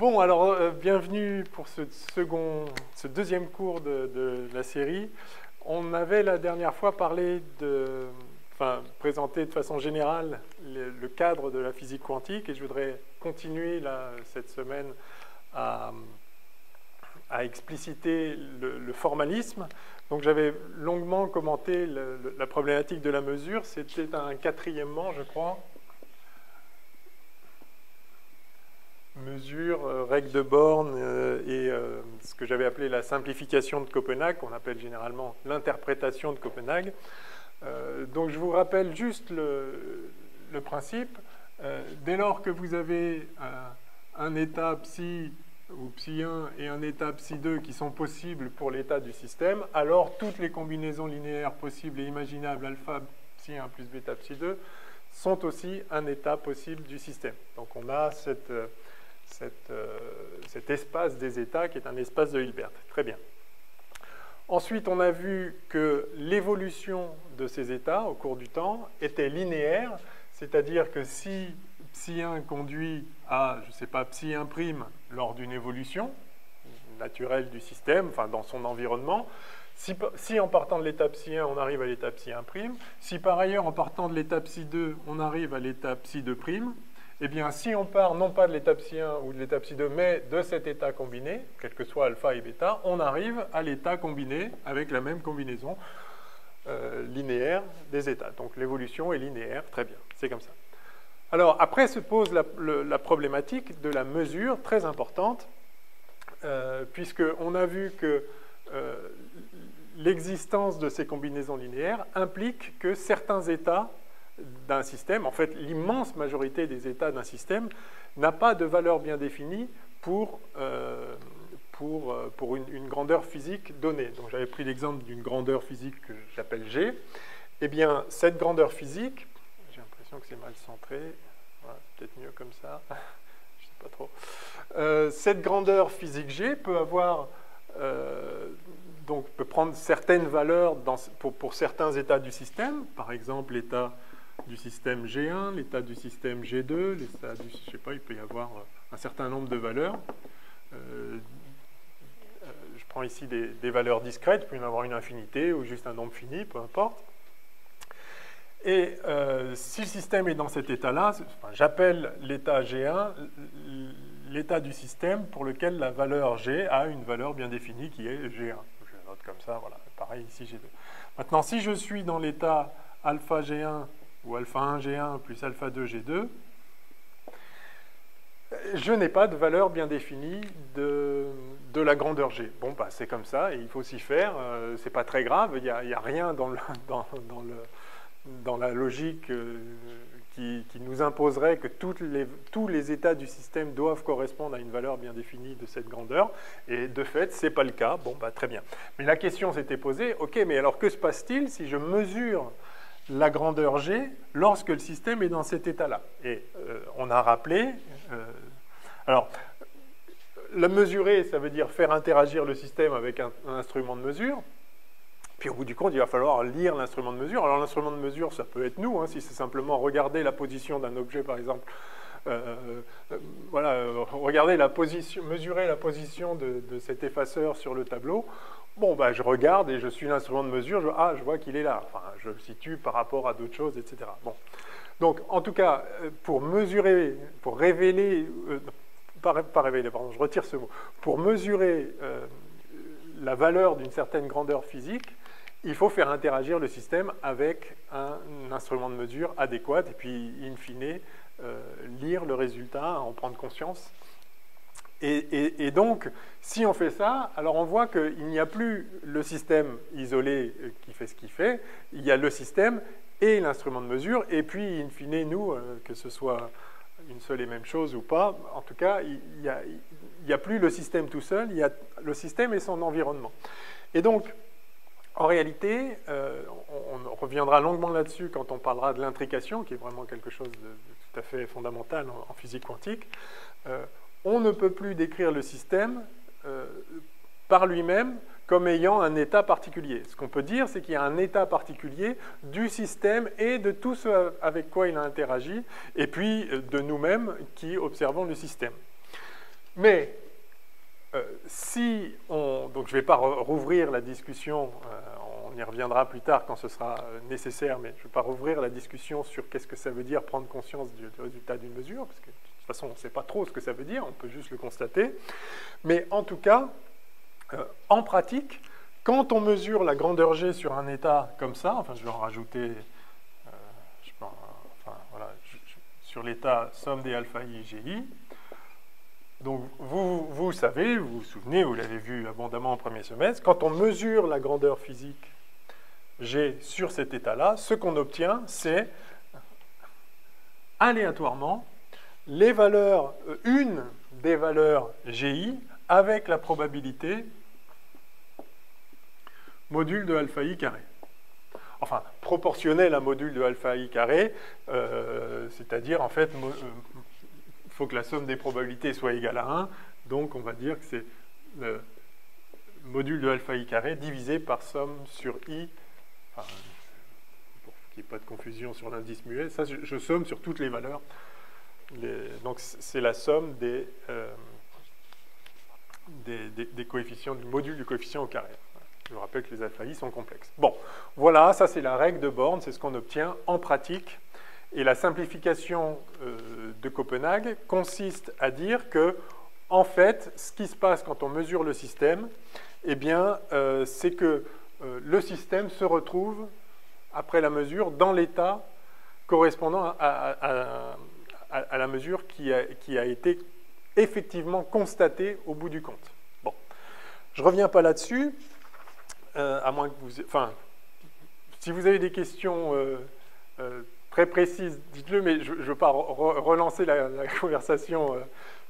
Bon, alors, bienvenue pour ce deuxième cours de la série. On avait la dernière fois parlé de... Enfin, présenté de façon générale le cadre de la physique quantique, et je voudrais continuer là, cette semaine à expliciter le formalisme. Donc j'avais longuement commenté la problématique de la mesure. C'était un quatrièmement, je crois. Mesure, règle de Born et ce que j'avais appelé la simplification de Copenhague, qu'on appelle généralement l'interprétation de Copenhague. Donc je vous rappelle juste le principe. Dès lors que vous avez un état psi ou psi1 et un état psi2 qui sont possibles pour l'état du système, alors toutes les combinaisons linéaires possibles et imaginables alpha psi1 plus bêta psi2 sont aussi un état possible du système. Donc on a cet espace des états qui est un espace de Hilbert. Très bien. Ensuite, on a vu que l'évolution de ces états au cours du temps était linéaire, c'est-à-dire que si psi1 conduit à, je ne sais pas, psi1' lors d'une évolution naturelle du système, enfin dans son environnement, si en partant de l'état psi1, on arrive à l'état psi1', si par ailleurs en partant de l'état psi2, on arrive à l'état psi2', eh bien si on part non pas de l'état psi1 ou de l'état psi2, mais de cet état combiné, quel que soit alpha et bêta, on arrive à l'état combiné avec la même combinaison linéaire des états. Donc l'évolution est linéaire, très bien, c'est comme ça. Alors après se pose la problématique de la mesure, très importante, puisqu'on a vu que l'existence de ces combinaisons linéaires implique que certains états d'un système, en fait l'immense majorité des états d'un système, n'a pas de valeur bien définie pour une grandeur physique donnée. Donc j'avais pris l'exemple d'une grandeur physique que j'appelle G. Eh bien, cette grandeur physique, j'ai l'impression que c'est mal centré, ouais, peut-être mieux comme ça, je sais pas trop. Cette grandeur physique G peut avoir... donc peut prendre certaines valeurs pour certains états du système, par exemple l'état du système G1, l'état du système G2, l'état du, je sais pas, il peut y avoir un certain nombre de valeurs. Je prends ici des valeurs discrètes, il peut y en avoir une infinité ou juste un nombre fini, peu importe. Et si le système est dans cet état-là, enfin, j'appelle l'état G1 l'état du système pour lequel la valeur G a une valeur bien définie qui est G1. Je la note comme ça, voilà, pareil ici G2. Maintenant, si je suis dans l'état alpha G1 ou alpha 1 G1 plus alpha 2 G2, je n'ai pas de valeur bien définie de la grandeur G. Bon, bah, c'est comme ça et il faut s'y faire, c'est pas très grave, il n'y a rien dans la logique qui nous imposerait que tous les états du système doivent correspondre à une valeur bien définie de cette grandeur, et de fait, ce n'est pas le cas. Bon, bah, très bien. Mais la question s'était posée, ok, mais alors que se passe-t-il si je mesure la grandeur G lorsque le système est dans cet état-là? Et on a rappelé... alors, la mesurer, ça veut dire faire interagir le système avec un instrument de mesure. Puis au bout du compte, il va falloir lire l'instrument de mesure. Alors l'instrument de mesure, ça peut être nous, hein, si c'est simplement regarder la position d'un objet, par exemple. Voilà, regarder la position, mesurer la position de cet effaceur sur le tableau. Bon, bah, je regarde et je suis l'instrument de mesure. Je vois qu'il est là. Enfin, je le situe par rapport à d'autres choses, etc. Bon. Donc, en tout cas, pour mesurer, pour révéler, pas révéler, pardon, je retire ce mot. Pour mesurer la valeur d'une certaine grandeur physique, il faut faire interagir le système avec un instrument de mesure adéquat et puis, in fine, lire le résultat, en prendre conscience. Et donc, si on fait ça, alors on voit qu'il n'y a plus le système isolé qui fait ce qu'il fait, il y a le système et l'instrument de mesure, et puis, in fine, nous, que ce soit une seule et même chose ou pas, en tout cas, il n'y a plus le système tout seul, il y a le système et son environnement. Et donc, en réalité, on reviendra longuement là-dessus quand on parlera de l'intrication, qui est vraiment quelque chose de tout à fait fondamental en physique quantique. On ne peut plus décrire le système par lui-même comme ayant un état particulier. Ce qu'on peut dire, c'est qu'il y a un état particulier du système et de tout ce avec quoi il a interagi, et puis de nous-mêmes qui observons le système. Mais si on... Donc je ne vais pas rouvrir la discussion, on y reviendra plus tard quand ce sera nécessaire, mais je ne vais pas rouvrir la discussion sur qu'est-ce que ça veut dire prendre conscience du résultat d'une mesure, parce que de toute façon on ne sait pas trop ce que ça veut dire, on peut juste le constater. Mais en tout cas, en pratique, quand on mesure la grandeur G sur un état comme ça, enfin je vais en rajouter, sur l'état somme des alpha i et gi, donc vous savez, vous vous souvenez, vous l'avez vu abondamment au premier semestre, quand on mesure la grandeur physique G sur cet état-là, ce qu'on obtient, c'est aléatoirement les valeurs, une des valeurs Gi avec la probabilité module de alpha i carré. Enfin, proportionnel à module de alpha i carré, c'est-à-dire, en fait, il faut que la somme des probabilités soit égale à 1, donc on va dire que c'est le module de alpha i carré divisé par somme sur i, enfin, pour qu'il n'y ait pas de confusion sur l'indice muet, ça, je somme sur toutes les valeurs. Donc, c'est la somme des coefficients, du module du coefficient au carré. Je vous rappelle que les alpha i sont complexes. Bon, voilà, ça c'est la règle de Born, c'est ce qu'on obtient en pratique. Et la simplification de Copenhague consiste à dire que, en fait, ce qui se passe quand on mesure le système, eh bien, c'est que le système se retrouve, après la mesure, dans l'état correspondant à la mesure qui a été effectivement constatée au bout du compte. Bon, je ne reviens pas là-dessus. À moins que vous... Enfin, si vous avez des questions très précises, dites-le, mais je ne veux pas relancer la conversation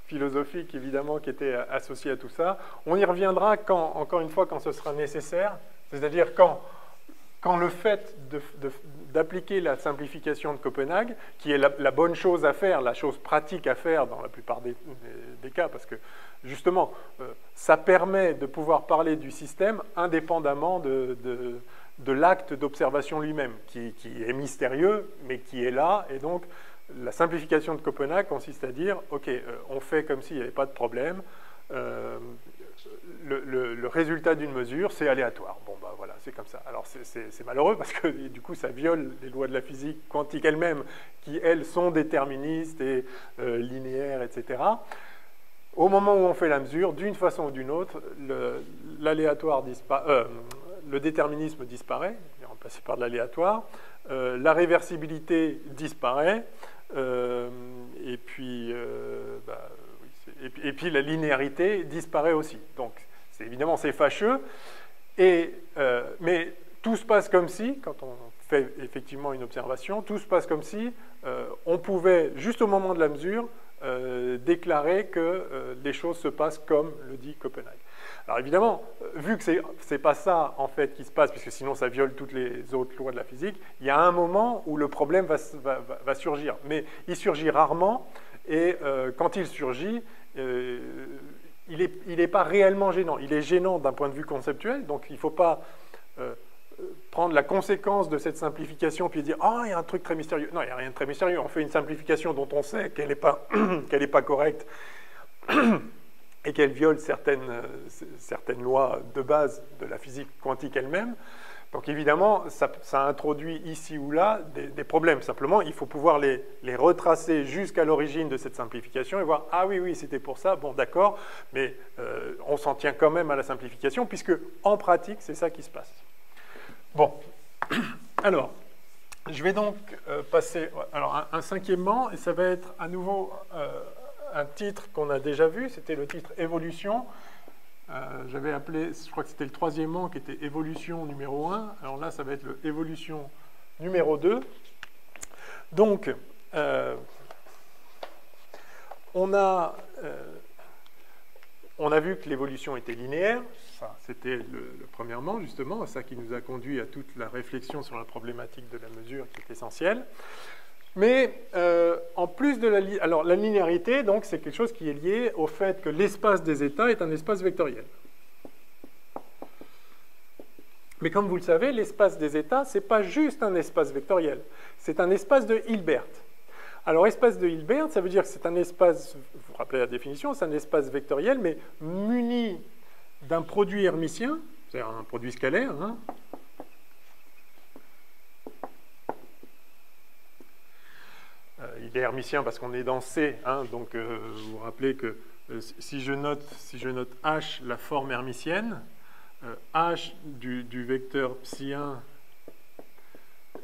philosophique, évidemment, qui était associée à tout ça. On y reviendra, quand, encore une fois, quand ce sera nécessaire, c'est-à-dire quand le fait d'appliquer la simplification de Copenhague, qui est la bonne chose à faire, la chose pratique à faire dans la plupart des cas, parce que, justement, ça permet de pouvoir parler du système indépendamment de l'acte d'observation lui-même, qui est mystérieux, mais qui est là. Et donc, la simplification de Copenhague consiste à dire, OK, on fait comme s'il n'y avait pas de problème. Le résultat d'une mesure, c'est aléatoire. Bon, bah voilà, c'est comme ça. Alors, c'est malheureux parce que, du coup, ça viole les lois de la physique quantique elles-mêmes, qui, elles, sont déterministes et linéaires, etc. Au moment où on fait la mesure, d'une façon ou d'une autre, le déterminisme disparaît, il est remplacé par de l'aléatoire, la réversibilité disparaît, et puis la linéarité disparaît aussi. Donc, évidemment, c'est fâcheux, mais tout se passe comme si, quand on fait effectivement une observation, tout se passe comme si on pouvait, juste au moment de la mesure, déclarer que les choses se passent comme le dit Copenhague. Alors évidemment, vu que c'est pas ça en fait qui se passe, puisque sinon ça viole toutes les autres lois de la physique, il y a un moment où le problème va surgir. Mais il surgit rarement, et quand il surgit, il n'est pas réellement gênant. Il est gênant d'un point de vue conceptuel, donc il ne faut pas... prendre la conséquence de cette simplification puis dire « Ah, il y a un truc très mystérieux ». Non, il n'y a rien de très mystérieux. On fait une simplification dont on sait qu'elle n'est pas, qu'elle n'est pas correcte et qu'elle viole certaines lois de base de la physique quantique elle-même. Donc évidemment, ça introduit ici ou là des problèmes. Simplement, il faut pouvoir les retracer jusqu'à l'origine de cette simplification et voir « Ah oui, c'était pour ça, bon d'accord, mais on s'en tient quand même à la simplification puisque en pratique, c'est ça qui se passe. » Bon, alors, je vais donc passer alors, un cinquièmement, et ça va être à nouveau un titre qu'on a déjà vu, c'était le titre « Évolution ». J'avais appelé, je crois que c'était le troisièmement, qui était « Évolution numéro 1 ». Alors là, ça va être le « Évolution numéro 2 ». Donc, on a vu que l'évolution était linéaire, c'était le premièrement justement, ça qui nous a conduit à toute la réflexion sur la problématique de la mesure qui est essentielle. Mais en plus de la linéarité, donc c'est quelque chose qui est lié au fait que l'espace des états est un espace vectoriel. Mais comme vous le savez, l'espace des états, ce n'est pas juste un espace vectoriel, c'est un espace de Hilbert. Alors, espace de Hilbert, ça veut dire que c'est un espace, vous vous rappelez la définition, c'est un espace vectoriel, mais muni d'un produit hermitien, c'est-à-dire un produit scalaire, hein, il est hermitien parce qu'on est dans C, hein, donc vous vous rappelez que si je note H, la forme hermitienne, H du vecteur psi1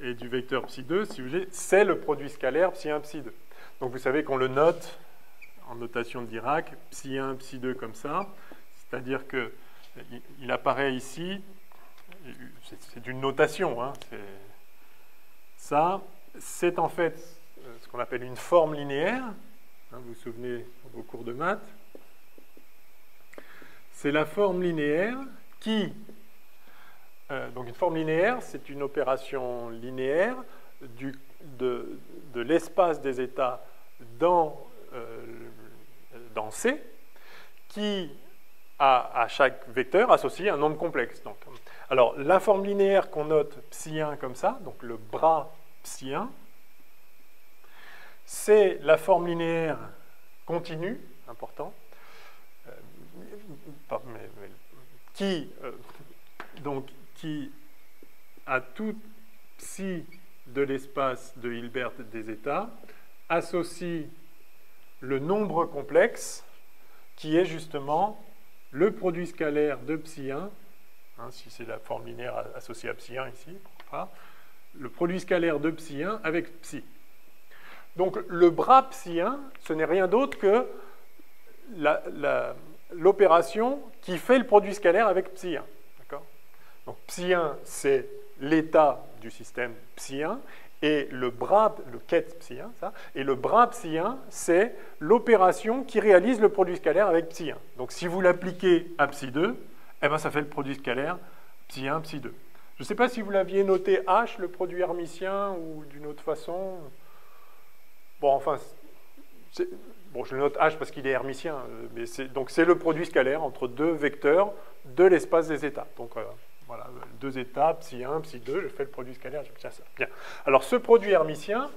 et du vecteur psi2, si vous voulez, c'est le produit scalaire psi1, psi2. Donc vous savez qu'on le note en notation de Dirac, psi1, psi2 comme ça, c'est-à-dire que il apparaît ici, c'est une notation, hein, ça, c'est en fait ce qu'on appelle une forme linéaire, hein, vous vous souvenez de vos cours de maths, c'est la forme linéaire qui, donc une forme linéaire, c'est une opération linéaire de l'espace des états dans C, qui a à chaque vecteur associé un nombre complexe. Donc, alors la forme linéaire qu'on note psi1 comme ça, donc le bras psi1, c'est la forme linéaire continue, important, qui a tout psi de l'espace de Hilbert des états, associe le nombre complexe qui est justement le produit scalaire de psi1, hein, si c'est la forme linéaire associée à psi1 ici, le produit scalaire de psi1 avec psi. Donc le bras psi1, ce n'est rien d'autre que l'opération qui fait le produit scalaire avec psi1. Donc psi1, c'est l'état du système psi1, et le bras, le ket psi1, ça, et le bras psi1, c'est l'opération qui réalise le produit scalaire avec psi1. Donc si vous l'appliquez à psi2, eh ben, ça fait le produit scalaire psi1, psi2. Je ne sais pas si vous l'aviez noté H, le produit hermitien, ou d'une autre façon. Bon, enfin, bon, je le note H parce qu'il est hermitien, mais donc c'est le produit scalaire entre deux vecteurs de l'espace des états. Donc voilà, deux étapes, psi1, psi2, je fais le produit scalaire, j'obtiens ça. Bien. Alors ce produit hermitien,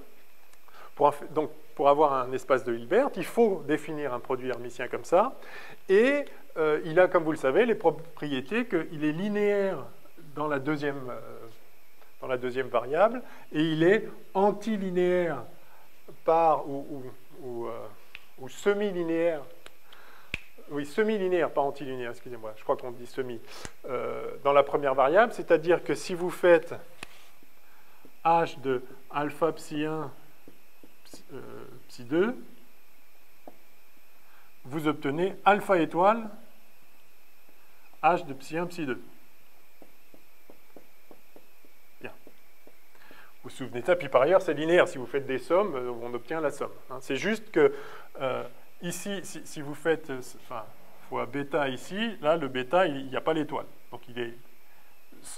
pour avoir un espace de Hilbert, il faut définir un produit hermitien comme ça, et il a, comme vous le savez, les propriétés qu'il est linéaire dans la deuxième variable, et il est antilinéaire par, ou semi-linéaire, oui, semi-linéaire, pas antilinéaire, excusez-moi, je crois qu'on dit semi, dans la première variable, c'est-à-dire que si vous faites h de alpha psi1, psi2, vous obtenez alpha étoile h de psi1, psi2. Bien. Vous vous souvenez de ça, puis par ailleurs, c'est linéaire. Si vous faites des sommes, on obtient la somme. Hein. C'est juste que... ici, si vous faites, enfin, fois bêta ici, là, le bêta, il n'y a pas l'étoile. Donc, il est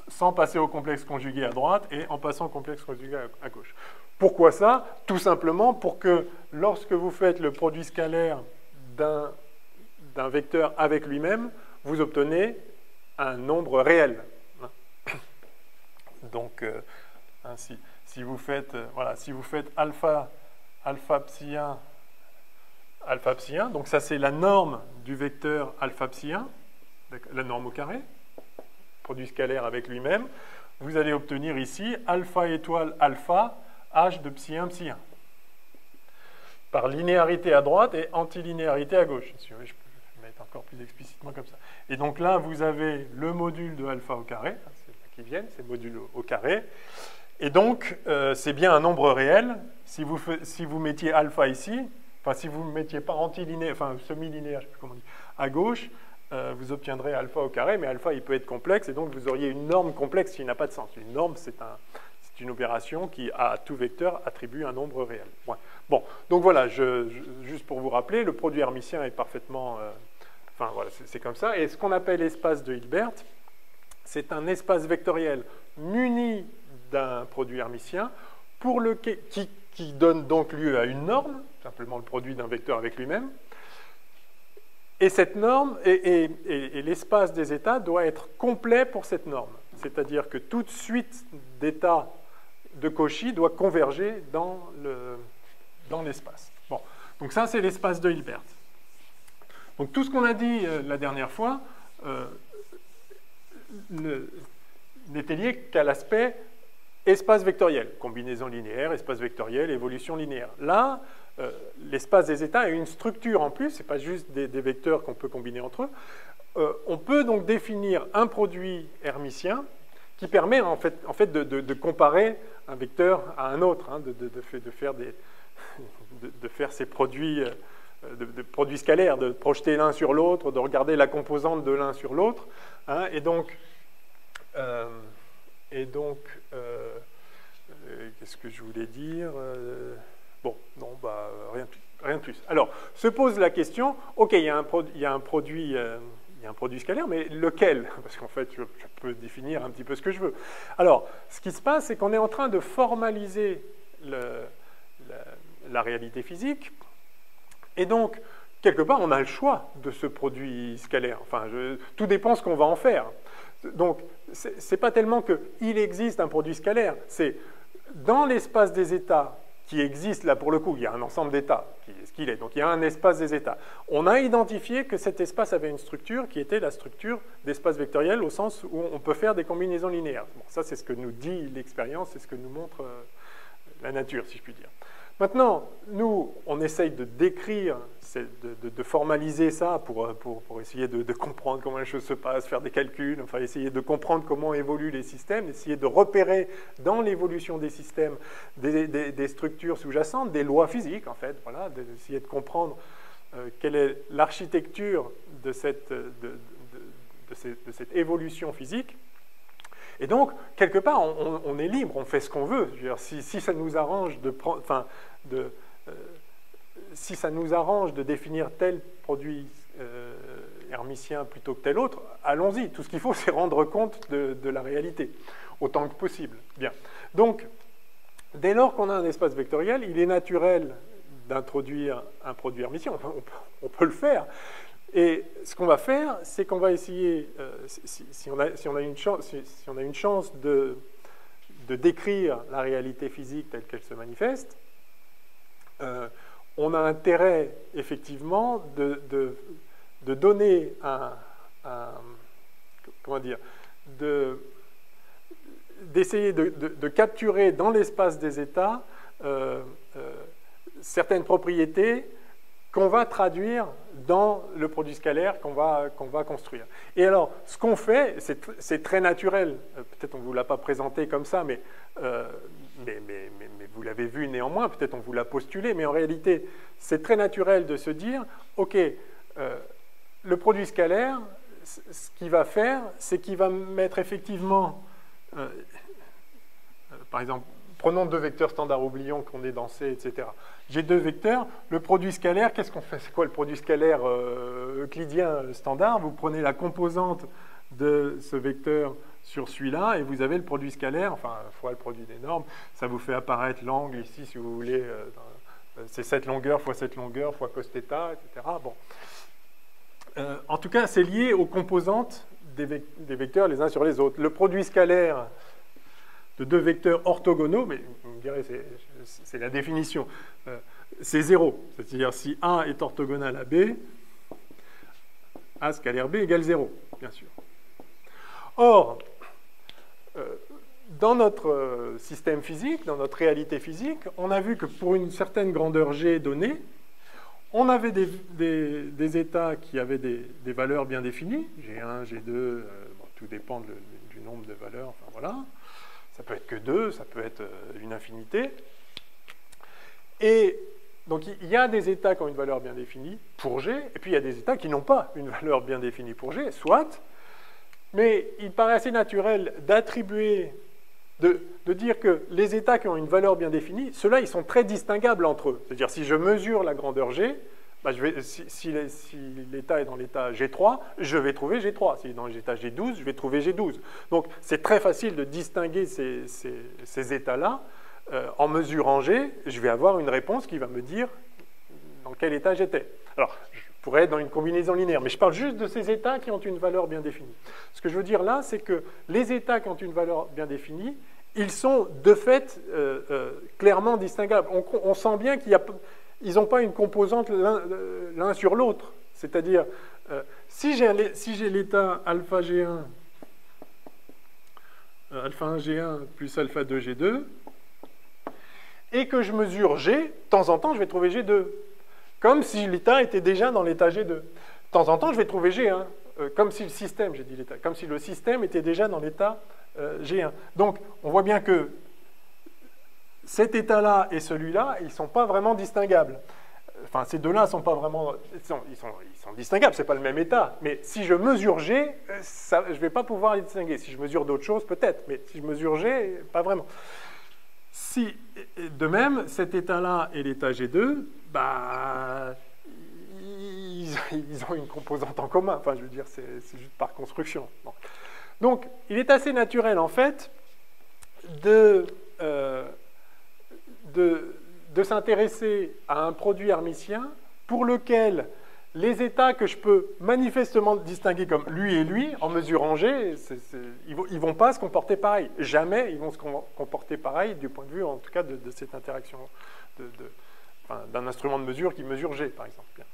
sans passer au complexe conjugué à droite et en passant au complexe conjugué à gauche. Pourquoi ça? Tout simplement pour que lorsque vous faites le produit scalaire d'un vecteur avec lui-même, vous obtenez un nombre réel. Donc, ainsi, si vous faites, voilà, si vous faites alpha psi 1, alpha psi 1, donc ça c'est la norme du vecteur alpha psi 1, la norme au carré, produit scalaire avec lui-même, vous allez obtenir ici alpha étoile alpha h de psi 1 psi 1, par linéarité à droite et antilinéarité à gauche. Je peux mettre encore plus explicitement comme ça. Et donc là vous avez le module de alpha au carré, c'est là qu'ils viennent, c'est le module au carré, et donc c'est bien un nombre réel. Si vous mettiez alpha ici, enfin, si vous ne mettiez pas antilinéaire, enfin semi-linéaire, je ne sais plus comment on dit, à gauche, vous obtiendrez alpha au carré, mais alpha, il peut être complexe, et donc vous auriez une norme complexe qui n'a pas de sens. Une norme, c'est une opération qui, à tout vecteur, attribue un nombre réel. Ouais. Bon, donc voilà, juste pour vous rappeler, le produit hermitien est parfaitement... enfin, voilà, c'est comme ça. Et ce qu'on appelle espace de Hilbert, c'est un espace vectoriel muni d'un produit hermitien pour lequel... qui donne donc lieu à une norme, simplement le produit d'un vecteur avec lui-même. Et cette norme, et l'espace des états doit être complet pour cette norme. C'est-à-dire que toute suite d'états de Cauchy doit converger dans, dans l'espace. Bon, donc ça c'est l'espace de Hilbert. Donc tout ce qu'on a dit la dernière fois n'était lié qu'à l'aspect espace vectoriel, combinaison linéaire, espace vectoriel, évolution linéaire. Là, l'espace des états a une structure en plus, c'est pas juste des vecteurs qu'on peut combiner entre eux. On peut donc définir un produit hermitien qui permet en fait de comparer un vecteur à un autre, hein, de faire ces produits, produits scalaires, de projeter l'un sur l'autre, de regarder la composante de l'un sur l'autre, hein, et donc qu'est-ce que je voulais dire? Bon, non, bah, rien de plus. Alors, se pose la question, ok, il y a un produit scalaire, mais lequel? Parce qu'en fait, je peux définir un petit peu ce que je veux. Alors, ce qui se passe, c'est qu'on est en train de formaliser la réalité physique, et donc, quelque part, on a le choix de ce produit scalaire. Enfin, tout dépend de ce qu'on va en faire. Donc, c'est pas tellement qu'il existe un produit scalaire, c'est dans l'espace des états qui existe, là pour le coup, il y a un ensemble d'états qui est ce qu'il est, donc il y a un espace des états. On a identifié que cet espace avait une structure qui était la structure d'espace vectoriel au sens où on peut faire des combinaisons linéaires. Bon, ça c'est ce que nous dit l'expérience, c'est ce que nous montre la nature, si je puis dire. Maintenant, nous, on essaye de décrire, de formaliser ça pour essayer de comprendre comment les choses se passent, faire des calculs, enfin essayer de comprendre comment évoluent les systèmes, essayer de repérer dans l'évolution des systèmes des structures sous-jacentes, des lois physiques en fait, voilà, d'essayer de comprendre quelle est l'architecture de cette évolution physique. Et donc, quelque part, on est libre, on fait ce qu'on veut. Je veux dire, si ça nous arrange de prendre, enfin, si ça nous arrange de définir tel produit hermitien plutôt que tel autre, allons-y. Tout ce qu'il faut, c'est rendre compte de la réalité, autant que possible. Bien. Donc, dès lors qu'on a un espace vectoriel, il est naturel d'introduire un produit hermitien. On peut le faire. Et ce qu'on va faire, c'est qu'on va essayer, si on a une chance de décrire la réalité physique telle qu'elle se manifeste, on a intérêt effectivement de donner d'essayer de capturer dans l'espace des états certaines propriétés qu'on va traduire dans le produit scalaire qu'on va construire. Et alors, ce qu'on fait, c'est très naturel. Peut-être on ne vous l'a pas présenté comme ça, mais vous l'avez vu néanmoins, peut-être on vous l'a postulé, mais en réalité, c'est très naturel de se dire, OK, le produit scalaire, ce qu'il va faire, c'est qu'il va mettre effectivement, par exemple, prenons deux vecteurs standards, oublions qu'on est dans C, etc. J'ai deux vecteurs, le produit scalaire, qu'est-ce qu'on fait? C'est quoi le produit scalaire euclidien standard? Vous prenez la composante de ce vecteur sur celui-là et vous avez le produit scalaire, enfin, fois le produit des normes, ça vous fait apparaître l'angle ici, si vous voulez, c'est cette longueur, fois cos θ, etc. Bon. En tout cas, c'est lié aux composantes des vecteurs les uns sur les autres. Le produit scalaire de deux vecteurs orthogonaux, mais vous me direz, c'est la définition, c'est 0. C'est-à-dire si A est orthogonal à B, A scalaire B égale 0, bien sûr. Or, dans notre système physique, dans notre réalité physique, on a vu que pour une certaine grandeur G donnée, on avait des états qui avaient des valeurs bien définies, G1, G2, bon, tout dépend du nombre de valeurs, enfin voilà. Ça peut être que 2, ça peut être une infinité. Et donc il y a des états qui ont une valeur bien définie pour G, et puis il y a des états qui n'ont pas une valeur bien définie pour G, soit. Mais il paraît assez naturel d'attribuer, de dire que les états qui ont une valeur bien définie, ceux-là, ils sont très distinguables entre eux. C'est-à-dire si je mesure la grandeur G, bah, si l'état est dans l'état G3, je vais trouver G3. S'il est dans l'état G12, je vais trouver G12. Donc, c'est très facile de distinguer ces états-là. En mesurant G, je vais avoir une réponse qui va me dire dans quel état j'étais. Alors, je pourrais être dans une combinaison linéaire, mais je parle juste de ces états qui ont une valeur bien définie. Ce que je veux dire là, c'est que les états qui ont une valeur bien définie, ils sont de fait clairement distinguables. On sent bien qu'ils n'ont pas une composante l'un sur l'autre. C'est-à-dire, si j'ai l'état alpha G1, alpha 1 G1 plus alpha 2 G2, et que je mesure G, de temps en temps, je vais trouver G2. Comme si l'état était déjà dans l'état G2. De temps en temps, je vais trouver G1. Comme si le système, j'ai dit l'état, comme si le système était déjà dans l'état G1. Donc, on voit bien que cet état-là et celui-là, ils ne sont pas vraiment distinguables. Enfin, ces deux-là ne sont pas vraiment... Ils sont distinguables, ce n'est pas le même état. Mais si je mesure G, ça, je ne vais pas pouvoir les distinguer. Si je mesure d'autres choses, peut-être. Mais si je mesure G, pas vraiment. Si, de même, cet état-là et l'état G2, bah, ils ont une composante en commun. Enfin, je veux dire, c'est juste par construction. Bon. Donc, il est assez naturel, en fait, de s'intéresser à un produit hermitien pour lequel les états que je peux manifestement distinguer comme lui et lui, en mesurant G, ils ne vont pas se comporter pareil. Jamais ils vont se comporter pareil du point de vue, en tout cas, de cette interaction, d'un instrument de mesure qui mesure G, par exemple. Bien.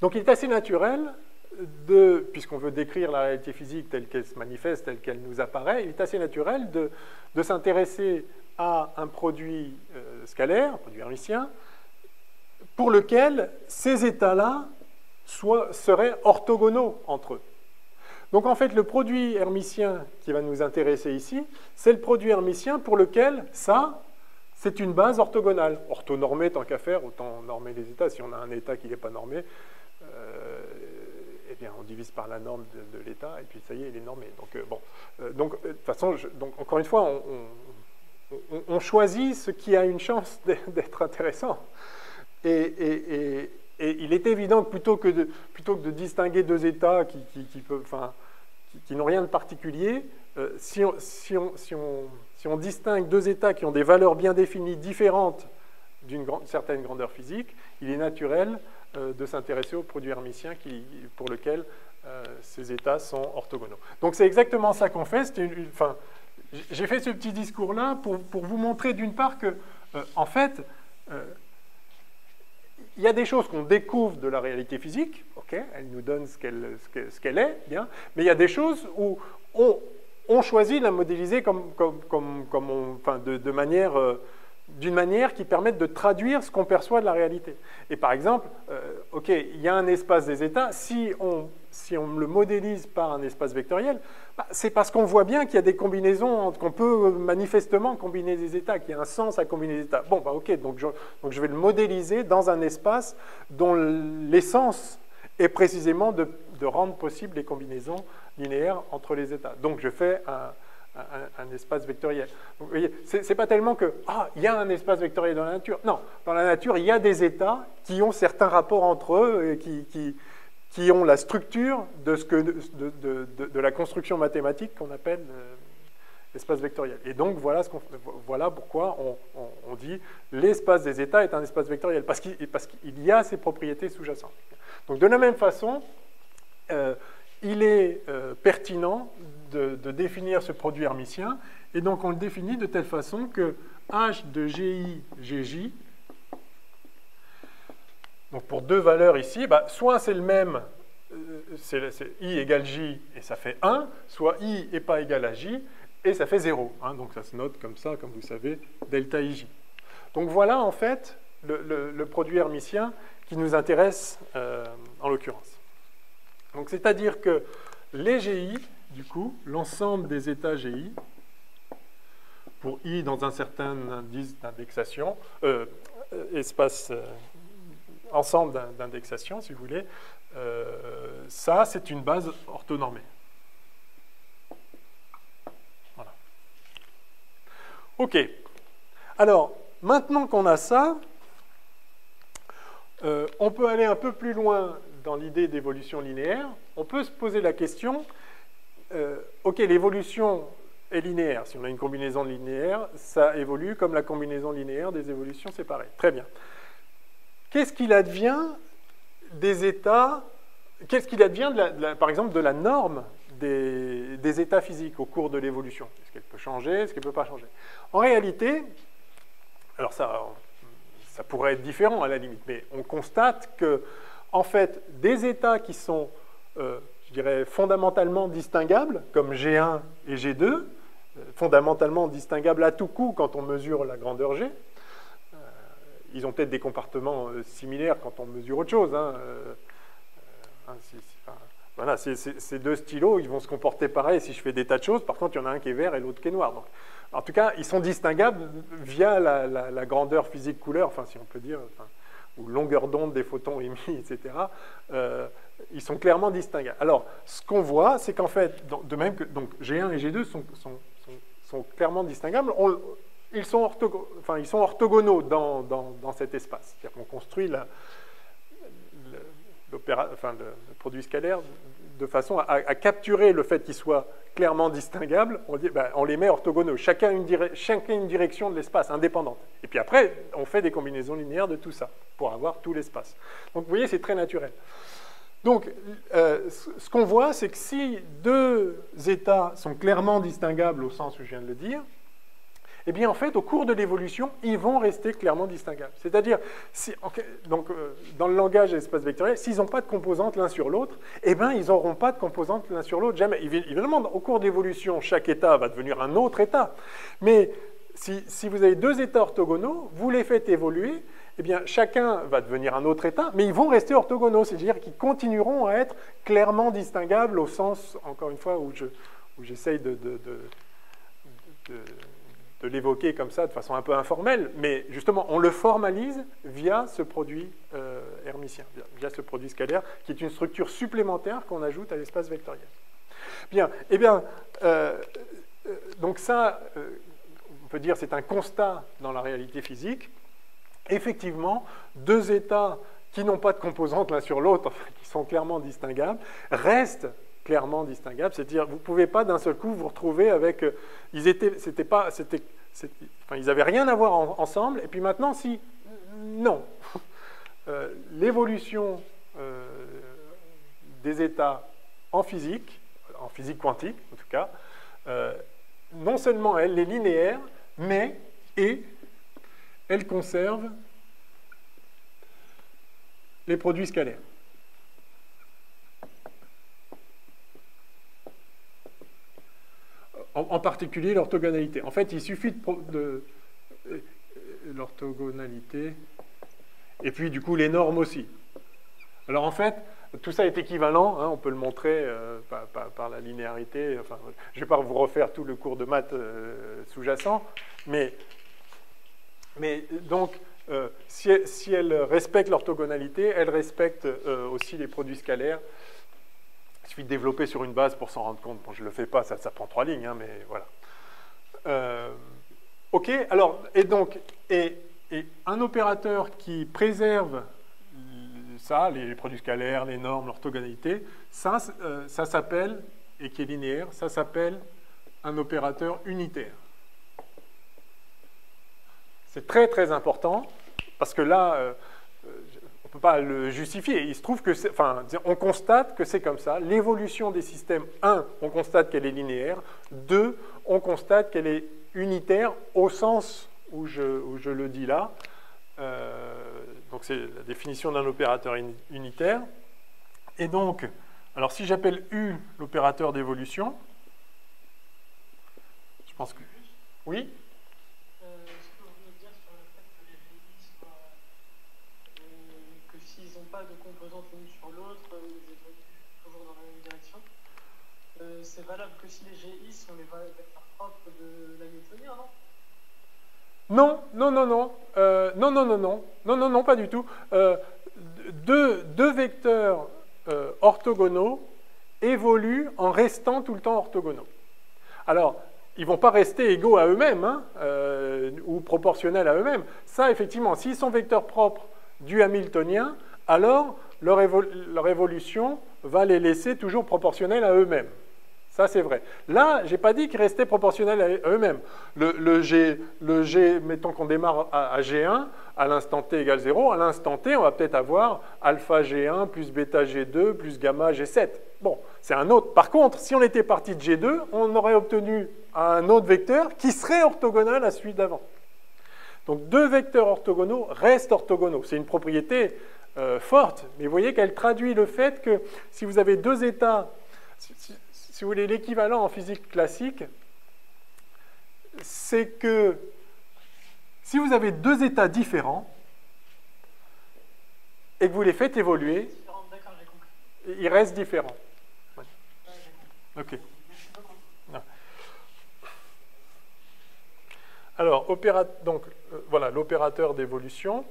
Donc, il est assez naturel, puisqu'on veut décrire la réalité physique telle qu'elle se manifeste, telle qu'elle nous apparaît, il est assez naturel de s'intéresser à un produit scalaire, un produit hermitien, pour lequel ces états-là seraient orthogonaux entre eux. Donc en fait, le produit hermitien qui va nous intéresser ici, c'est le produit hermitien pour lequel ça, c'est une base orthogonale. Orthonormée, tant qu'à faire, autant normer les états. Si on a un état qui n'est pas normé, eh bien, on divise par la norme de l'état, et puis ça y est, il est normé. Donc, de toute façon, encore une fois, on choisit ce qui a une chance d'être intéressant. Et il est évident que plutôt que de distinguer deux états qui n'ont rien de particulier, si on distingue deux états qui ont des valeurs bien définies différentes d'une certaine grandeur physique, il est naturel de s'intéresser au produit hermitien pour lequel ces états sont orthogonaux. Donc c'est exactement ça qu'on fait. J'ai fait ce petit discours-là pour vous montrer d'une part que, en fait, il y a des choses qu'on découvre de la réalité physique, okay, elle nous donne ce qu'elle est, bien, mais il y a des choses où on choisit de la modéliser d'une manière qui permette de traduire ce qu'on perçoit de la réalité. Et par exemple, il y a un espace des états, si on le modélise par un espace vectoriel, bah, c'est parce qu'on voit bien qu'il y a des combinaisons, qu'on peut manifestement combiner des états, qu'il y a un sens à combiner des états. Bon, bah, ok, donc je vais le modéliser dans un espace dont l'essence est précisément de rendre possible les combinaisons linéaires entre les états. Donc je fais un espace vectoriel. C'est pas tellement que il y a un espace vectoriel dans la nature. Non, dans la nature, il y a des états qui ont certains rapports entre eux et qui ont la structure de la construction mathématique qu'on appelle l'espace vectoriel. Et donc voilà pourquoi on dit l'espace des états est un espace vectoriel, parce qu'il y a ces propriétés sous-jacentes. Donc de la même façon, il est pertinent de définir ce produit hermitien, et donc on le définit de telle façon que H de GI, GJ, donc pour deux valeurs ici, bah, soit c'est le même, c'est I égale J et ça fait 1, soit I n'est pas égal à J et ça fait 0. Hein, donc ça se note comme ça, comme vous savez, delta IJ. Donc voilà en fait le produit hermitien qui nous intéresse en l'occurrence. Donc c'est-à-dire que les GI, du coup, l'ensemble des états GI, pour I dans un certain indice d'indexation, espace... ensemble d'indexation, si vous voulez, ça, c'est une base orthonormée. Voilà. OK. Alors, maintenant qu'on a ça, on peut aller un peu plus loin dans l'idée d'évolution linéaire. On peut se poser la question, OK, l'évolution est linéaire. Si on a une combinaison linéaire, ça évolue comme la combinaison linéaire des évolutions séparées. Très bien. Qu'est-ce qu'il advient des états, qu'est-ce qu'il advient, par exemple, de la norme des états physiques au cours de l'évolution. Est-ce qu'elle peut changer? Est-ce qu'elle ne peut pas changer? En réalité, alors ça pourrait être différent à la limite, mais on constate que, en fait, des états qui sont, je dirais, fondamentalement distinguables, comme G1 et G2, fondamentalement distinguables à tout coup quand on mesure la grandeur G, ils ont peut-être des comportements similaires quand on mesure autre chose, hein. Voilà, ces deux stylos, ils vont se comporter pareil si je fais des tas de choses. Par contre, il y en a un qui est vert et l'autre qui est noir. Donc, en tout cas, ils sont distinguables via la grandeur physique couleur, enfin, si on peut dire, enfin, ou longueur d'onde des photons émis, etc. Ils sont clairement distinguables. Alors, ce qu'on voit, c'est qu'en fait, de même que donc, G1 et G2 sont clairement distinguables, ils sont orthogonaux dans cet espace. C'est-à-dire qu'on construit le produit scalaire de façon à capturer le fait qu'ils soient clairement distinguables. On dit, ben, on les met orthogonaux, chacun une direction de l'espace indépendante. Et puis après, on fait des combinaisons linéaires de tout ça pour avoir tout l'espace. Donc vous voyez, c'est très naturel. Donc ce qu'on voit, c'est que si deux états sont clairement distinguables au sens où je viens de le dire, eh bien, en fait, au cours de l'évolution, ils vont rester clairement distinguables. C'est-à-dire, si, dans le langage de l'espace vectoriel, s'ils n'ont pas de composantes l'un sur l'autre, eh bien, ils n'auront pas de composantes l'un sur l'autre, jamais. Évidemment, au cours de l'évolution, chaque état va devenir un autre état. Mais si vous avez deux états orthogonaux, vous les faites évoluer, eh bien, chacun va devenir un autre état, mais ils vont rester orthogonaux, c'est-à-dire qu'ils continueront à être clairement distinguables au sens, encore une fois, où j'essaye de l'évoquer comme ça, de façon un peu informelle, mais justement, on le formalise via ce produit hermitien, via ce produit scalaire, qui est une structure supplémentaire qu'on ajoute à l'espace vectoriel. Bien, eh bien, donc ça, on peut dire, c'est un constat dans la réalité physique. Effectivement, deux états qui n'ont pas de composantes l'un sur l'autre, enfin, qui sont clairement distinguables, restent clairement distinguable, c'est-à-dire vous ne pouvez pas d'un seul coup vous retrouver avec... ils n'avaient rien à voir ensemble, et puis maintenant, si... Non. L'évolution des états en physique quantique en tout cas, non seulement elle est linéaire, mais elle conserve les produits scalaires. En particulier l'orthogonalité. En fait, il suffit de l'orthogonalité et puis du coup les normes aussi. Alors en fait, tout ça est équivalent, hein, on peut le montrer par la linéarité. Enfin, je ne vais pas vous refaire tout le cours de maths sous-jacent, mais donc si elle respecte l'orthogonalité, elle respecte aussi les produits scalaires. Il suffit de développer sur une base pour s'en rendre compte. Bon, je ne le fais pas, ça prend 3 lignes, hein, mais voilà. OK, alors, et un opérateur qui préserve ça, les produits scalaires, les normes, l'orthogonalité, ça s'appelle, et qui est linéaire, ça s'appelle un opérateur unitaire. C'est très, très important, parce que là... on ne peut pas le justifier. Il se trouve que, on constate que c'est comme ça. L'évolution des systèmes, 1, on constate qu'elle est linéaire. 2, on constate qu'elle est unitaire au sens où je le dis là. Donc c'est la définition d'un opérateur unitaire. Et donc, alors si j'appelle U l'opérateur d'évolution, je pense que... Oui ? C'est valable que si les GI sont les vecteurs propres de la Hamiltonien, non? Non, pas du tout. Deux vecteurs orthogonaux évoluent en restant tout le temps orthogonaux. Alors, ils ne vont pas rester égaux à eux-mêmes, hein, ou proportionnels à eux-mêmes. Ça, effectivement, s'ils sont vecteurs propres du Hamiltonien, alors leur évolution va les laisser toujours proportionnels à eux-mêmes. Ça, c'est vrai. Là, je n'ai pas dit qu'ils restaient proportionnels à eux-mêmes. Le G, mettons qu'on démarre à G1, à l'instant t égale 0. À l'instant t, on va peut-être avoir alpha G1 plus bêta G2 plus gamma G7. Bon, c'est un autre. Par contre, si on était parti de G2, on aurait obtenu un autre vecteur qui serait orthogonal à celui d'avant. Donc, deux vecteurs orthogonaux restent orthogonaux. C'est une propriété forte, mais vous voyez qu'elle traduit le fait que si vous avez deux états... Si vous voulez, l'équivalent en physique classique, c'est que si vous avez deux états différents et que vous les faites évoluer, ils restent différents. Ouais. Ok. Alors, voilà l'opérateur d'évolution.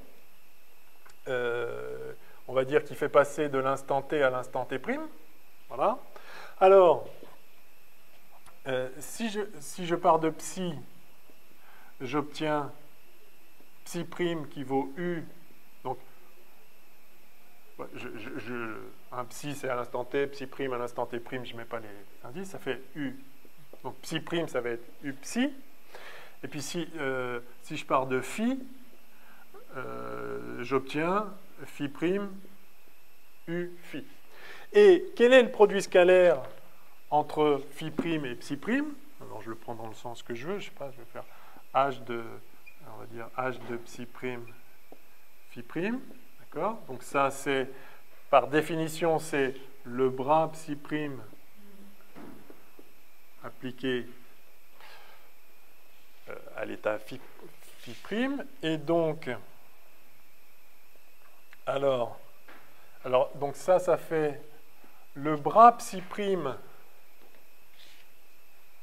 On va dire qu'il fait passer de l'instant t à l'instant t'. Voilà. Alors, si je pars de psi, j'obtiens psi prime qui vaut u. Donc, un psi c'est à l'instant t, psi prime à l'instant t prime, je ne mets pas les indices, ça fait u. Donc psi prime ça va être u psi. Et puis si je pars de phi, j'obtiens phi prime u phi. Et quel est le produit scalaire entre phi prime et psi prime? Alors je le prends dans le sens que je veux, je sais pas, je vais faire h de psi prime phi prime, d'accord? Donc ça c'est, par définition, c'est le bras psi prime appliqué à l'état phi prime, et donc donc ça fait le bras psi prime,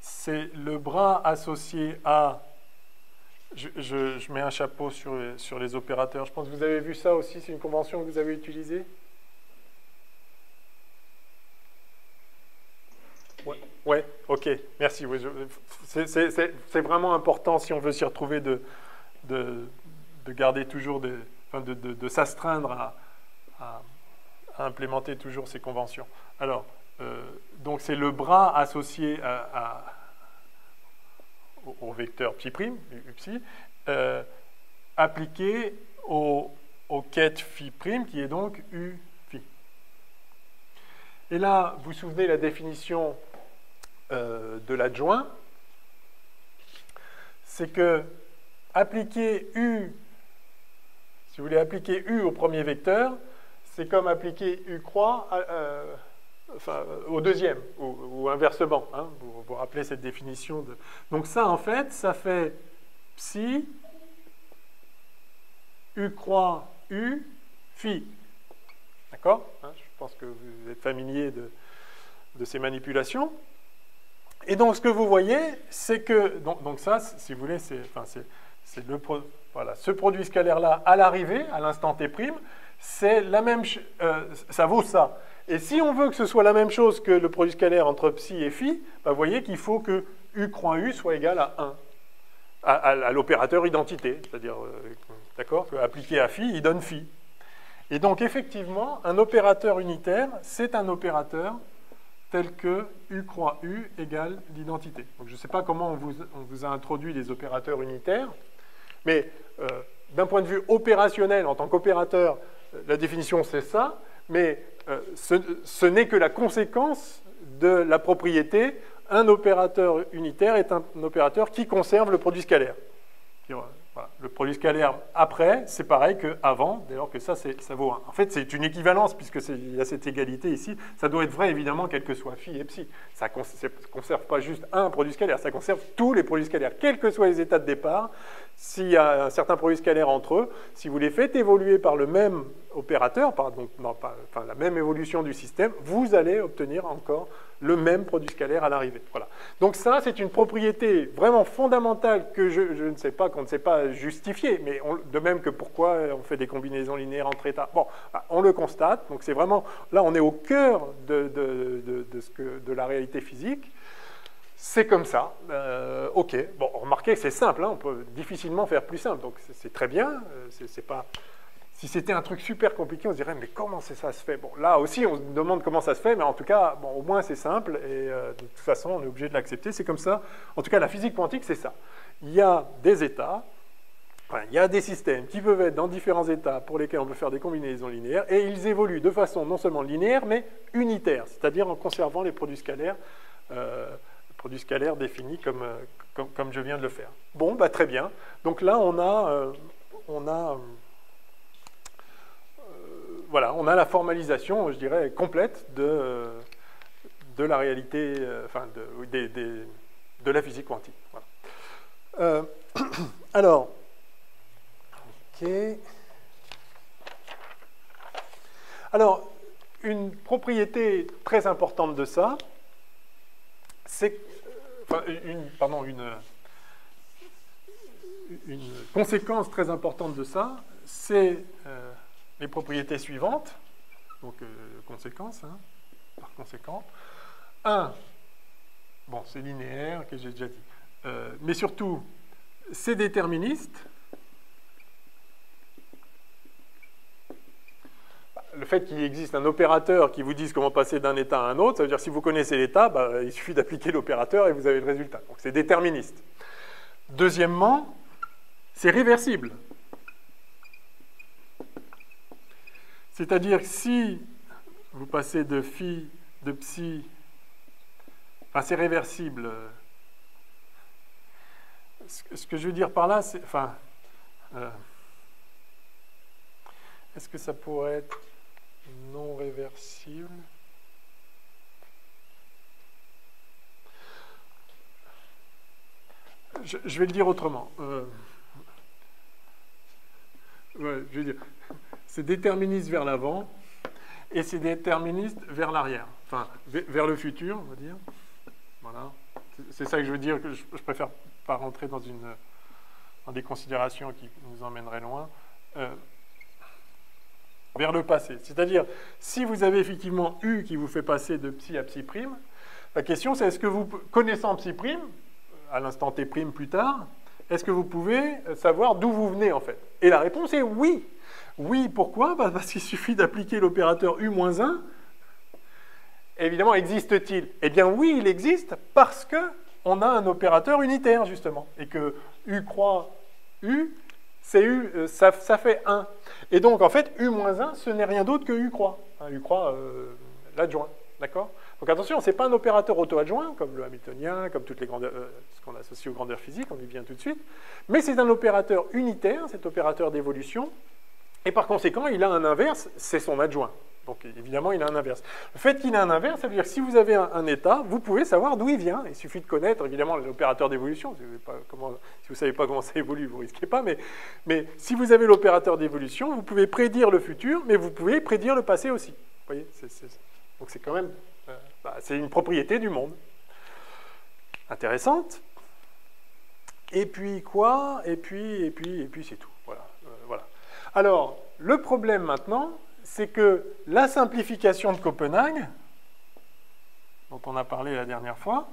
c'est le bras associé à... Je mets un chapeau sur les opérateurs. Je pense que vous avez vu ça aussi, c'est une convention que vous avez utilisée. Ouais, ok, merci. Oui, c'est vraiment important si on veut s'y retrouver de garder toujours des... Enfin, de s'astreindre à implémenter toujours ces conventions. Alors, donc c'est le bras associé au vecteur psi prime, appliqué au ket phi prime, qui est donc u phi. Et là, vous vous souvenez la définition de l'adjoint, c'est que appliquer u, si vous voulez appliquer u au premier vecteur, c'est comme appliquer U croix au deuxième, ou inversement. Hein, vous vous rappelez cette définition. Donc ça, en fait, ça fait psi U croix U phi. D'accord, hein, je pense que vous êtes familier de ces manipulations. Et donc, ce que vous voyez, c'est que... Donc ça, si vous voulez, c'est le... Voilà, ce produit scalaire-là, à l'arrivée, à l'instant t', c'est la même ça vaut ça. Et si on veut que ce soit la même chose que le produit scalaire entre psi et phi, bah vous voyez qu'il faut que u croix u soit égal à 1, à l'opérateur identité, c'est-à-dire, d'accord, appliqué à phi, il donne phi. Et donc effectivement, un opérateur unitaire, c'est un opérateur tel que u croix u égale l'identité. Donc je ne sais pas comment on vous a introduit les opérateurs unitaires, mais d'un point de vue opérationnel, en tant qu'opérateur, la définition, c'est ça, mais ce n'est que la conséquence de la propriété. Un opérateur unitaire est un opérateur qui conserve le produit scalaire. Voilà. Le produit scalaire après, c'est pareil qu'avant, dès lors que ça vaut 1. En fait, c'est une équivalence, puisqu'il y a cette égalité ici. Ça doit être vrai, évidemment, quel que soit phi et psi. Ça ne conserve pas juste un produit scalaire, ça conserve tous les produits scalaires, quels que soient les états de départ. S'il y a un certain produit scalaire entre eux, si vous les faites évoluer par le même opérateur, la même évolution du système, vous allez obtenir encore le même produit scalaire à l'arrivée. Voilà. Donc ça, c'est une propriété vraiment fondamentale que qu'on ne sait pas justifier, mais de même que pourquoi on fait des combinaisons linéaires entre états. Bon, on le constate, donc c'est vraiment... Là, on est au cœur de la réalité physique. C'est comme ça, ok. Bon, remarquez que c'est simple, hein, on peut difficilement faire plus simple, donc c'est très bien, Si c'était un truc super compliqué, on se dirait, mais comment ça se fait? Bon, là aussi, on se demande comment ça se fait, mais en tout cas, bon, au moins c'est simple, et de toute façon, on est obligé de l'accepter, c'est comme ça. En tout cas, la physique quantique, c'est ça. Il y a des états, enfin, il y a des systèmes qui peuvent être dans différents états pour lesquels on peut faire des combinaisons linéaires, et ils évoluent de façon non seulement linéaire, mais unitaire, c'est-à-dire en conservant les produits scalaires définis comme je viens de le faire. Bon, bah, très bien. Donc là, on a la formalisation, je dirais, complète de la réalité, enfin de la physique quantique. Voilà. Alors, ok. Alors, une propriété très importante de ça, c'est, une conséquence très importante de ça, c'est les propriétés suivantes, donc conséquences, hein, par conséquent. 1, bon, c'est linéaire, que j'ai déjà dit, mais surtout, c'est déterministe. Le fait qu'il existe un opérateur qui vous dise comment passer d'un état à un autre, ça veut dire que si vous connaissez l'état, bah, il suffit d'appliquer l'opérateur et vous avez le résultat. Donc c'est déterministe. Deuxièmement, c'est réversible. C'est-à-dire que si vous passez de phi, de psi, enfin c'est réversible. Ce que je veux dire par là, c'est... Enfin, est-ce que ça pourrait être non réversible? Je vais le dire autrement. Ouais, je vais dire... C'est déterministe vers l'avant et c'est déterministe vers l'arrière, enfin vers le futur, on va dire. Voilà, c'est ça que je veux dire, que je préfère pas rentrer dans des considérations qui nous emmèneraient loin, vers le passé. C'est-à-dire, si vous avez effectivement U qui vous fait passer de psi à psi prime, la question c'est est-ce que vous, connaissant psi prime, à l'instant t prime plus tard, est-ce que vous pouvez savoir d'où vous venez en fait? Et la réponse est oui. Oui, pourquoi? Bah, parce qu'il suffit d'appliquer l'opérateur U-1. Évidemment, existe-t-il? Eh bien oui, il existe parce qu'on a un opérateur unitaire, justement. Et que U croix U, c'est U, ça fait 1. Et donc, en fait, U-1, ce n'est rien d'autre que U croix. Hein, U croix, l'adjoint, d'accord? Donc attention, ce n'est pas un opérateur auto-adjoint, comme le Hamiltonien, comme toutes les grandeurs, ce qu'on associe aux grandeurs physiques, on y vient tout de suite. Mais c'est un opérateur unitaire, cet opérateur d'évolution. Et par conséquent, il a un inverse, c'est son adjoint. Donc évidemment, il a un inverse. Le fait qu'il a un inverse, ça veut dire que si vous avez un état, vous pouvez savoir d'où il vient. Il suffit de connaître, évidemment, l'opérateur d'évolution. Si vous ne savez pas comment ça évolue, vous ne risquez pas. Mais si vous avez l'opérateur d'évolution, vous pouvez prédire le futur, mais vous pouvez prédire le passé aussi. Vous voyez, donc c'est quand même... c'est une propriété du monde. Intéressante. Et puis quoi? Et puis c'est tout. Voilà. Alors, le problème maintenant, c'est que la simplification de Copenhague, dont on a parlé la dernière fois,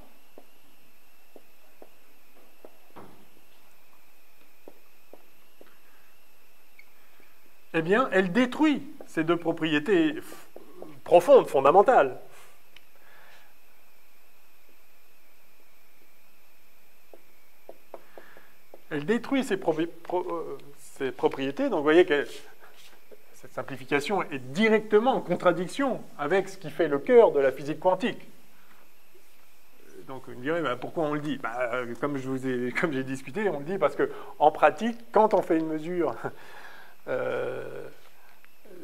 eh bien, elle détruit ces deux propriétés profondes, fondamentales. Elle détruit ses propriétés, donc vous voyez que cette simplification est directement en contradiction avec ce qui fait le cœur de la physique quantique. Donc vous me direz, bah, pourquoi on le dit? Bah, comme j'ai discuté, on le dit parce qu'en pratique, quand on fait une mesure,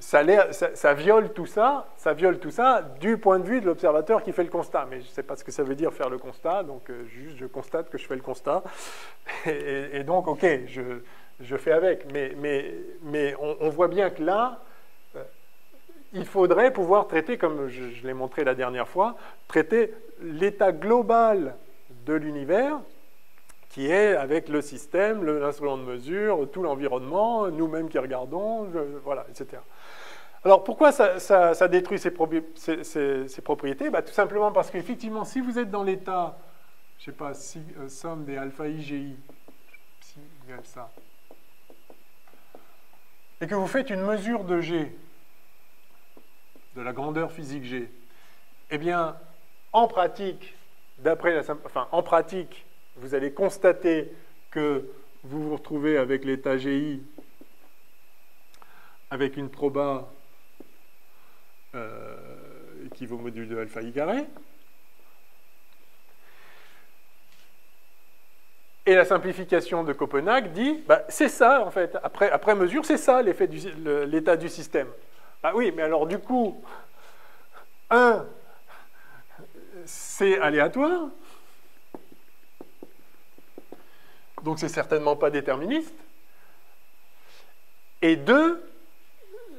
ça viole tout ça, du point de vue de l'observateur qui fait le constat. Mais je ne sais pas ce que ça veut dire faire le constat, donc juste je constate que je fais le constat. Et donc, ok, je fais avec. Mais on voit bien que là, il faudrait pouvoir traiter, comme je l'ai montré la dernière fois, traiter l'état global de l'univers, qui est avec le système, l'instrument de mesure, tout l'environnement, nous-mêmes qui regardons, voilà, etc. Alors pourquoi ça détruit ces propriétés? Bah, tout simplement parce qu'effectivement, si vous êtes dans l'état, je sais pas, si somme des alpha IGI, psi égale ça, et que vous faites une mesure de G, de la grandeur physique G, eh bien, en pratique, vous allez constater que vous vous retrouvez avec l'état GI, avec une proba qui vaut module de alpha i carré. Et la simplification de Copenhague dit, bah, c'est ça en fait, après mesure, c'est ça l'état du système. Bah oui, mais alors du coup, 1, c'est aléatoire, donc c'est certainement pas déterministe, et 2,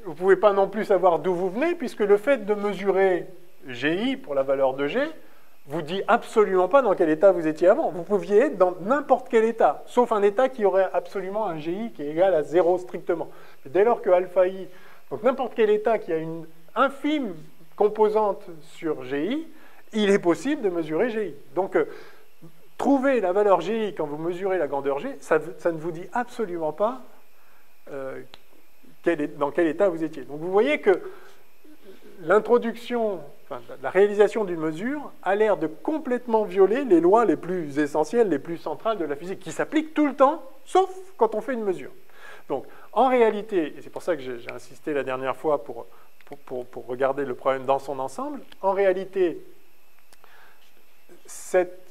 vous ne pouvez pas non plus savoir d'où vous venez, puisque le fait de mesurer GI pour la valeur de G, vous dit absolument pas dans quel état vous étiez avant. Vous pouviez être dans n'importe quel état, sauf un état qui aurait absolument un GI qui est égal à 0 strictement. Mais dès lors que alpha i, donc n'importe quel état qui a une infime composante sur GI, il est possible de mesurer GI. Donc, trouver la valeur GI quand vous mesurez la grandeur G, ça ne vous dit absolument pas dans quel état vous étiez. Donc vous voyez que l'introduction... la réalisation d'une mesure a l'air de complètement violer les lois les plus essentielles, les plus centrales de la physique, qui s'appliquent tout le temps, sauf quand on fait une mesure. Donc, en réalité, et c'est pour ça que j'ai insisté la dernière fois pour regarder le problème dans son ensemble, en réalité, cette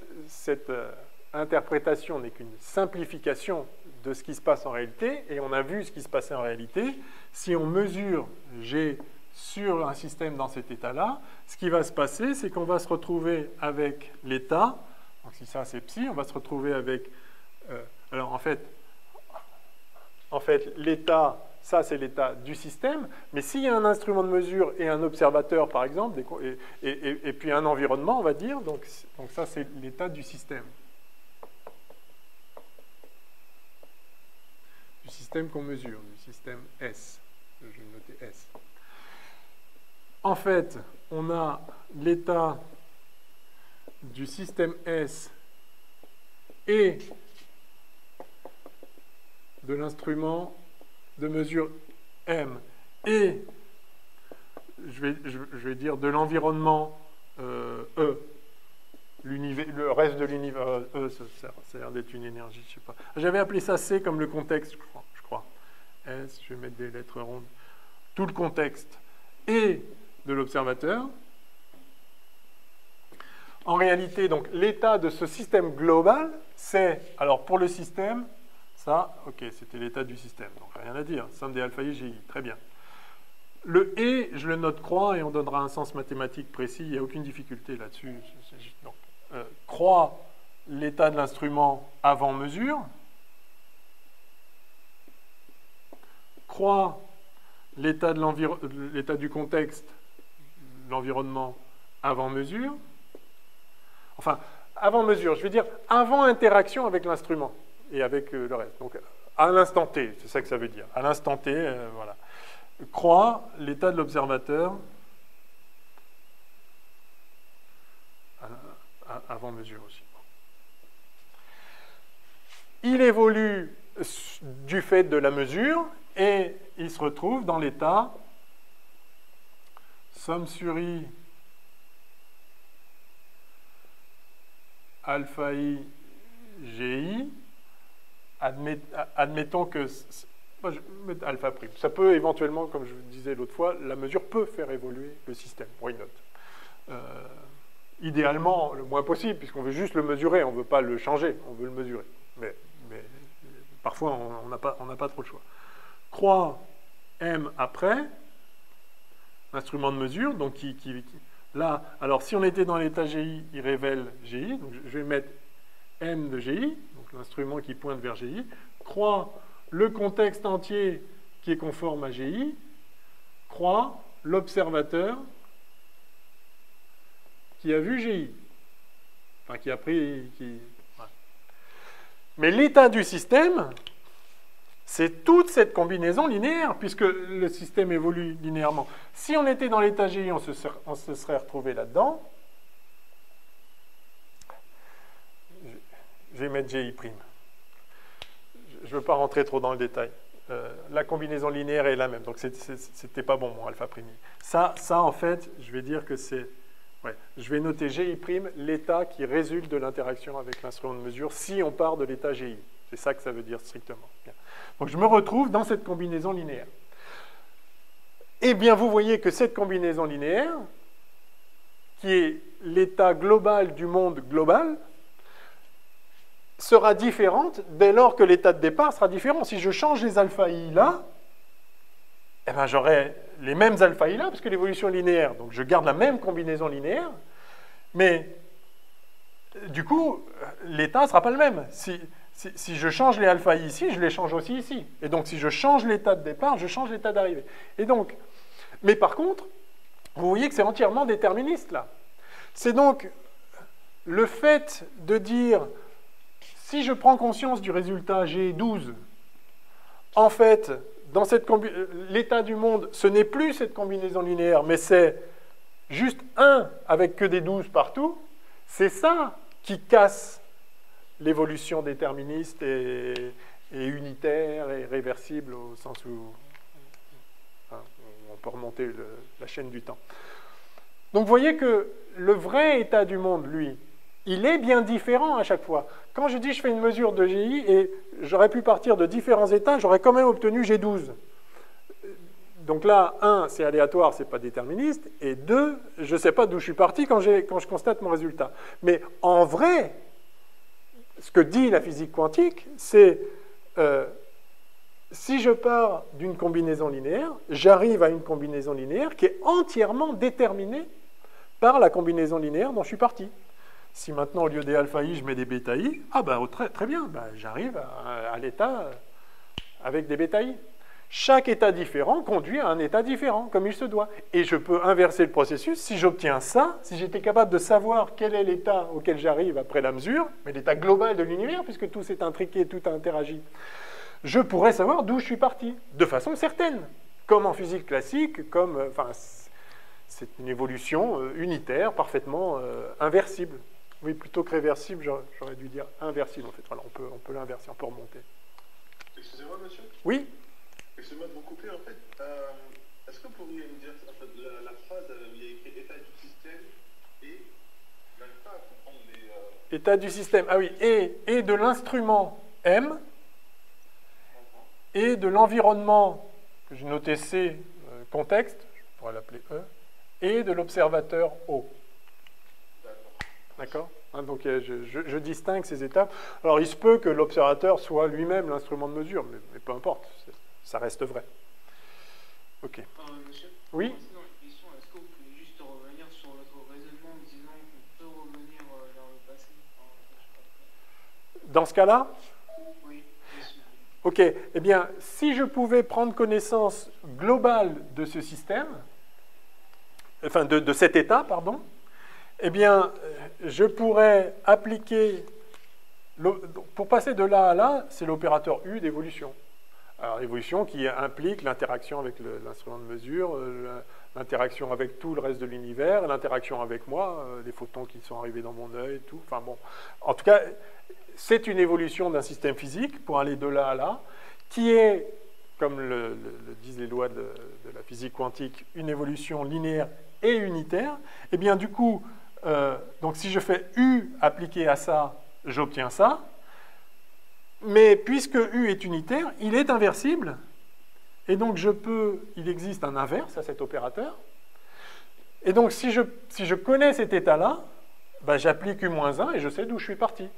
interprétation n'est qu'une simplification de ce qui se passe en réalité, et on a vu ce qui se passait en réalité. Si on mesure G sur un système dans cet état-là, ce qui va se passer, c'est qu'on va se retrouver avec l'état, donc si ça c'est psi, on va se retrouver avec, alors en fait l'état, ça c'est l'état du système, mais s'il y a un instrument de mesure et un observateur par exemple, et puis un environnement on va dire, donc ça c'est l'état du système qu'on mesure, du système S, je vais noter S. En fait, on a l'état du système S et de l'instrument de mesure M et, je vais dire, de l'environnement E. Le reste de l'univers E, ça a l'air d'être une énergie, je ne sais pas. J'avais appelé ça C comme le contexte, je crois. S, je vais mettre des lettres rondes. Tout le contexte et de l'observateur. En réalité, donc, l'état de ce système global, c'est, alors pour le système, ça, ok, c'était l'état du système, donc rien à dire, somme des alpha i, gi, très bien. Le « et », je le note croix, et on donnera un sens mathématique précis, il n'y a aucune difficulté là-dessus. Donc, croix, l'état de l'instrument avant mesure, croix, l'état du contexte, l'environnement avant mesure, enfin, avant mesure, je veux dire avant interaction avec l'instrument et avec le reste, donc à l'instant T, c'est ça que ça veut dire, à l'instant T, voilà. Croix, l'état de l'observateur avant mesure aussi. Il évolue du fait de la mesure et il se retrouve dans l'état somme sur i alpha i gi. Admettons que moi je vais mettre alpha prime. Ça peut éventuellement, comme je vous disais l'autre fois, la mesure peut faire évoluer le système. Why not? Idéalement, le moins possible, puisqu'on veut juste le mesurer, on ne veut pas le changer, on veut le mesurer. Mais parfois, on n'a pas trop le choix. Croix M après, l'instrument de mesure, donc là, alors si on était dans l'état GI, il révèle GI, donc je vais mettre M de GI, donc l'instrument qui pointe vers GI, croix le contexte entier qui est conforme à GI, croix l'observateur qui a vu GI, enfin qui a pris... Ouais. Mais l'état du système... c'est toute cette combinaison linéaire, puisque le système évolue linéairement. Si on était dans l'état GI, on se serait retrouvé là-dedans. Je vais mettre GI'. Je ne veux pas rentrer trop dans le détail. la combinaison linéaire est la même. Donc, c'était pas bon, mon alpha prime. Ça, en fait, je vais dire que c'est... Ouais, je vais noter GI', l'état qui résulte de l'interaction avec l'instrument de mesure, si on part de l'état GI. C'est ça que ça veut dire strictement. Bien. Donc, je me retrouve dans cette combinaison linéaire. Eh bien, vous voyez que cette combinaison linéaire, qui est l'état global du monde global, sera différente dès lors que l'état de départ sera différent. Si je change les alpha i là, eh ben j'aurai les mêmes alpha i là, parce que l'évolution linéaire, donc je garde la même combinaison linéaire, mais du coup, l'état ne sera pas le même. Si je change les alpha i ici, je les change aussi ici. Et donc, si je change l'état de départ, je change l'état d'arrivée. Et donc, mais par contre, vous voyez que c'est entièrement déterministe, là. C'est donc le fait de dire... Si je prends conscience du résultat G12, en fait, dans l'état du monde, ce n'est plus cette combinaison linéaire, mais c'est juste 1 avec que des 12 partout. C'est ça qui casse l'évolution déterministe et unitaire et réversible au sens où enfin, on peut remonter la chaîne du temps. Donc vous voyez que le vrai état du monde, lui, il est bien différent à chaque fois. Quand je dis je fais une mesure de GI et j'aurais pu partir de différents états, j'aurais quand même obtenu G12. Donc là, 1, c'est aléatoire, c'est pas déterministe. Et 2, je ne sais pas d'où je suis parti quand je constate mon résultat. Mais en vrai, ce que dit la physique quantique, c'est si je pars d'une combinaison linéaire, j'arrive à une combinaison linéaire qui est entièrement déterminée par la combinaison linéaire dont je suis parti. Si maintenant, au lieu des alpha i, je mets des bêta i, ah ben très bien, ben, j'arrive à l'état avec des bêta i. Chaque état différent conduit à un état différent, comme il se doit. Et je peux inverser le processus si j'obtiens ça, si j'étais capable de savoir quel est l'état auquel j'arrive après la mesure, mais l'état global de l'univers, puisque tout s'est intriqué, tout a interagi. Je pourrais savoir d'où je suis parti, de façon certaine, comme en physique classique, comme... Enfin, c'est une évolution unitaire, parfaitement inversible. Oui, plutôt que réversible, j'aurais dû dire inversible, en fait. Voilà, on peut l'inverser, on peut remonter. Excusez-moi, monsieur. Oui. Excusez-moi de vous couper, en fait. Est-ce que vous pourriez me dire, en fait, la phrase, il y a écrit état du système et... J'arrive pas à comprendre les... État du système, ah oui, et de l'instrument M, et de l'environnement, que j'ai noté C, contexte, je pourrais l'appeler E, et de l'observateur O. D'accord, hein, donc je distingue ces étapes. Alors il se peut que l'observateur soit lui-même l'instrument de mesure, mais peu importe, ça reste vrai. Ok. Monsieur, oui. Est-ce que vous pouvez juste revenir sur votre raisonnement en disant qu'on peut revenir vers le passé? Dans ce cas-là? Oui. Ok, eh bien, si je pouvais prendre connaissance globale de ce système, enfin de cet état, pardon, eh bien, je pourrais appliquer... Pour passer de là à là, c'est l'opérateur U d'évolution. Alors, évolution qui implique l'interaction avec l'instrument de mesure, l'interaction avec tout le reste de l'univers, l'interaction avec moi, les photons qui sont arrivés dans mon œil, tout. Enfin bon, en tout cas, c'est une évolution d'un système physique, pour aller de là à là, qui est, comme le disent les lois de la physique quantique, une évolution linéaire et unitaire. Eh bien, du coup... donc si je fais U appliqué à ça, j'obtiens ça. Mais puisque U est unitaire, il est inversible. Et donc il existe un inverse à cet opérateur. Et donc si je connais cet état-là, ben, j'applique U-1 et je sais d'où je suis parti.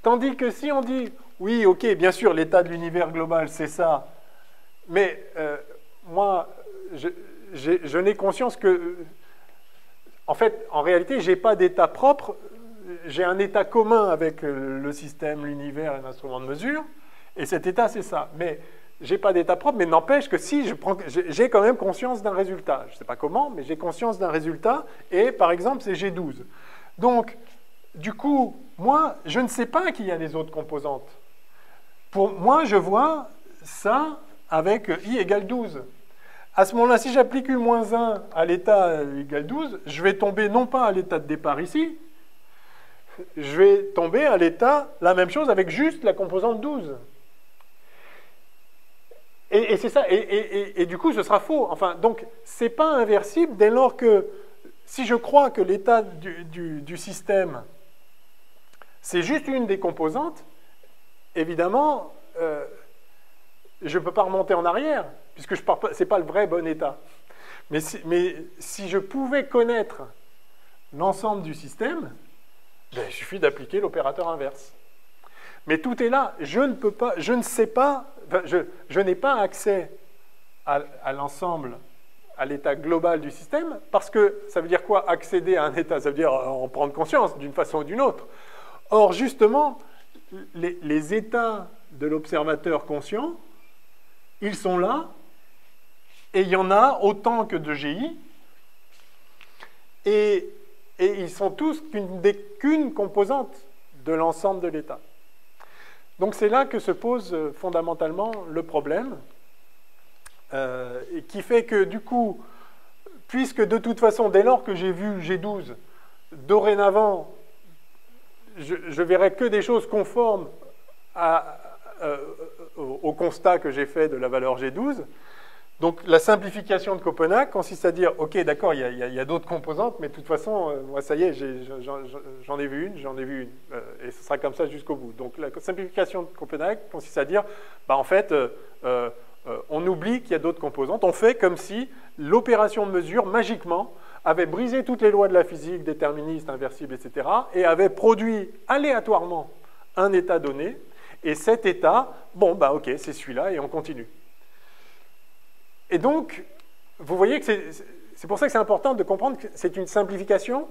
Tandis que si on dit, oui, ok, bien sûr, l'état de l'univers global, c'est ça. Mais moi, je n'ai conscience que... En fait, en réalité, je n'ai pas d'état propre, j'ai un état commun avec le système, l'univers et l'instrument de mesure, et cet état, c'est ça. Mais je n'ai pas d'état propre, mais n'empêche que si, j'ai quand même conscience d'un résultat. Je ne sais pas comment, mais j'ai conscience d'un résultat, et par exemple, c'est G12. Donc, du coup, moi, je ne sais pas qu'il y a les autres composantes. Pour moi, je vois ça avec I égale 12. À ce moment-là, si j'applique U-1 à l'état égal 12, je vais tomber non pas à l'état de départ ici, je vais tomber à l'état, la même chose avec juste la composante 12. Et c'est ça. Et du coup, ce sera faux. Enfin, donc, c'est pas inversible dès lors que, si je crois que l'état du système, c'est juste une des composantes, évidemment, je ne peux pas remonter en arrière, puisque ce n'est pas le vrai bon état. Mais si je pouvais connaître l'ensemble du système, ben, il suffit d'appliquer l'opérateur inverse. Mais tout est là. Je ne peux pas, je ne sais pas, enfin, je n'ai pas accès à l'ensemble, à l'état global du système, parce que ça veut dire quoi, accéder à un état? Ça veut dire en prendre conscience d'une façon ou d'une autre. Or, justement, les états de l'observateur conscient, ils sont là, et il y en a autant que de GI, et ils sont tous qu'une composante de l'ensemble de l'état. Donc c'est là que se pose fondamentalement le problème, qui fait que du coup, puisque de toute façon, dès lors que j'ai vu G12, dorénavant, je verrai que des choses conformes au constat que j'ai fait de la valeur G12. Donc la simplification de Copenhague consiste à dire, ok, d'accord, il y a d'autres composantes, mais de toute façon, moi, ça y est, j'en ai vu une, et ce sera comme ça jusqu'au bout. Donc la simplification de Copenhague consiste à dire, bah, en fait, on oublie qu'il y a d'autres composantes, on fait comme si l'opération de mesure, magiquement, avait brisé toutes les lois de la physique, déterministe, inversible, etc., et avait produit aléatoirement un état donné, et cet état, bon, bah ok, c'est celui-là, et on continue. Et donc, vous voyez que c'est pour ça que c'est important de comprendre que c'est une simplification.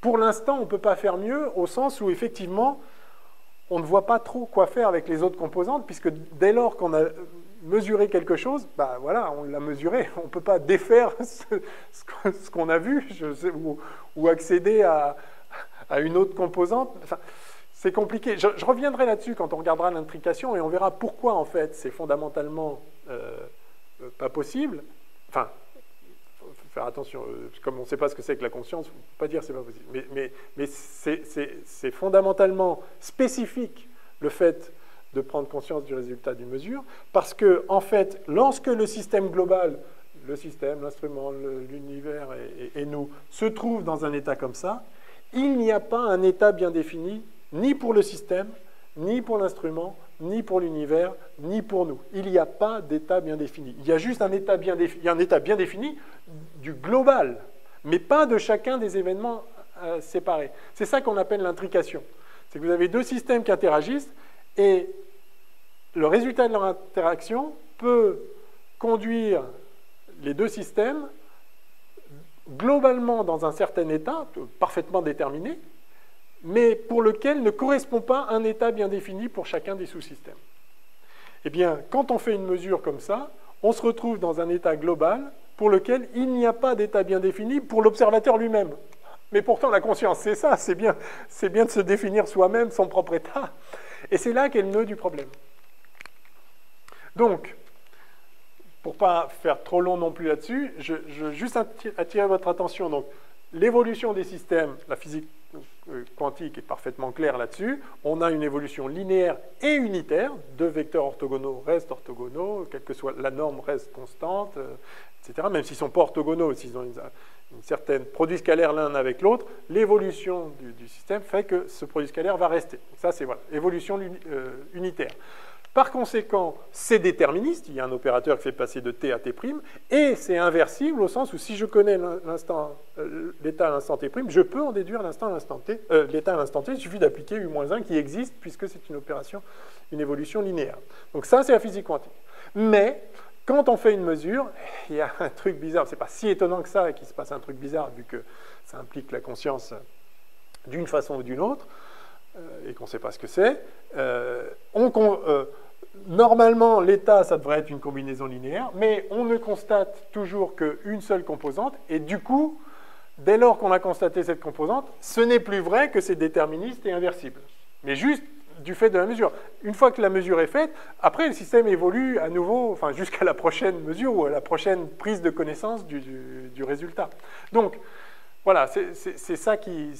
Pour l'instant, on ne peut pas faire mieux, au sens où, effectivement, on ne voit pas trop quoi faire avec les autres composantes, puisque dès lors qu'on a mesuré quelque chose, bah voilà, on l'a mesuré, on ne peut pas défaire ce qu'on a vu, ou accéder à une autre composante. Enfin, c'est compliqué. Je reviendrai là-dessus quand on regardera l'intrication et on verra pourquoi, en fait, c'est fondamentalement pas possible. Enfin, il faut faire attention. Comme on ne sait pas ce que c'est que la conscience, on ne peut pas dire que ce n'est pas possible. Mais c'est fondamentalement spécifique, le fait de prendre conscience du résultat d'une mesure, parce que, en fait, lorsque le système global, le système, l'instrument, l'univers et nous, se trouvent dans un état comme ça, il n'y a pas un état bien défini ni pour le système, ni pour l'instrument, ni pour l'univers, ni pour nous. Il n'y a pas d'état bien défini. Il y a juste un état bien défini, il y a un état bien défini du global, mais pas de chacun des événements séparés. C'est ça qu'on appelle l'intrication. C'est que vous avez deux systèmes qui interagissent et le résultat de leur interaction peut conduire les deux systèmes globalement dans un certain état, parfaitement déterminé, mais pour lequel ne correspond pas un état bien défini pour chacun des sous-systèmes. Eh bien, quand on fait une mesure comme ça, on se retrouve dans un état global pour lequel il n'y a pas d'état bien défini pour l'observateur lui-même. Mais pourtant, la conscience, c'est ça, c'est bien de se définir soi-même son propre état. Et c'est là qu'est le nœud du problème. Donc, pour ne pas faire trop long non plus là-dessus, je veux juste attirer votre attention. Donc, l'évolution des systèmes, la physique quantique est parfaitement claire là-dessus. On a une évolution linéaire et unitaire. Deux vecteurs orthogonaux restent orthogonaux, quelle que soit la norme reste constante, etc. Même s'ils ne sont pas orthogonaux, s'ils ont une certaine produit scalaire l'un avec l'autre, l'évolution du système fait que ce produit scalaire va rester. Donc ça, c'est voilà, évolution unitaire. Par conséquent, c'est déterministe. Il y a un opérateur qui fait passer de t à t', et c'est inversible au sens où si je connais l'état à l'instant t', je peux en déduire l'état à l'instant t. Il suffit d'appliquer U-1 qui existe puisque c'est une opération, une évolution linéaire. Donc ça, c'est la physique quantique. Mais quand on fait une mesure, il y a un truc bizarre. C'est pas si étonnant que ça qu'il se passe un truc bizarre vu que ça implique la conscience d'une façon ou d'une autre et qu'on ne sait pas ce que c'est. Normalement, l'état, ça devrait être une combinaison linéaire, mais on ne constate toujours qu'une seule composante, et du coup, dès lors qu'on a constaté cette composante, ce n'est plus vrai que c'est déterministe et inversible, mais juste du fait de la mesure. Une fois que la mesure est faite, après, le système évolue à nouveau, enfin, jusqu'à la prochaine mesure ou à la prochaine prise de connaissance du résultat. Donc, Voilà, c'est ça qui...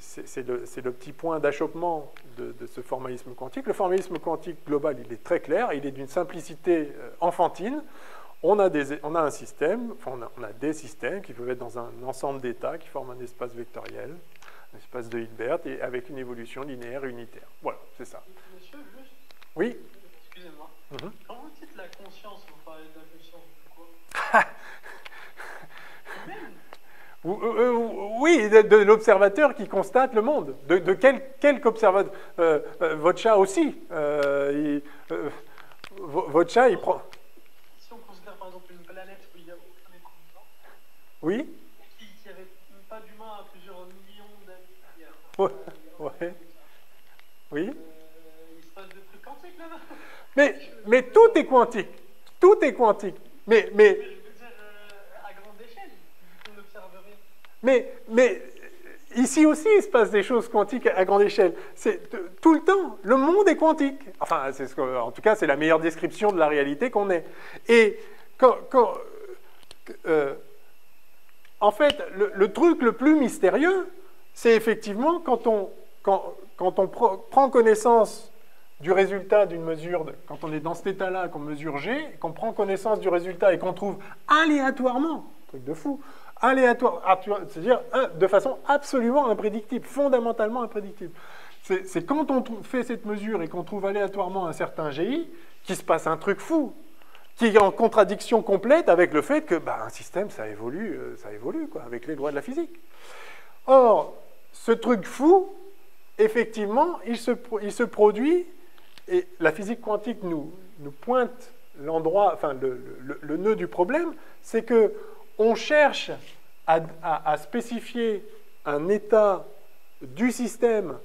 C'est le petit point d'achoppement de ce formalisme quantique. Le formalisme quantique global, il est très clair, il est d'une simplicité enfantine. On a un système, enfin on a des systèmes qui peuvent être dans un ensemble d'états qui forment un espace vectoriel, un espace de Hilbert, et avec une évolution linéaire unitaire. Voilà, c'est ça. Monsieur, juste... Oui. Excusez-moi. Quand vous dites la conscience, vous parlez de la conscience de quoi? Oui, de l'observateur qui constate le monde. De quel observateur? Votre chat aussi. Votre chat, il prend... Si on considère par exemple une planète où il n'y a aucun être vivant, oui, qui n'avait pas d'humains à plusieurs millions d'années. Oui. Il se passe des trucs quantiques là-bas. Mais tout est quantique. Tout est quantique. Mais ici aussi, il se passe des choses quantiques à grande échelle. Tout le temps, le monde est quantique. Enfin, en tout cas, c'est la meilleure description de la réalité qu'on ait. Et en fait, le truc le plus mystérieux, c'est effectivement quand on prend connaissance du résultat d'une mesure, quand on est dans cet état-là, qu'on mesure G, qu'on prend connaissance du résultat et qu'on trouve aléatoirement, truc de fou, c'est-à-dire de façon absolument imprédictible, fondamentalement imprédictible. C'est quand on fait cette mesure et qu'on trouve aléatoirement un certain GI qu'il se passe un truc fou, qui est en contradiction complète avec le fait que un système, ça évolue quoi, avec les lois de la physique. Or, ce truc fou, effectivement, il se produit, et la physique quantique nous pointe l'endroit, enfin le nœud du problème, c'est que on cherche à spécifier un état du système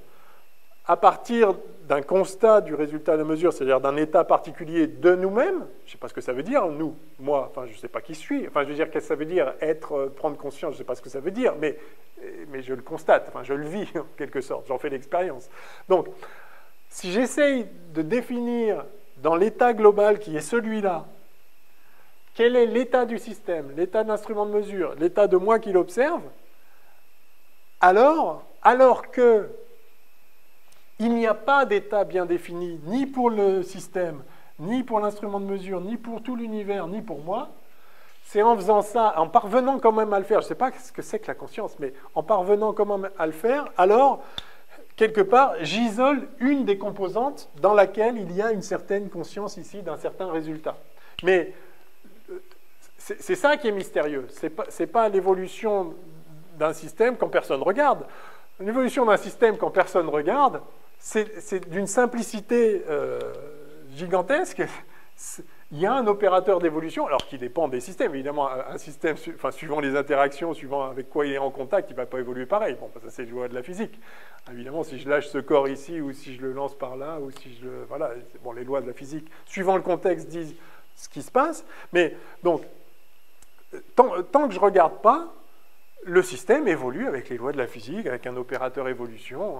à partir d'un constat du résultat de la mesure, c'est-à-dire d'un état particulier de nous-mêmes. Je ne sais pas ce que ça veut dire, nous, moi, enfin, je ne sais pas qui suis. Enfin, je veux dire, qu'est-ce que ça veut dire, prendre conscience, je ne sais pas ce que ça veut dire, mais je le constate, enfin, je le vis, en quelque sorte, j'en fais l'expérience. Donc, si j'essaye de définir dans l'état global qui est celui-là, quel est l'état du système, l'état de l'instrument de mesure, l'état de moi qui l'observe, alors que il n'y a pas d'état bien défini, ni pour le système, ni pour l'instrument de mesure, ni pour tout l'univers, ni pour moi, c'est en faisant ça, en parvenant quand même à le faire, je ne sais pas ce que c'est que la conscience, mais en parvenant quand même à le faire, alors, quelque part, j'isole une des composantes dans laquelle il y a une certaine conscience ici d'un certain résultat. Mais c'est ça qui est mystérieux. C'est pas l'évolution d'un système quand personne regarde. L'évolution d'un système quand personne regarde, c'est d'une simplicité gigantesque. Il y a un opérateur d'évolution, alors qui dépend des systèmes. Évidemment, un système, enfin, suivant les interactions, suivant avec quoi il est en contact, il ne va pas évoluer pareil. Bon, ça, c'est le loi de la physique. Évidemment, si je lâche ce corps ici, ou si je le lance par là, ou si je le... Voilà, bon, les lois de la physique, suivant le contexte, disent ce qui se passe, mais donc tant que je ne regarde pas, le système évolue avec les lois de la physique, avec un opérateur évolution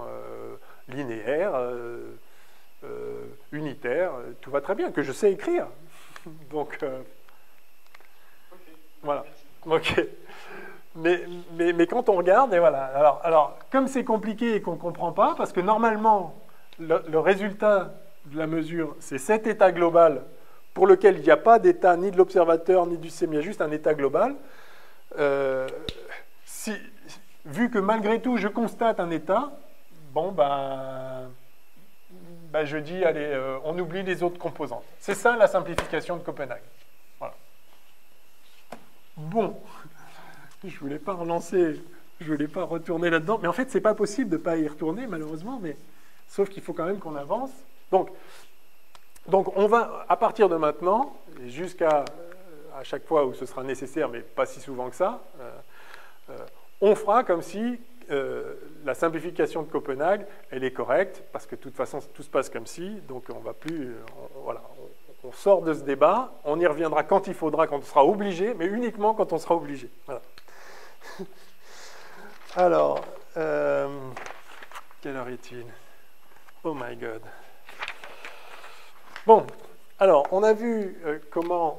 linéaire, unitaire, tout va très bien, que je sais écrire. Donc, okay. Voilà. Ok. Mais quand on regarde, et voilà. Alors comme c'est compliqué et qu'on ne comprend pas, parce que normalement, le résultat de la mesure, c'est cet état global pour lequel il n'y a pas d'état ni de l'observateur ni du système, il y a juste un état global. Vu que malgré tout je constate un état, bon ben je dis allez, on oublie les autres composantes. C'est ça la simplification de Copenhague. Voilà. Bon, je voulais pas relancer, je voulais pas retourner là-dedans, mais en fait c'est pas possible de pas y retourner malheureusement, mais sauf qu'il faut quand même qu'on avance. Donc on va, à partir de maintenant, jusqu'à chaque fois où ce sera nécessaire, mais pas si souvent que ça, on fera comme si la simplification de Copenhague, elle est correcte, parce que de toute façon, tout se passe comme si, donc on va plus... voilà, on sort de ce débat, on y reviendra quand il faudra, quand on sera obligé, mais uniquement quand on sera obligé. Voilà. Alors, quelle heure est-il? Oh my God. Bon, alors, on a vu comment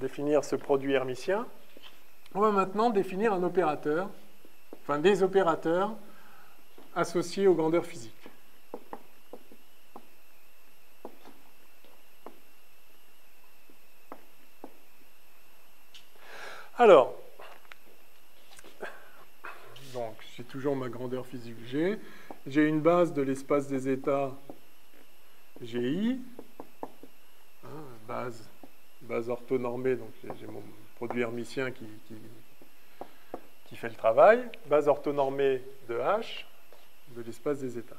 définir ce produit hermitien. On va maintenant définir un opérateur, enfin des opérateurs associés aux grandeurs physiques. Alors, donc j'ai toujours ma grandeur physique G, j'ai une base de l'espace des états GI, hein, base orthonormée, donc j'ai mon produit hermitien qui fait le travail, base orthonormée de H, de l'espace des états.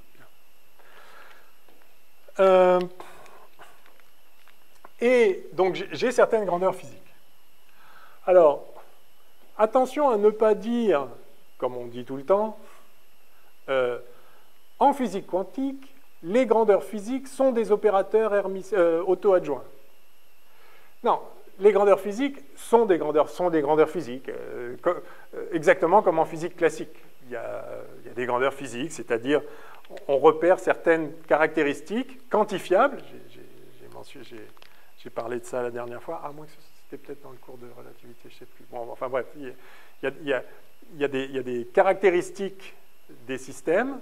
Et donc j'ai certaines grandeurs physiques. Alors, attention à ne pas dire, comme on dit tout le temps, en physique quantique, les grandeurs physiques sont des opérateurs auto-adjoints. Non, les grandeurs physiques sont des grandeurs physiques, exactement comme en physique classique. Il y a des grandeurs physiques, c'est-à-dire on repère certaines caractéristiques quantifiables. J'ai parlé de ça la dernière fois, à moins que c'était peut-être dans le cours de relativité, je ne sais plus. Bon, enfin bref, il y a des caractéristiques des systèmes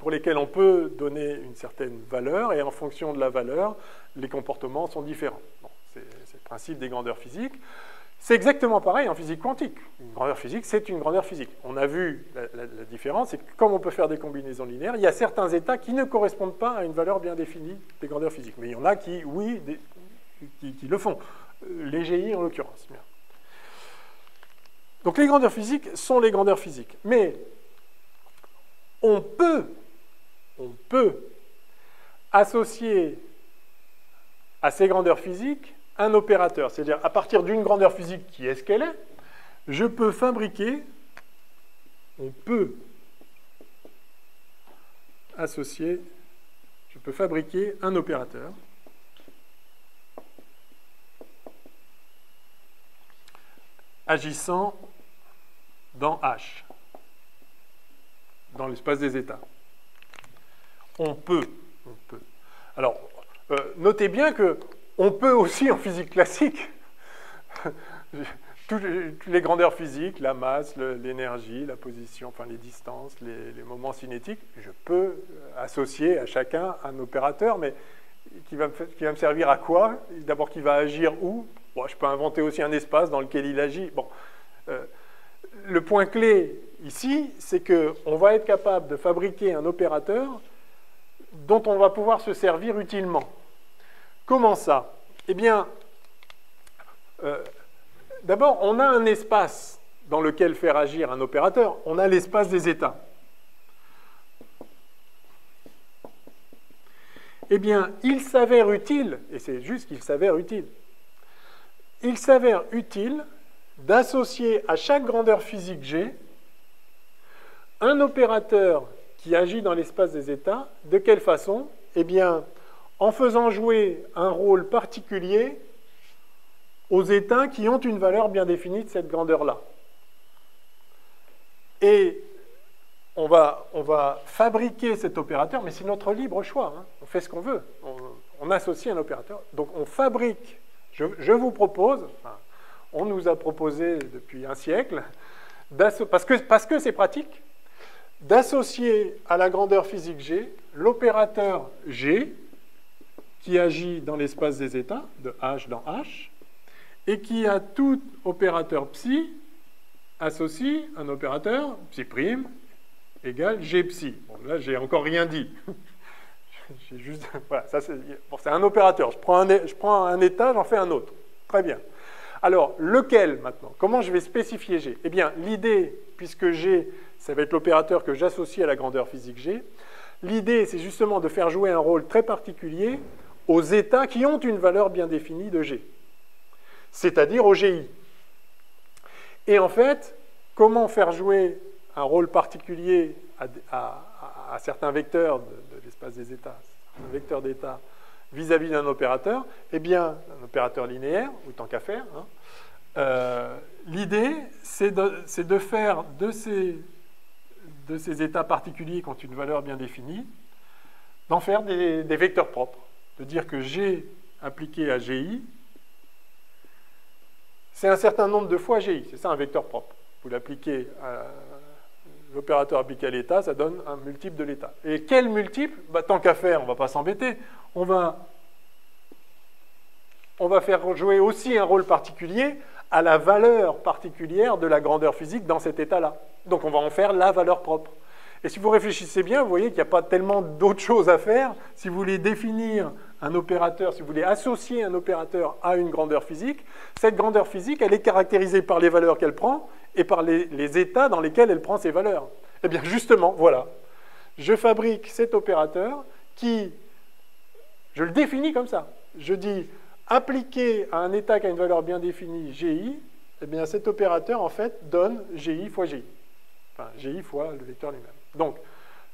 pour lesquels on peut donner une certaine valeur, et en fonction de la valeur, les comportements sont différents. Bon, c'est le principe des grandeurs physiques. C'est exactement pareil en physique quantique. Une grandeur physique, c'est une grandeur physique. On a vu la différence, c'est que comme on peut faire des combinaisons linéaires, il y a certains états qui ne correspondent pas à une valeur bien définie des grandeurs physiques. Mais il y en a qui, oui, qui le font. Les GI en l'occurrence. Donc les grandeurs physiques sont les grandeurs physiques. Mais on peut associer à ces grandeurs physiques un opérateur. C'est-à-dire, à partir d'une grandeur physique qui est ce qu'elle est, je peux fabriquer, je peux fabriquer un opérateur agissant dans H, dans l'espace des états. On peut. Alors, notez bien que on peut aussi en physique classique, toutes les grandeurs physiques, la masse, l'énergie, la position, enfin les distances, les moments cinétiques, je peux associer à chacun un opérateur, mais qui va me servir à quoi? D'abord, qui va agir où? Bon, je peux inventer aussi un espace dans lequel il agit. Bon, le point clé ici, c'est qu'on va être capable de fabriquer un opérateur dont on va pouvoir se servir utilement. Comment ça? Eh bien, d'abord, on a un espace dans lequel faire agir un opérateur. On a l'espace des états. Eh bien, il s'avère utile, et c'est juste qu'il s'avère utile, d'associer à chaque grandeur physique G un opérateur qui agit dans l'espace des états. De quelle façon? Eh bien, en faisant jouer un rôle particulier aux états qui ont une valeur bien définie de cette grandeur-là. Et on va fabriquer cet opérateur, mais c'est notre libre choix, hein. On fait ce qu'on veut. On associe un opérateur. Donc on fabrique. Je vous propose, enfin, on nous a proposé depuis un siècle, parce que c'est pratique, d'associer à la grandeur physique G l'opérateur G qui agit dans l'espace des états, de H dans H, et qui à tout opérateur psi associe un opérateur psi' égale G psi. Bon, là, j'ai encore rien dit. J'ai juste... Voilà, ça c'est bon, un opérateur. Je prends un état, j'en fais un autre. Très bien. Alors, lequel maintenant? Comment je vais spécifier G? Eh bien, l'idée, puisque G, ça va être l'opérateur que j'associe à la grandeur physique G, l'idée, c'est justement de faire jouer un rôle très particulier aux états qui ont une valeur bien définie de G, c'est-à-dire au GI. Et en fait, comment faire jouer un rôle particulier à certains vecteurs de l'espace des états, un vecteur d'état vis-à-vis d'un opérateur? Eh bien, un opérateur linéaire, autant qu'à faire, hein. L'idée, c'est de faire de ces états particuliers qui ont une valeur bien définie, d'en faire des vecteurs propres. De dire que G appliqué à GI, c'est un certain nombre de fois GI. C'est ça un vecteur propre. Vous l'appliquez à l'opérateur appliqué à l'état, ça donne un multiple de l'état. Et quel multiple? Bah, tant qu'à faire, on ne va pas s'embêter. On va faire jouer aussi un rôle particulier à la valeur particulière de la grandeur physique dans cet état-là. Donc on va en faire la valeur propre. Et si vous réfléchissez bien, vous voyez qu'il n'y a pas tellement d'autres choses à faire. Si vous voulez définir un opérateur, si vous voulez associer un opérateur à une grandeur physique, cette grandeur physique, elle est caractérisée par les valeurs qu'elle prend et par les états dans lesquels elle prend ses valeurs. Eh bien justement, voilà. Je fabrique cet opérateur qui, je le définis comme ça. Je dis, appliqué à un état qui a une valeur bien définie, GI, eh bien cet opérateur, en fait, donne GI fois GI. Enfin, GI fois le vecteur lui-même. Donc,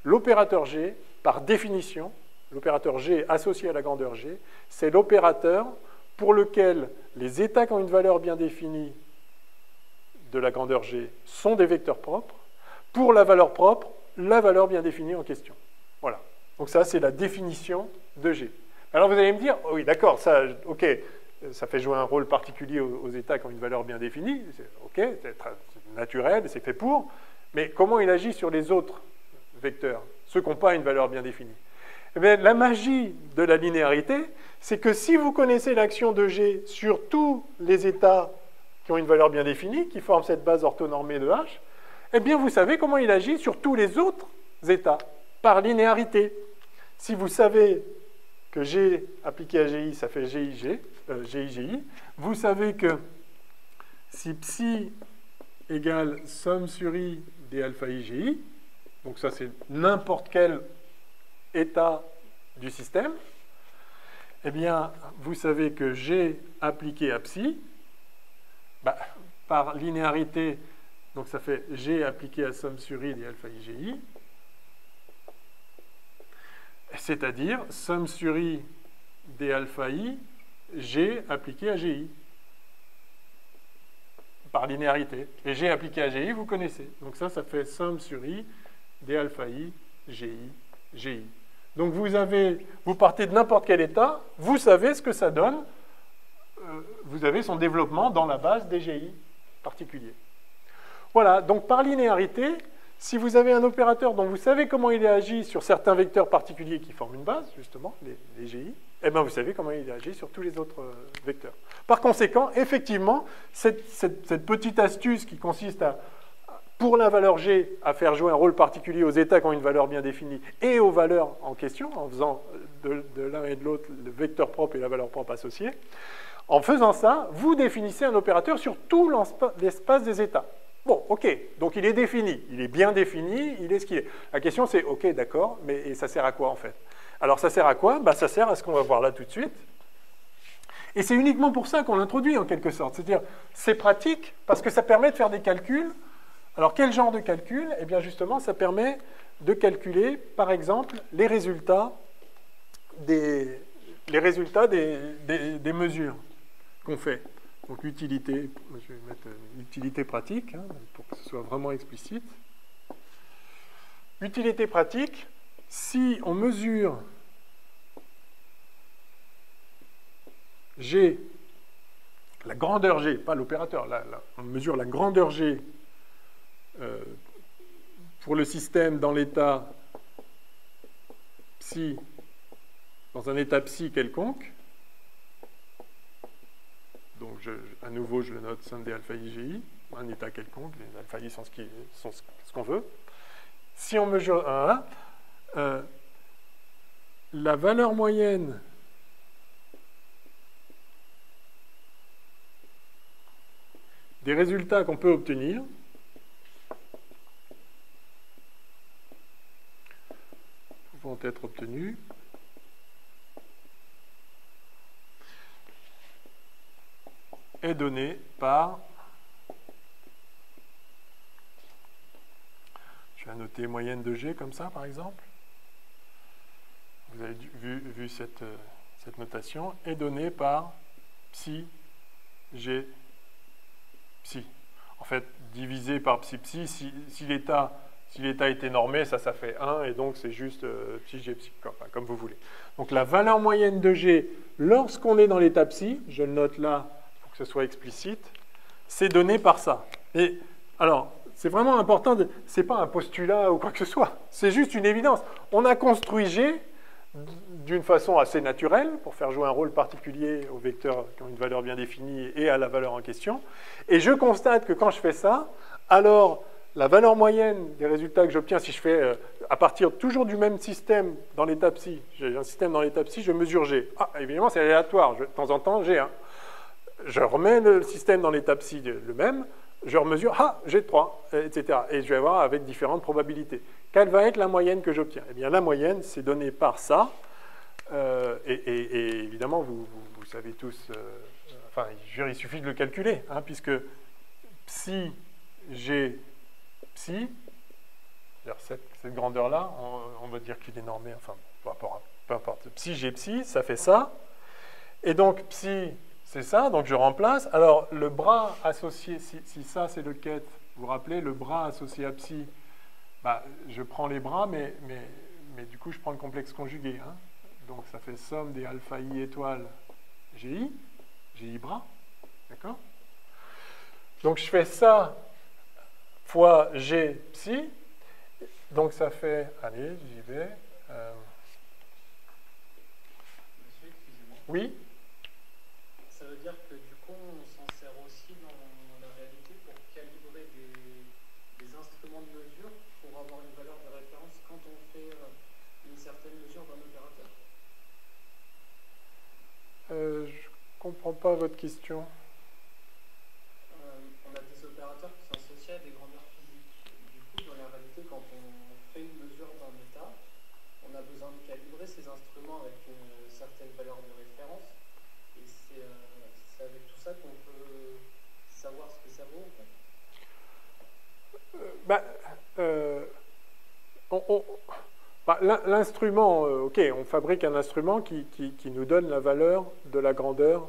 l'opérateur G, par définition, l'opérateur G associé à la grandeur G, c'est l'opérateur pour lequel les états qui ont une valeur bien définie de la grandeur G sont des vecteurs propres, pour la valeur bien définie en question. Voilà. Donc ça, c'est la définition de G. Alors vous allez me dire, oh oui, d'accord, ça, ok, ça fait jouer un rôle particulier aux états qui ont une valeur bien définie, ok, c'est naturel, c'est fait pour, mais comment il agit sur les autres vecteurs, ceux qui n'ont pas une valeur bien définie? Eh bien, la magie de la linéarité, c'est que si vous connaissez l'action de G sur tous les états qui ont une valeur bien définie, qui forment cette base orthonormée de H, eh bien vous savez comment il agit sur tous les autres états, par linéarité. Si vous savez que G appliqué à GI, ça fait GIG, GIGI, vous savez que si psi égale somme sur i des alpha IGI, donc ça c'est n'importe quel état du système, eh bien vous savez que G appliqué à psi, bah, par linéarité, donc ça fait G appliqué à somme sur i des alpha IGI, c'est-à-dire somme sur i des alpha i, G appliqué à GI, par linéarité. Et G appliqué à GI, vous connaissez. Donc ça, ça fait somme sur i des alpha i, GI, GI. Donc vous partez de n'importe quel état, vous savez ce que ça donne, vous avez son développement dans la base des GI particuliers. Voilà, donc par linéarité, si vous avez un opérateur dont vous savez comment il agit sur certains vecteurs particuliers qui forment une base, justement, les GI, eh bien vous savez comment il agit sur tous les autres vecteurs. Par conséquent, effectivement, cette petite astuce qui consiste à, pour la valeur G, à faire jouer un rôle particulier aux états qui ont une valeur bien définie et aux valeurs en question, en faisant de l'un et de l'autre le vecteur propre et la valeur propre associée, en faisant ça, vous définissez un opérateur sur tout l'espace des états. Bon, ok, donc il est défini, il est bien défini, il est ce qu'il est. La question c'est, ok, d'accord, mais et ça sert à quoi en fait? Alors ça sert à quoi? Bah, ça sert à ce qu'on va voir là tout de suite. Et c'est uniquement pour ça qu'on l'introduit en quelque sorte. C'est-à-dire, c'est pratique parce que ça permet de faire des calculs. Alors quel genre de calcul? Eh bien justement, ça permet de calculer, par exemple, les résultats des mesures qu'on fait. Donc utilité, je vais mettre utilité pratique, hein, pour que ce soit vraiment explicite. Utilité pratique, si on mesure G, la grandeur G, pas l'opérateur, on mesure la grandeur G pour le système dans l'état psi, dans un état psi quelconque. Donc, à nouveau, je le note somme des alpha IGI, un état quelconque, les alpha I sont ce qu'on veut. Si on mesure 1, la valeur moyenne des résultats qu'on peut obtenir pouvant être obtenus est donné par, je vais noter moyenne de G comme ça par exemple, vous avez vu cette notation, est donnée par psi G psi. En fait, divisé par psi psi, si l'état était normé, ça fait 1, et donc c'est juste psi G psi, comme vous voulez. Donc la valeur moyenne de G, lorsqu'on est dans l'état psi, je le note là, que ce soit explicite, c'est donné par ça. Et alors, c'est vraiment important, c'est pas un postulat ou quoi que ce soit, c'est juste une évidence. On a construit G d'une façon assez naturelle, pour faire jouer un rôle particulier aux vecteurs qui ont une valeur bien définie et à la valeur en question. Et je constate que quand je fais ça, alors la valeur moyenne des résultats que j'obtiens, si je fais à partir toujours du même système dans l'état psi, j'ai un système dans l'état psi, je mesure G. Ah, évidemment, c'est aléatoire, de temps en temps, G1. Je remets le système dans l'état psi le même, je remesure, ah, G3, etc. Et je vais avoir avec différentes probabilités. Quelle va être la moyenne que j'obtiens? Eh bien, la moyenne, c'est donnée par ça. Et évidemment, vous savez tous, enfin, il suffit de le calculer, hein, puisque psi, G, psi, cette grandeur-là, on va dire qu'il est normé, enfin, peu importe. Psi, G, psi, ça fait ça. Et donc, psi... c'est ça, donc je remplace. Alors, le bras associé, si ça c'est le ket, vous vous rappelez, le bras associé à psi, bah, je prends les bras, mais du coup, je prends le complexe conjugué. Hein. Donc, ça fait somme des alpha i étoiles GI bras, d'accord? Donc, je fais ça fois G psi, donc ça fait, allez, j'y vais. Monsieur, excusez-moi. Oui? Ça veut dire que du coup, on s'en sert aussi dans la réalité pour calibrer des instruments de mesure pour avoir une valeur de référence quand on fait une certaine mesure d'un opérateur. Je ne comprends pas votre question. On a des opérateurs qui sont associés à des grandeurs physiques. Du coup, dans la réalité, quand on fait une mesure d'un état, on a besoin de calibrer ces instruments avec une certaine valeur de référence. Et c'est avec tout ça qu'on peut savoir ce que ça vaut, en fait. L'instrument, ok, on fabrique un instrument qui nous donne la valeur de la grandeur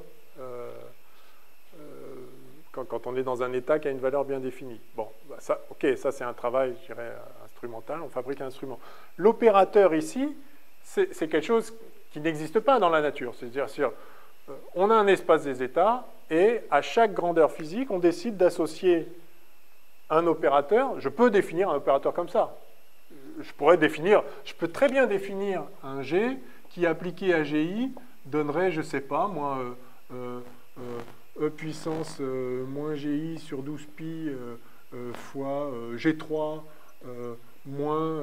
quand on est dans un état qui a une valeur bien définie. Bon, bah ça, ok, ça c'est un travail, je dirais, instrumental, on fabrique un instrument. L'opérateur ici, c'est quelque chose qui n'existe pas dans la nature, c'est-à-dire sur... on a un espace des états et à chaque grandeur physique, on décide d'associer un opérateur. Je peux définir un opérateur comme ça. Je peux très bien définir un G qui, appliqué à GI, donnerait, je ne sais pas, moi, E puissance moins GI sur 12pi fois G3 moins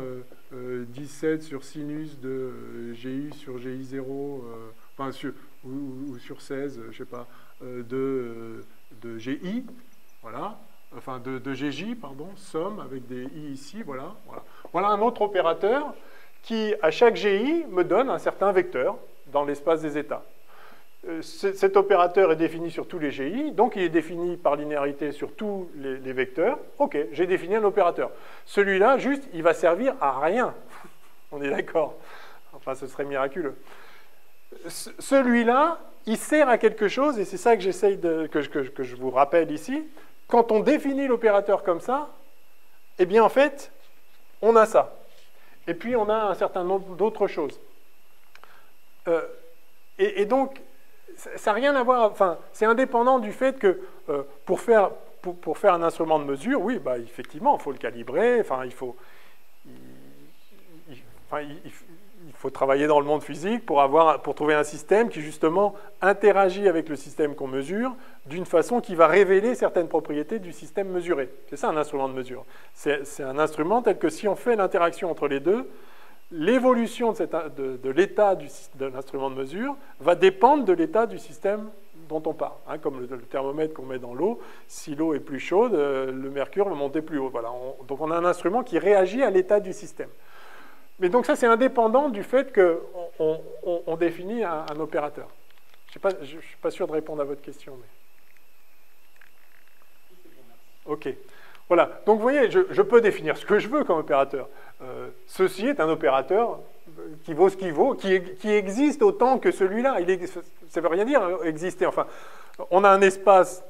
17 sur sinus de GI sur GI0, enfin, ou sur 16, je ne sais pas, de GI, voilà, enfin de GJ, pardon, somme avec des I ici, voilà, voilà. Voilà un autre opérateur qui, à chaque GI, me donne un certain vecteur dans l'espace des états. Cet opérateur est défini sur tous les GI, donc il est défini par linéarité sur tous les vecteurs. Ok, j'ai défini un opérateur. Celui-là, juste, il va servir à rien. On est d'accord. Enfin, ce serait miraculeux. Celui-là, il sert à quelque chose, et c'est ça que j'essaye que je vous rappelle ici. Quand on définit l'opérateur comme ça, eh bien en fait, on a ça. Et puis on a un certain nombre d'autres choses. Et donc, ça n'a rien à voir, enfin, c'est indépendant du fait que pour faire un instrument de mesure, oui, bah, effectivement, il faut le calibrer, enfin, il faut travailler dans le monde physique pour trouver un système qui, justement, interagit avec le système qu'on mesure d'une façon qui va révéler certaines propriétés du système mesuré. C'est ça, un instrument de mesure. C'est un instrument tel que si on fait l'interaction entre les deux, l'évolution de l'état de l'instrument de mesure va dépendre de l'état du système dont on parle. Hein, comme le thermomètre qu'on met dans l'eau, si l'eau est plus chaude, le mercure va monter plus haut. Voilà, donc on a un instrument qui réagit à l'état du système. Mais donc ça, c'est indépendant du fait qu'on définit un opérateur. Je ne suis pas sûr de répondre à votre question. Mais... ok. Voilà. Donc vous voyez, je peux définir ce que je veux comme opérateur. Ceci est un opérateur qui vaut ce qu'il vaut, qui existe autant que celui-là. Ça ne veut rien dire exister. Enfin, on a un espace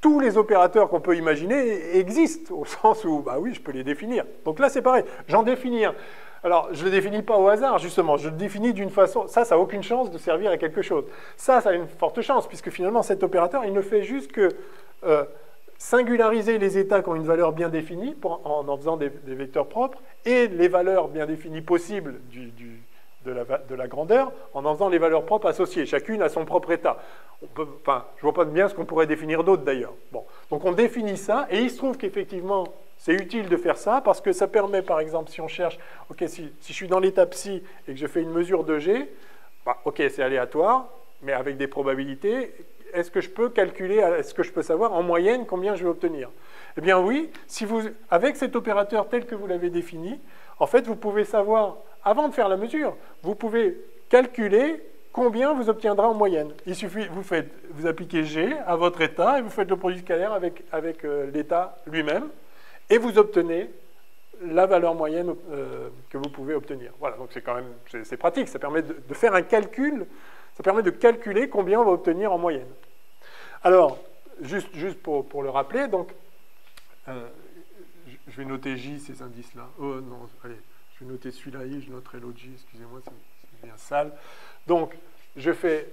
tous les opérateurs qu'on peut imaginer existent, au sens où, bah oui, je peux les définir. Donc là, c'est pareil, j'en définis un. Alors, je ne le définis pas au hasard, justement, je le définis d'une façon... Ça n'a aucune chance de servir à quelque chose. Ça a une forte chance, puisque finalement, cet opérateur, il ne fait juste que singulariser les états qui ont une valeur bien définie, en faisant des vecteurs propres, et les valeurs bien définies possibles de la grandeur, en faisant les valeurs propres associées, chacune à son propre état. Enfin, je ne vois pas bien ce qu'on pourrait définir d'autre, d'ailleurs. Bon. Donc, on définit ça, et il se trouve qu'effectivement... C'est utile de faire ça parce que ça permet, par exemple, si on cherche, ok, si je suis dans l'état psi et que je fais une mesure de G, bah, ok, c'est aléatoire, mais avec des probabilités, est-ce que je peux calculer, est-ce que je peux savoir en moyenne combien je vais obtenir? Eh bien oui, avec cet opérateur tel que vous l'avez défini, en fait, vous pouvez savoir, avant de faire la mesure, vous pouvez calculer combien vous obtiendrez en moyenne. Il suffit, vous appliquez G à votre état et vous faites le produit scalaire avec l'état lui-même. Et vous obtenez la valeur moyenne que vous pouvez obtenir. Voilà, donc c'est quand même c'est pratique, ça permet de faire un calcul, ça permet de calculer combien on va obtenir en moyenne. Alors, juste pour le rappeler, donc, je vais noter J, ces indices-là. Oh non, allez, je vais noter celui-là I, je noterai l'autre J, excusez-moi, c'est bien sale. Donc, je fais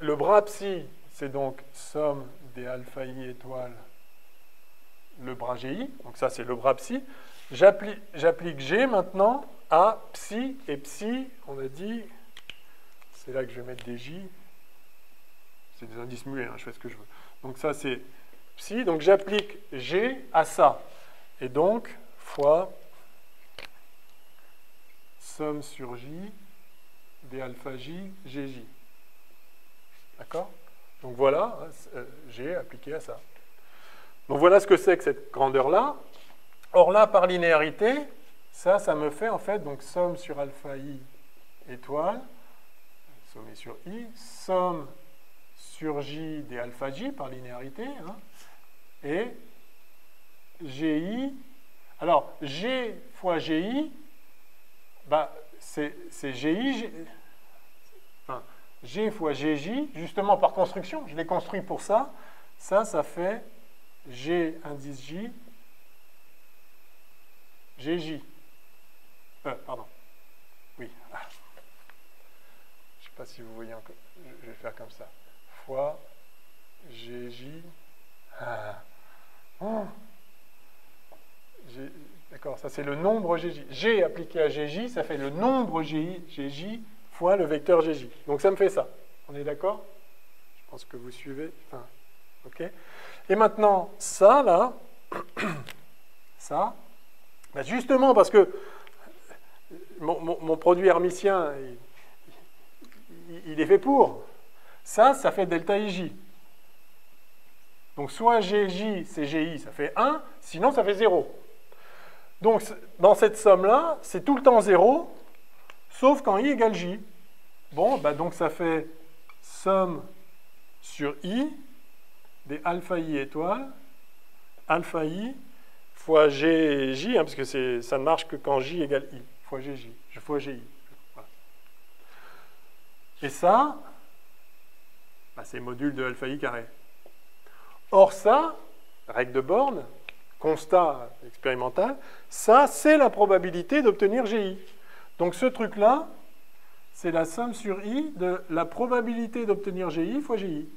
le bras psi, c'est donc somme des alpha I étoiles le bras GI, donc ça c'est le bras psi. J'applique G maintenant à psi, et psi, on a dit, c'est là que je vais mettre des J, c'est des indices muets, hein, je fais ce que je veux. Donc ça c'est psi, donc j'applique G à ça, et donc fois somme sur J des alpha J, GJ. D'accord? Donc voilà, G appliqué à ça. Donc voilà ce que c'est que cette grandeur-là. Or là, par linéarité, ça me fait en fait donc somme sur alpha i étoile, sommée sur i, somme sur j des alpha j par linéarité, hein, et gi. Alors g fois gi, bah, c'est gi, enfin, g fois gj, justement par construction, je l'ai construit pour ça, ça fait... G indice J, GJ. Pardon. Oui. Ah. Je ne sais pas si vous voyez encore. Je vais faire comme ça. Fois GJ. Ah. Oh. D'accord, ça c'est le nombre GJ. G appliqué à GJ, ça fait le nombre GJ fois le vecteur GJ. Donc ça me fait ça. On est d'accord? Je pense que vous suivez. Enfin, ok. Et maintenant, ça, là, ça, ben justement parce que mon produit hermitien, il est fait pour. Ça fait delta IJ. Donc, soit GJ, c'est GI, ça fait 1, sinon ça fait 0. Donc, dans cette somme-là, c'est tout le temps 0, sauf quand I égale J. Bon, ben donc ça fait somme sur I, des alpha i étoiles, alpha i fois gj, hein, parce que ça ne marche que quand j égale i, fois gj, fois gi. Voilà. Et ça, bah, c'est module de alpha i carré. Or ça, règle de Born, constat expérimental, ça c'est la probabilité d'obtenir gi. Donc ce truc-là, c'est la somme sur i de la probabilité d'obtenir gi fois gi.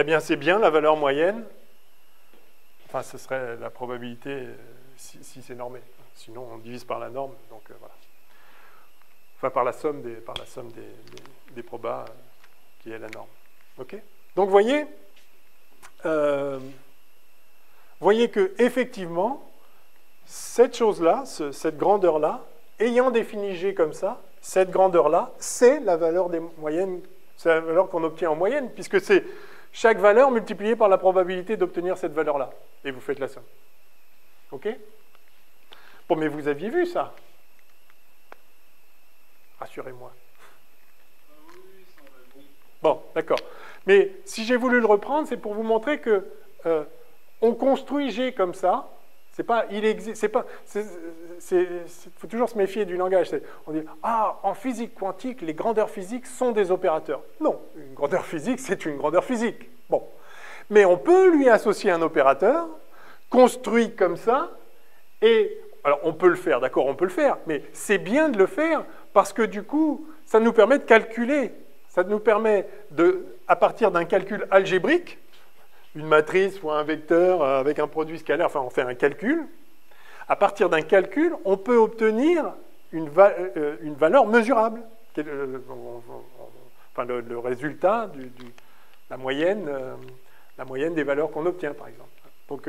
Eh bien, c'est bien la valeur moyenne. Enfin, ce serait la probabilité si c'est normé. Sinon, on divise par la norme. Donc, voilà. Enfin, par la somme des probas qui est la norme. Ok. Donc, voyez que effectivement, cette chose-là, cette grandeur-là, ayant défini G comme ça, cette grandeur-là, c'est la valeur des moyennes, c'est la valeur qu'on obtient en moyenne, puisque c'est chaque valeur multipliée par la probabilité d'obtenir cette valeur-là. Et vous faites la somme. OK? Bon, mais vous aviez vu ça? Rassurez-moi. Bon, d'accord. Mais si j'ai voulu le reprendre, c'est pour vous montrer que on construit G comme ça. C'est pas, il existe, c'est pas, faut toujours se méfier du langage. On dit, ah, en physique quantique, les grandeurs physiques sont des opérateurs. Non, une grandeur physique, c'est une grandeur physique. Bon, Mais on peut lui associer un opérateur construit comme ça, et alors on peut le faire, d'accord, on peut le faire, mais c'est bien de le faire parce que du coup, ça nous permet de calculer, ça nous permet de, à partir d'un calcul algébrique, une matrice ou un vecteur avec un produit scalaire, enfin on fait un calcul, à partir d'un calcul, on peut obtenir une valeur mesurable, enfin le résultat la moyenne des valeurs qu'on obtient, par exemple. Donc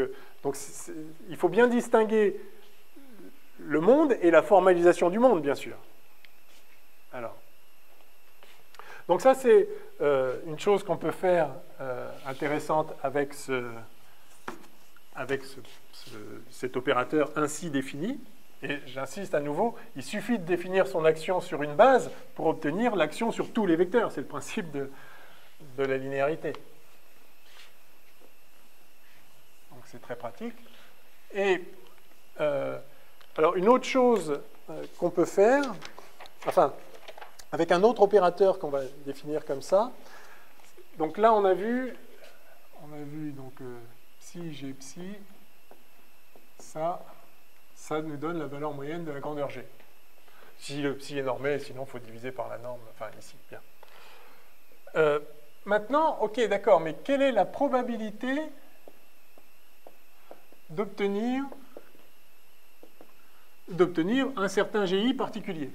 il faut bien distinguer le monde et la formalisation du monde, bien sûr. Alors, donc ça, c'est une chose qu'on peut faire intéressante avec cet opérateur ainsi défini. Et j'insiste à nouveau, il suffit de définir son action sur une base pour obtenir l'action sur tous les vecteurs. C'est le principe de la linéarité. Donc c'est très pratique. Et alors une autre chose qu'on peut faire, enfin avec un autre opérateur qu'on va définir comme ça. Donc là on a vu donc psi g psi, ça nous donne la valeur moyenne de la grandeur g. Si le psi est normé, sinon il faut diviser par la norme. Enfin ici bien. Maintenant, ok, d'accord, mais quelle est la probabilité d'obtenir un certain GI particulier?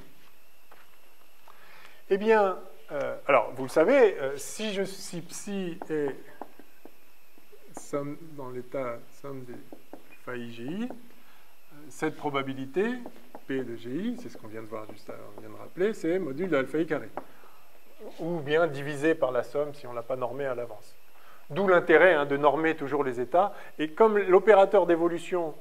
Eh bien, alors, vous le savez, si psi est somme, dans l'état somme des failles GI, cette probabilité, P de GI, c'est ce qu'on vient de voir juste avant, on vient de rappeler, c'est module de alpha i carré, ou bien divisé par la somme si on ne l'a pas normé à l'avance. D'où l'intérêt de normer toujours les états. Et comme l'opérateur d'évolution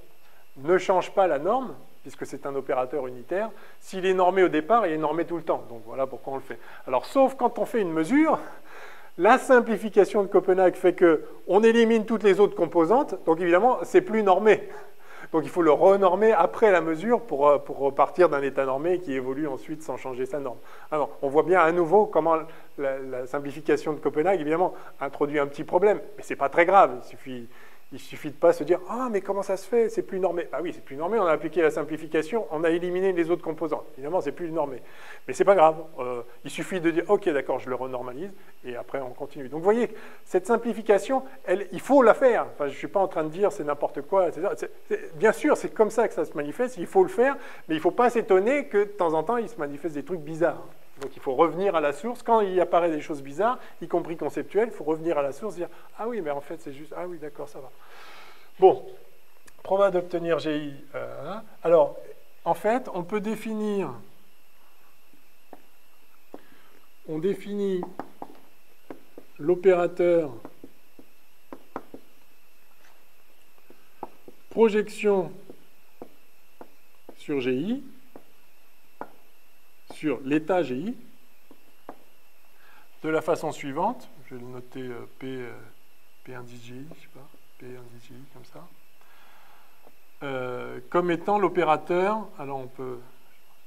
ne change pas la norme, puisque c'est un opérateur unitaire, s'il est normé au départ, il est normé tout le temps. Donc voilà pourquoi on le fait. Alors sauf quand on fait une mesure, la simplification de Copenhague fait qu'on élimine toutes les autres composantes, donc évidemment, c'est plus normé. Donc il faut le renormer après la mesure pour repartir d'un état normé qui évolue ensuite sans changer sa norme. Alors, on voit bien à nouveau comment la simplification de Copenhague, évidemment, introduit un petit problème. Mais ce n'est pas très grave. Il suffit de ne pas se dire « Ah, mais comment ça se fait? C'est plus normé. » Ah oui, c'est plus normé, on a appliqué la simplification, on a éliminé les autres composantes. Évidemment, c'est plus normé. Mais ce n'est pas grave. Il suffit de dire « Ok, d'accord, je le renormalise » et après, on continue. Donc, vous voyez, cette simplification, il faut la faire. Enfin, je ne suis pas en train de dire « C'est n'importe quoi », etc. Bien sûr, c'est comme ça que ça se manifeste, il faut le faire, mais il ne faut pas s'étonner que de temps en temps, il se manifeste des trucs bizarres. Donc il faut revenir à la source. Quand il apparaît des choses bizarres, y compris conceptuelles, il faut revenir à la source et dire « Ah oui, mais en fait, c'est juste... Ah oui, d'accord, ça va. » Bon, proba d'obtenir GI. Alors, en fait, on peut définir... On définit l'opérateur projection sur GI, sur l'état GI, de la façon suivante. Je vais le noter P indice GI, je sais pas, P indice GI, comme ça, comme étant l'opérateur, alors on peut,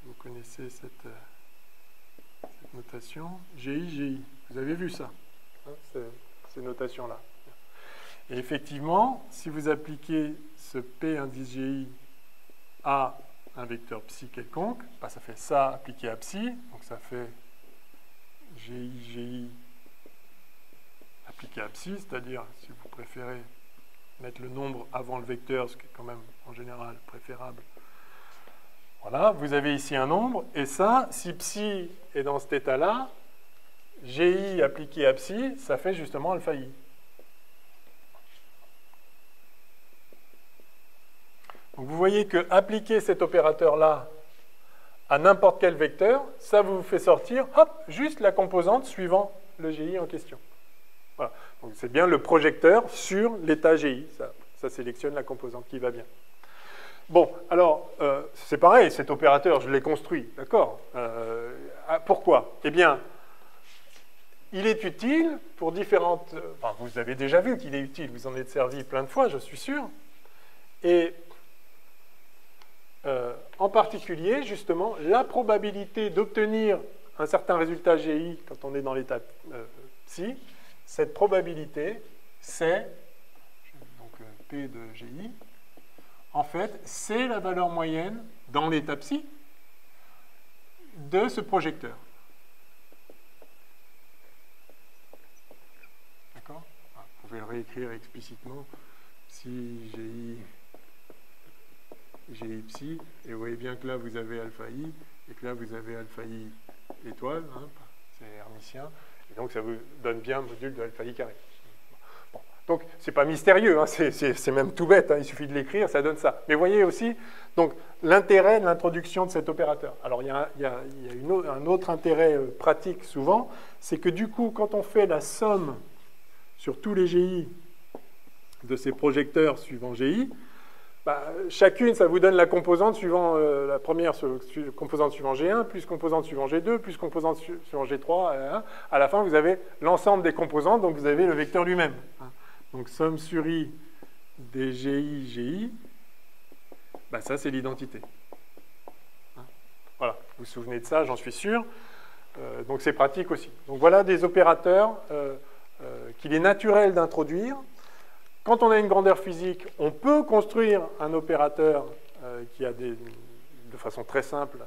vous connaissez cette notation, GI, GI, vous avez vu ça, hein, ces notations-là. Et effectivement, si vous appliquez ce P indice GI à un vecteur psi quelconque, bah ça fait ça appliqué à psi, donc ça fait GI, GI appliqué à psi, c'est-à-dire, si vous préférez mettre le nombre avant le vecteur, ce qui est quand même en général préférable, voilà, vous avez ici un nombre, et ça, si psi est dans cet état-là, GI appliqué à psi, ça fait justement alpha i. Donc vous voyez que appliquer cet opérateur-là à n'importe quel vecteur, ça vous fait sortir, hop, juste la composante suivant le GI en question. Voilà. Donc c'est bien le projecteur sur l'état GI. Ça sélectionne la composante qui va bien. Bon, alors, c'est pareil, cet opérateur, je l'ai construit, d'accord. Pourquoi? Eh bien, il est utile pour différentes... Enfin, vous avez déjà vu qu'il est utile, vous en êtes servi plein de fois, je suis sûr. Et... en particulier, justement, la probabilité d'obtenir un certain résultat GI quand on est dans l'état psi, cette probabilité, c'est, donc P de GI, en fait, c'est la valeur moyenne dans l'état psi de ce projecteur. D'accord? Vous pouvez le réécrire explicitement si GI... J'ai psi, et vous voyez bien que là vous avez alpha i, et que là vous avez alpha i étoile, hein, c'est hermitien, et donc ça vous donne bien le module de alpha i carré. Bon. Donc c'est pas mystérieux, hein, c'est même tout bête, hein, il suffit de l'écrire, ça donne ça. Mais vous voyez aussi l'intérêt de l'introduction de cet opérateur. Alors il y a, un autre intérêt pratique souvent, c'est que du coup quand on fait la somme sur tous les GI de ces projecteurs suivant GI, bah, chacune, ça vous donne la composante suivant la première, composante suivant G1, plus composante suivant G2, plus composante suivant G3. À la fin, vous avez l'ensemble des composantes, donc vous avez le vecteur lui-même. Donc somme sur I des GI, GI, bah, ça c'est l'identité. Voilà, vous vous souvenez de ça, j'en suis sûr. Donc c'est pratique aussi. Donc voilà des opérateurs qu'il est naturel d'introduire. Quand on a une grandeur physique, on peut construire un opérateur qui a des, de façon très simple,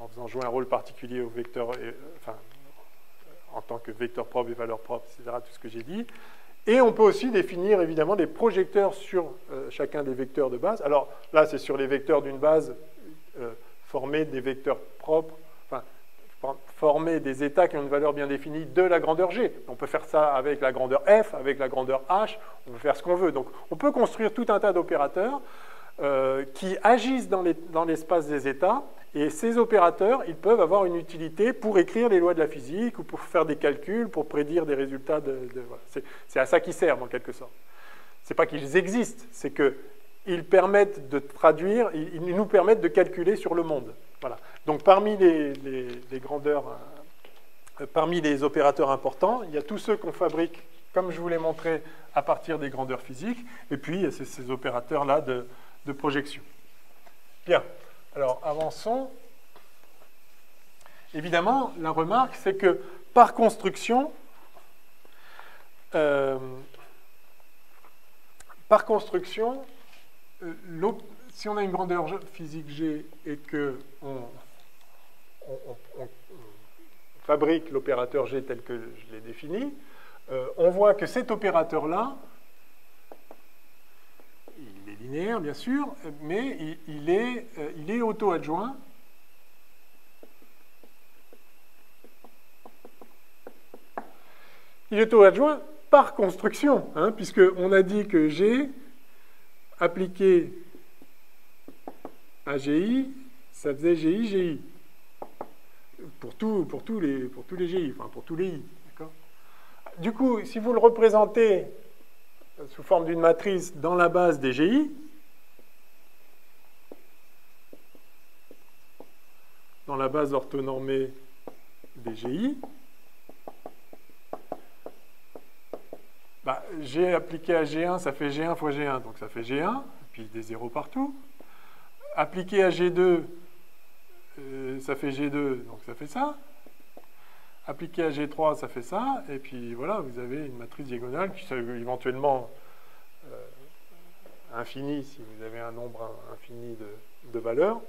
en faisant jouer un rôle particulier au vecteur, enfin, en tant que vecteur propre et valeur propre, etc., tout ce que j'ai dit. Et on peut aussi définir évidemment des projecteurs sur chacun des vecteurs de base. Alors là, c'est sur les vecteurs d'une base formés des vecteurs propres, enfin, former des états qui ont une valeur bien définie de la grandeur G. On peut faire ça avec la grandeur F, avec la grandeur H, on peut faire ce qu'on veut. Donc on peut construire tout un tas d'opérateurs qui agissent dans l'espace des états, et ces opérateurs, ils peuvent avoir une utilité pour écrire les lois de la physique, ou pour faire des calculs, pour prédire des résultats. Voilà. C'est à ça qu'ils servent en quelque sorte. C'est pas qu'ils existent, c'est que ils permettent de traduire, ils nous permettent de calculer sur le monde. Voilà. Donc parmi les grandeurs, parmi les opérateurs importants, il y a tous ceux qu'on fabrique, comme je vous l'ai montré, à partir des grandeurs physiques, et puis il y a ces opérateurs-là de projection. Bien, alors avançons. Évidemment, la remarque, c'est que par construction, si on a une grandeur physique G et que on fabrique l'opérateur G tel que je l'ai défini, on voit que cet opérateur-là, il est linéaire bien sûr, mais il est auto-adjoint par construction, hein, puisqu'on a dit que G appliqué à GI, ça faisait GI, GI. Pour tous les GI, enfin pour tous les I. Du coup, si vous le représentez sous forme d'une matrice dans la base des GI, dans la base orthonormée des GI, bah, G appliqué à G1, ça fait G1 fois G1, donc ça fait G1, et puis des zéros partout. Appliqué à G2, ça fait G2, donc ça fait ça. Appliqué à G3, ça fait ça, et puis voilà, vous avez une matrice diagonale qui est éventuellement infinie, si vous avez un nombre infini de valeurs.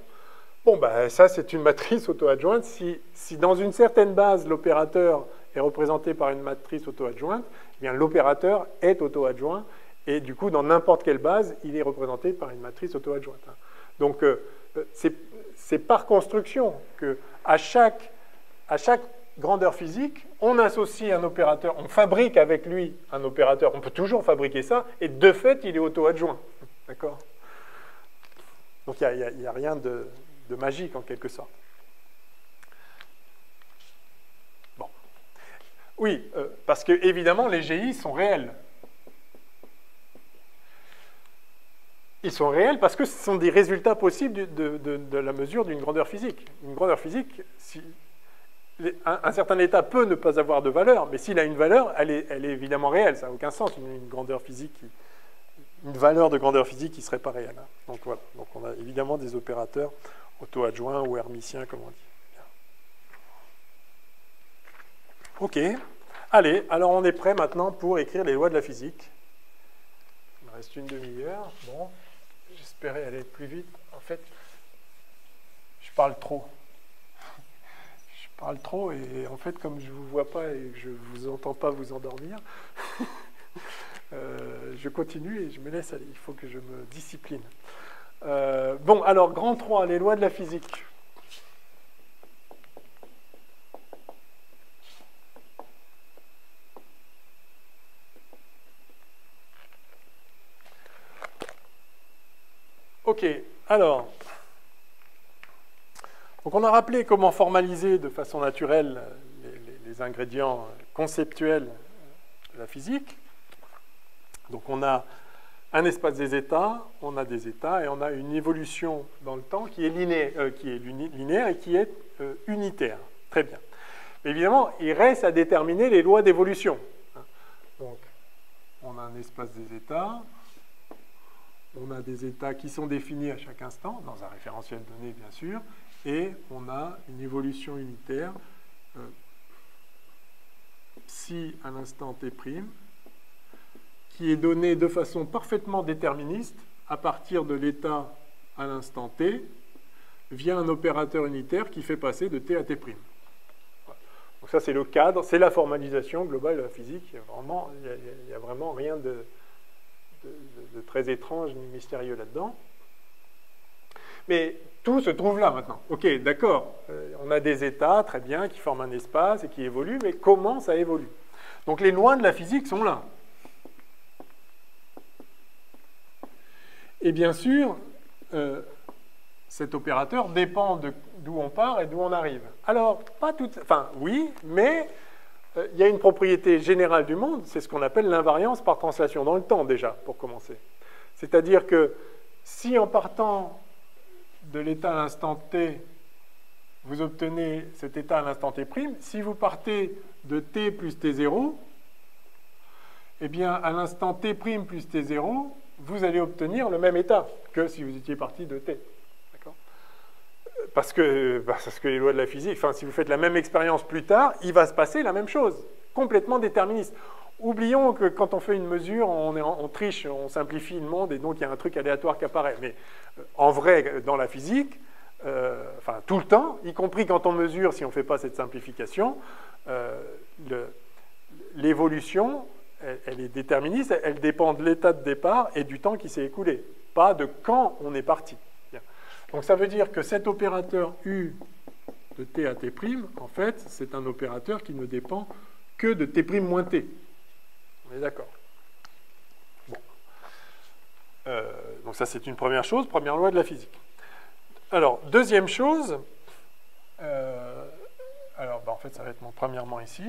Bon, bah, ça c'est une matrice auto-adjointe. Si dans une certaine base, l'opérateur est représenté par une matrice auto-adjointe, eh bien l'opérateur est auto-adjoint, et du coup, dans n'importe quelle base, il est représenté par une matrice auto-adjointe. Donc, c'est par construction qu'à chaque grandeur physique, on associe un opérateur, on fabrique avec lui un opérateur, on peut toujours fabriquer ça, et de fait, il est auto-adjoint. D'accord? Donc, il n'y a rien de magique, en quelque sorte. Oui, parce que évidemment les GI sont réels. Ils sont réels parce que ce sont des résultats possibles de la mesure d'une grandeur physique. Une grandeur physique, un certain état peut ne pas avoir de valeur, mais s'il a une valeur, elle est évidemment réelle. Ça n'a aucun sens, une grandeur physique, une valeur de grandeur physique qui ne serait pas réelle. Hein. Donc voilà, donc on a évidemment des opérateurs auto-adjoints ou hermitiens, comme on dit. Ok. Allez, alors on est prêt maintenant pour écrire les lois de la physique. Il me reste une demi-heure. Bon, j'espérais aller plus vite. En fait, je parle trop. Je parle trop et en fait, comme je ne vous vois pas et que je ne vous entends pas vous endormir, je continue et je me laisse aller. Il faut que je me discipline. Bon, alors, grand 3, les lois de la physique. Ok, alors, donc on a rappelé comment formaliser de façon naturelle les ingrédients conceptuels de la physique. Donc on a un espace des états, on a des états et on a une évolution dans le temps qui est linéaire et qui est unitaire. Très bien. Évidemment, il reste à déterminer les lois d'évolution. Donc, on a un espace des états. On a des états qui sont définis à chaque instant, dans un référentiel donné bien sûr, et on a une évolution unitaire psi à l'instant t', qui est donnée de façon parfaitement déterministe à partir de l'état à l'instant t, via un opérateur unitaire qui fait passer de t à t'. Voilà. Donc ça c'est le cadre, c'est la formalisation globale de la physique, il n'y a vraiment rien de très étrange ni mystérieux là-dedans. Mais tout se trouve là maintenant. Ok, d'accord, on a des états, très bien, qui forment un espace et qui évoluent, mais comment ça évolue? Donc les lois de la physique sont là. Et bien sûr, cet opérateur dépend d'où on part et d'où on arrive. Alors, pas tout... Enfin, oui, mais... il y a une propriété générale du monde, c'est ce qu'on appelle l'invariance par translation dans le temps déjà, pour commencer. C'est-à-dire que si en partant de l'état à l'instant t, vous obtenez cet état à l'instant t', si vous partez de t plus t0, eh bien à l'instant t' plus t0, vous allez obtenir le même état que si vous étiez parti de t. Parce que les lois de la physique, enfin, si vous faites la même expérience plus tard, il va se passer la même chose, complètement déterministe. Oublions que quand on fait une mesure, on triche, on simplifie le monde, et donc il y a un truc aléatoire qui apparaît. Mais en vrai, dans la physique, enfin, tout le temps, y compris quand on mesure, si on ne fait pas cette simplification, l'évolution, elle est déterministe, elle dépend de l'état de départ et du temps qui s'est écoulé, pas de quand on est parti. Donc ça veut dire que cet opérateur U de t à t', en fait, c'est un opérateur qui ne dépend que de t' moins t. On est d'accord. Bon. Donc ça, c'est une première chose, première loi de la physique. Alors, deuxième chose, alors en fait, ça va être mon premièrement ici.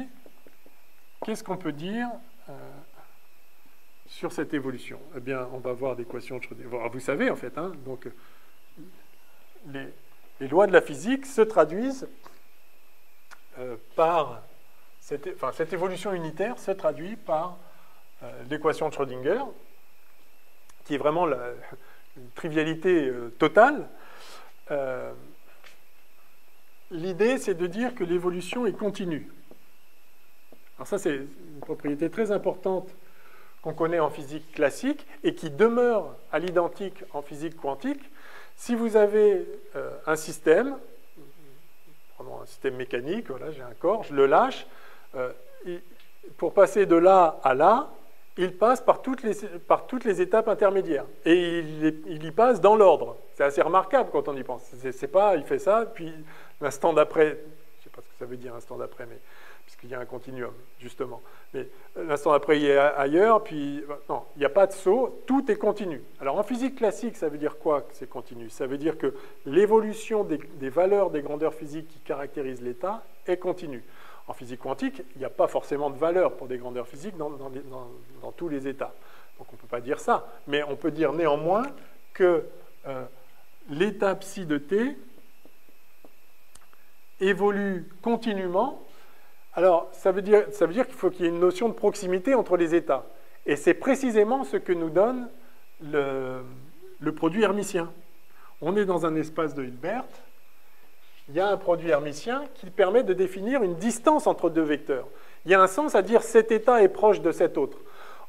Qu'est-ce qu'on peut dire sur cette évolution? Eh bien, on va voir l'équation de Schrödinger. Vous savez, en fait, hein, donc... Les lois de la physique se traduisent par... Cette évolution unitaire se traduit par l'équation de Schrödinger, qui est vraiment une trivialité totale. L'idée, c'est de dire que l'évolution est continue. Alors ça, c'est une propriété très importante qu'on connaît en physique classique et qui demeure à l'identique en physique quantique. Si vous avez un système, prenons un système mécanique, voilà, j'ai un corps, je le lâche, pour passer de là à là, il passe par toutes les étapes intermédiaires. Et il y passe dans l'ordre. C'est assez remarquable quand on y pense. C'est pas, il fait ça, puis l'instant d'après, je ne sais pas ce que ça veut dire l'instant d'après, mais puisqu'il y a un continuum, justement. Mais l'instant d'après, il est ailleurs, puis... Non, il n'y a pas de saut, tout est continu. Alors, en physique classique, ça veut dire quoi que c'est continu? Ça veut dire que l'évolution des valeurs des grandeurs physiques qui caractérisent l'état est continue. En physique quantique, il n'y a pas forcément de valeur pour des grandeurs physiques dans tous les états. Donc, on ne peut pas dire ça. Mais on peut dire néanmoins que l'état psi de t évolue continuellement. Alors, ça veut dire qu'il faut qu'il y ait une notion de proximité entre les états. Et c'est précisément ce que nous donne le produit hermitien. On est dans un espace de Hilbert il y a un produit hermitien qui permet de définir une distance entre deux vecteurs. Il y a un sens à dire cet état est proche de cet autre.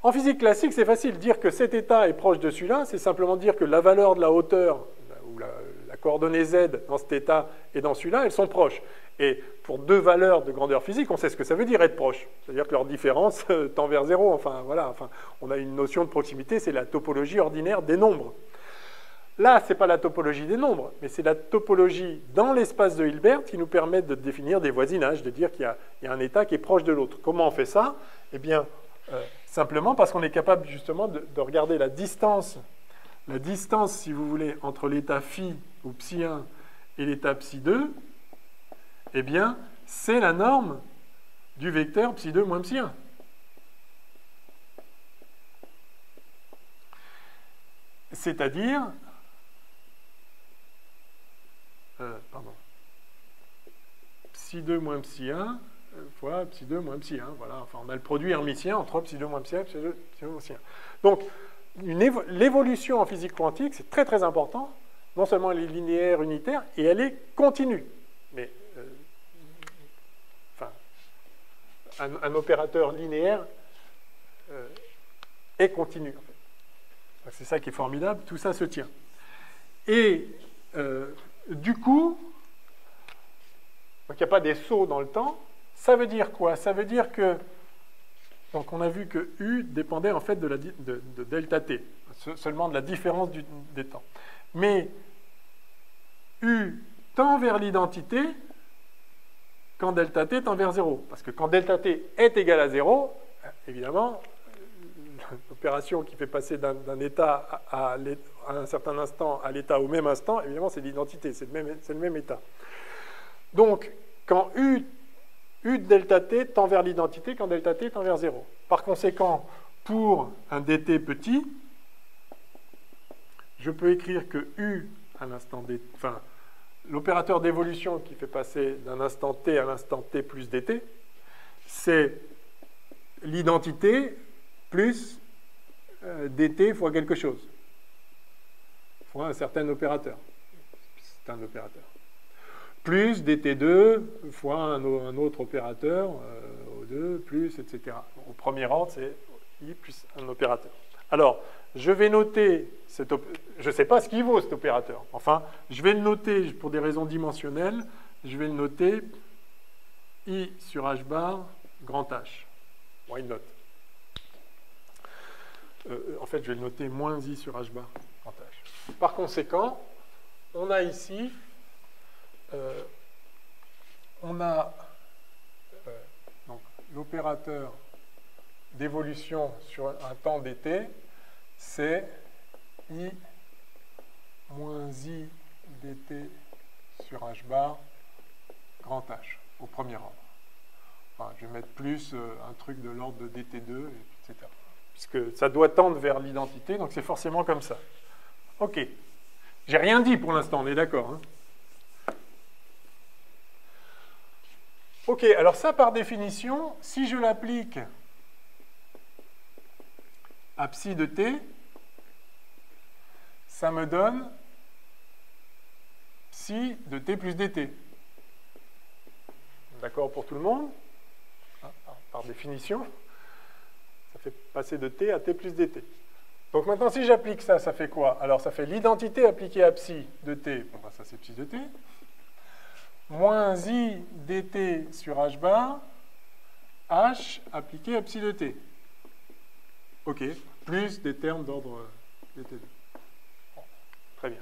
En physique classique, c'est facile, dire que cet état est proche de celui-là, c'est simplement dire que la valeur de la hauteur, ou la coordonnée z dans cet état et dans celui-là, elles sont proches. Et pour deux valeurs de grandeur physique, on sait ce que ça veut dire être proche. C'est-à-dire que leur différence tend vers zéro. Enfin, voilà, enfin, on a une notion de proximité, c'est la topologie ordinaire des nombres. Là, ce n'est pas la topologie des nombres, mais c'est la topologie dans l'espace de Hilbert qui nous permet de définir des voisinages, de dire qu'il y a un état qui est proche de l'autre. Comment on fait ça? Eh bien, simplement parce qu'on est capable justement de regarder la distance, si vous voulez, entre l'état phi ou psi 1 et l'état psi 2, eh bien, c'est la norme du vecteur psi 2 moins psi 1. C'est-à-dire... psi 2 moins psi 1 fois psi 2 moins psi 1. Voilà, enfin, on a le produit hermitien entre psi 2 moins psi 1 et psi 2 moins psi 1. Donc, l'évolution en physique quantique, c'est très très important. Non seulement elle est linéaire, unitaire, et elle est continue. Mais, un opérateur linéaire est continu. En fait. C'est ça qui est formidable, tout ça se tient. Et... du coup, il n'y a pas des sauts dans le temps. Ça veut dire quoi? Ça veut dire que... Donc on a vu que U dépendait en fait de delta T, seulement de la différence des temps. Mais U tend vers l'identité quand delta T tend vers 0. Parce que quand delta T est égal à 0, évidemment, l'opération qui fait passer d'un état à un certain instant à l'état au même instant, évidemment, c'est l'identité, c'est le même état. Donc, quand U delta t tend vers l'identité, quand delta t tend vers 0. Par conséquent, pour un dt petit, je peux écrire que U, à l'instant d, enfin, l'opérateur d'évolution qui fait passer d'un instant t à l'instant t plus dt, c'est l'identité plus dt fois quelque chose, fois un certain opérateur. C'est un opérateur. Plus dt2 fois un autre opérateur, O2, plus, etc. Au premier ordre, c'est I plus un opérateur. Alors, je vais noter, je ne sais pas ce qu'il vaut cet opérateur. Enfin, je vais le noter, pour des raisons dimensionnelles, je vais le noter I sur h bar grand H. Why not? En fait, je vais le noter moins i sur h bar. Par conséquent, on a ici, l'opérateur d'évolution sur un temps dt, c'est i moins i dt sur h bar grand H, au premier ordre. Enfin, je vais mettre plus un truc de l'ordre de dt2, etc. Puisque ça doit tendre vers l'identité, donc c'est forcément comme ça. Ok. J'ai rien dit pour l'instant, on est d'accord, hein? Ok, alors ça, par définition, si je l'applique à psi de t, ça me donne psi de t plus dt. D'accord pour tout le monde? Par définition. Ça fait passer de t à t plus dt. Donc maintenant, si j'applique ça, ça fait quoi? Alors ça fait l'identité appliquée à psi de t, bon ben, ça c'est psi de t, moins i dt sur h bar, h appliqué à psi de t. Ok, plus des termes d'ordre dt2. Bon. Très bien.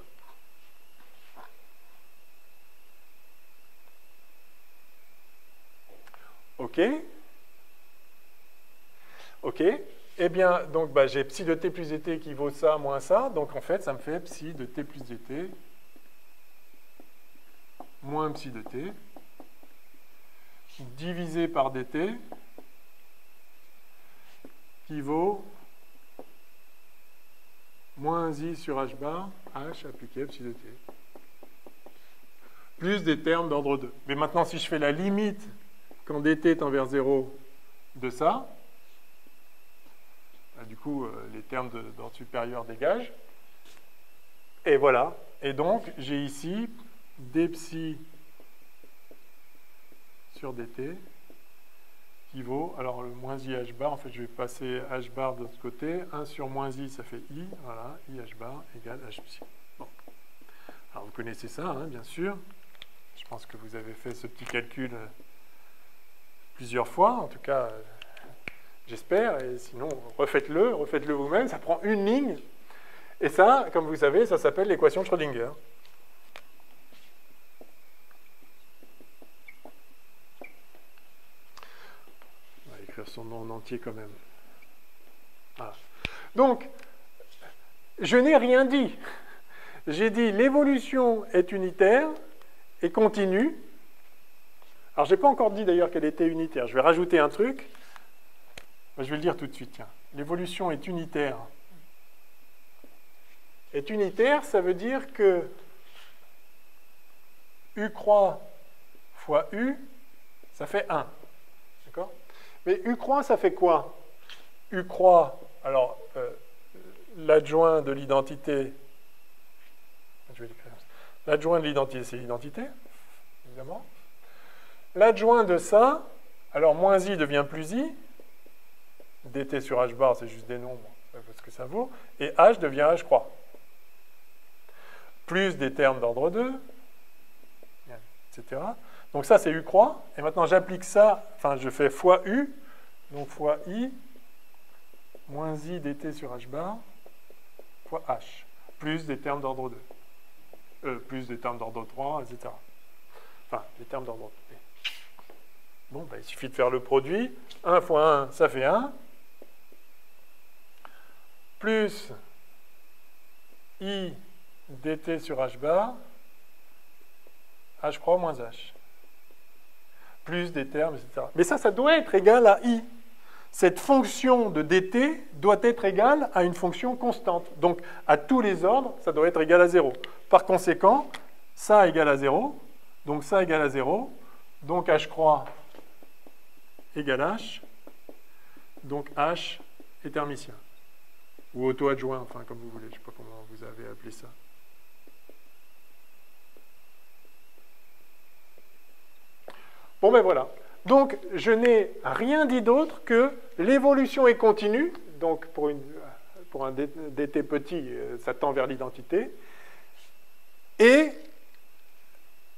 Ok. Ok, eh bien, donc bah, j'ai psi de t plus dt qui vaut ça moins ça, donc en fait, ça me fait psi de t plus dt moins psi de t divisé par dt qui vaut moins i sur h bar, h appliqué à psi de t, plus des termes d'ordre 2. Mais maintenant, si je fais la limite quand dt tend vers 0 de ça, du coup, les termes d'ordre supérieur dégagent. Et voilà. Et donc, j'ai ici d psi sur dt qui vaut, alors le moins i h bar, en fait je vais passer h bar de l'autre côté, 1 sur moins i ça fait i, voilà, i h bar égale h psi. Bon. Alors vous connaissez ça, hein, bien sûr, je pense que vous avez fait ce petit calcul plusieurs fois, en tout cas j'espère, et sinon refaites-le vous-même, ça prend une ligne, et ça, comme vous savez, ça s'appelle l'équation de Schrödinger. Son nom en entier quand même. Voilà. Donc, je n'ai rien dit. J'ai dit l'évolution est unitaire et continue. Alors, j'ai pas encore dit d'ailleurs qu'elle était unitaire. Je vais rajouter un truc. Je vais le dire tout de suite. Tiens, l'évolution est unitaire. Est unitaire, ça veut dire que U croix fois U, ça fait 1. D'accord ? Mais U croix, ça fait quoi? U croix, alors l'adjoint de l'identité, c'est l'identité, évidemment. L'adjoint de ça, alors moins i devient plus i, dt sur h bar, c'est juste des nombres, ça vaut ce que ça vaut, et h devient h croix. Plus des termes d'ordre 2, etc. Donc ça, c'est U croix. Et maintenant, j'applique ça, enfin, je fais fois U, donc fois I, moins I dt sur H bar, fois H, plus des termes d'ordre 2, plus des termes d'ordre 3, etc. Enfin, des termes d'ordre 2. Bon, ben, il suffit de faire le produit. 1 fois 1, ça fait 1, plus I dt sur H bar, H croix moins H. Plus des termes, etc. Mais ça, ça doit être égal à i. Cette fonction de dt doit être égale à une fonction constante. Donc, à tous les ordres, ça doit être égal à 0. Par conséquent, ça égale à 0, donc ça égale à 0, donc h croix égale h, donc h est hermitien. Ou auto-adjoint, enfin, comme vous voulez, je ne sais pas comment vous avez appelé ça. Bon ben voilà, donc je n'ai rien dit d'autre que l'évolution est continue, donc pour un dt petit, ça tend vers l'identité, et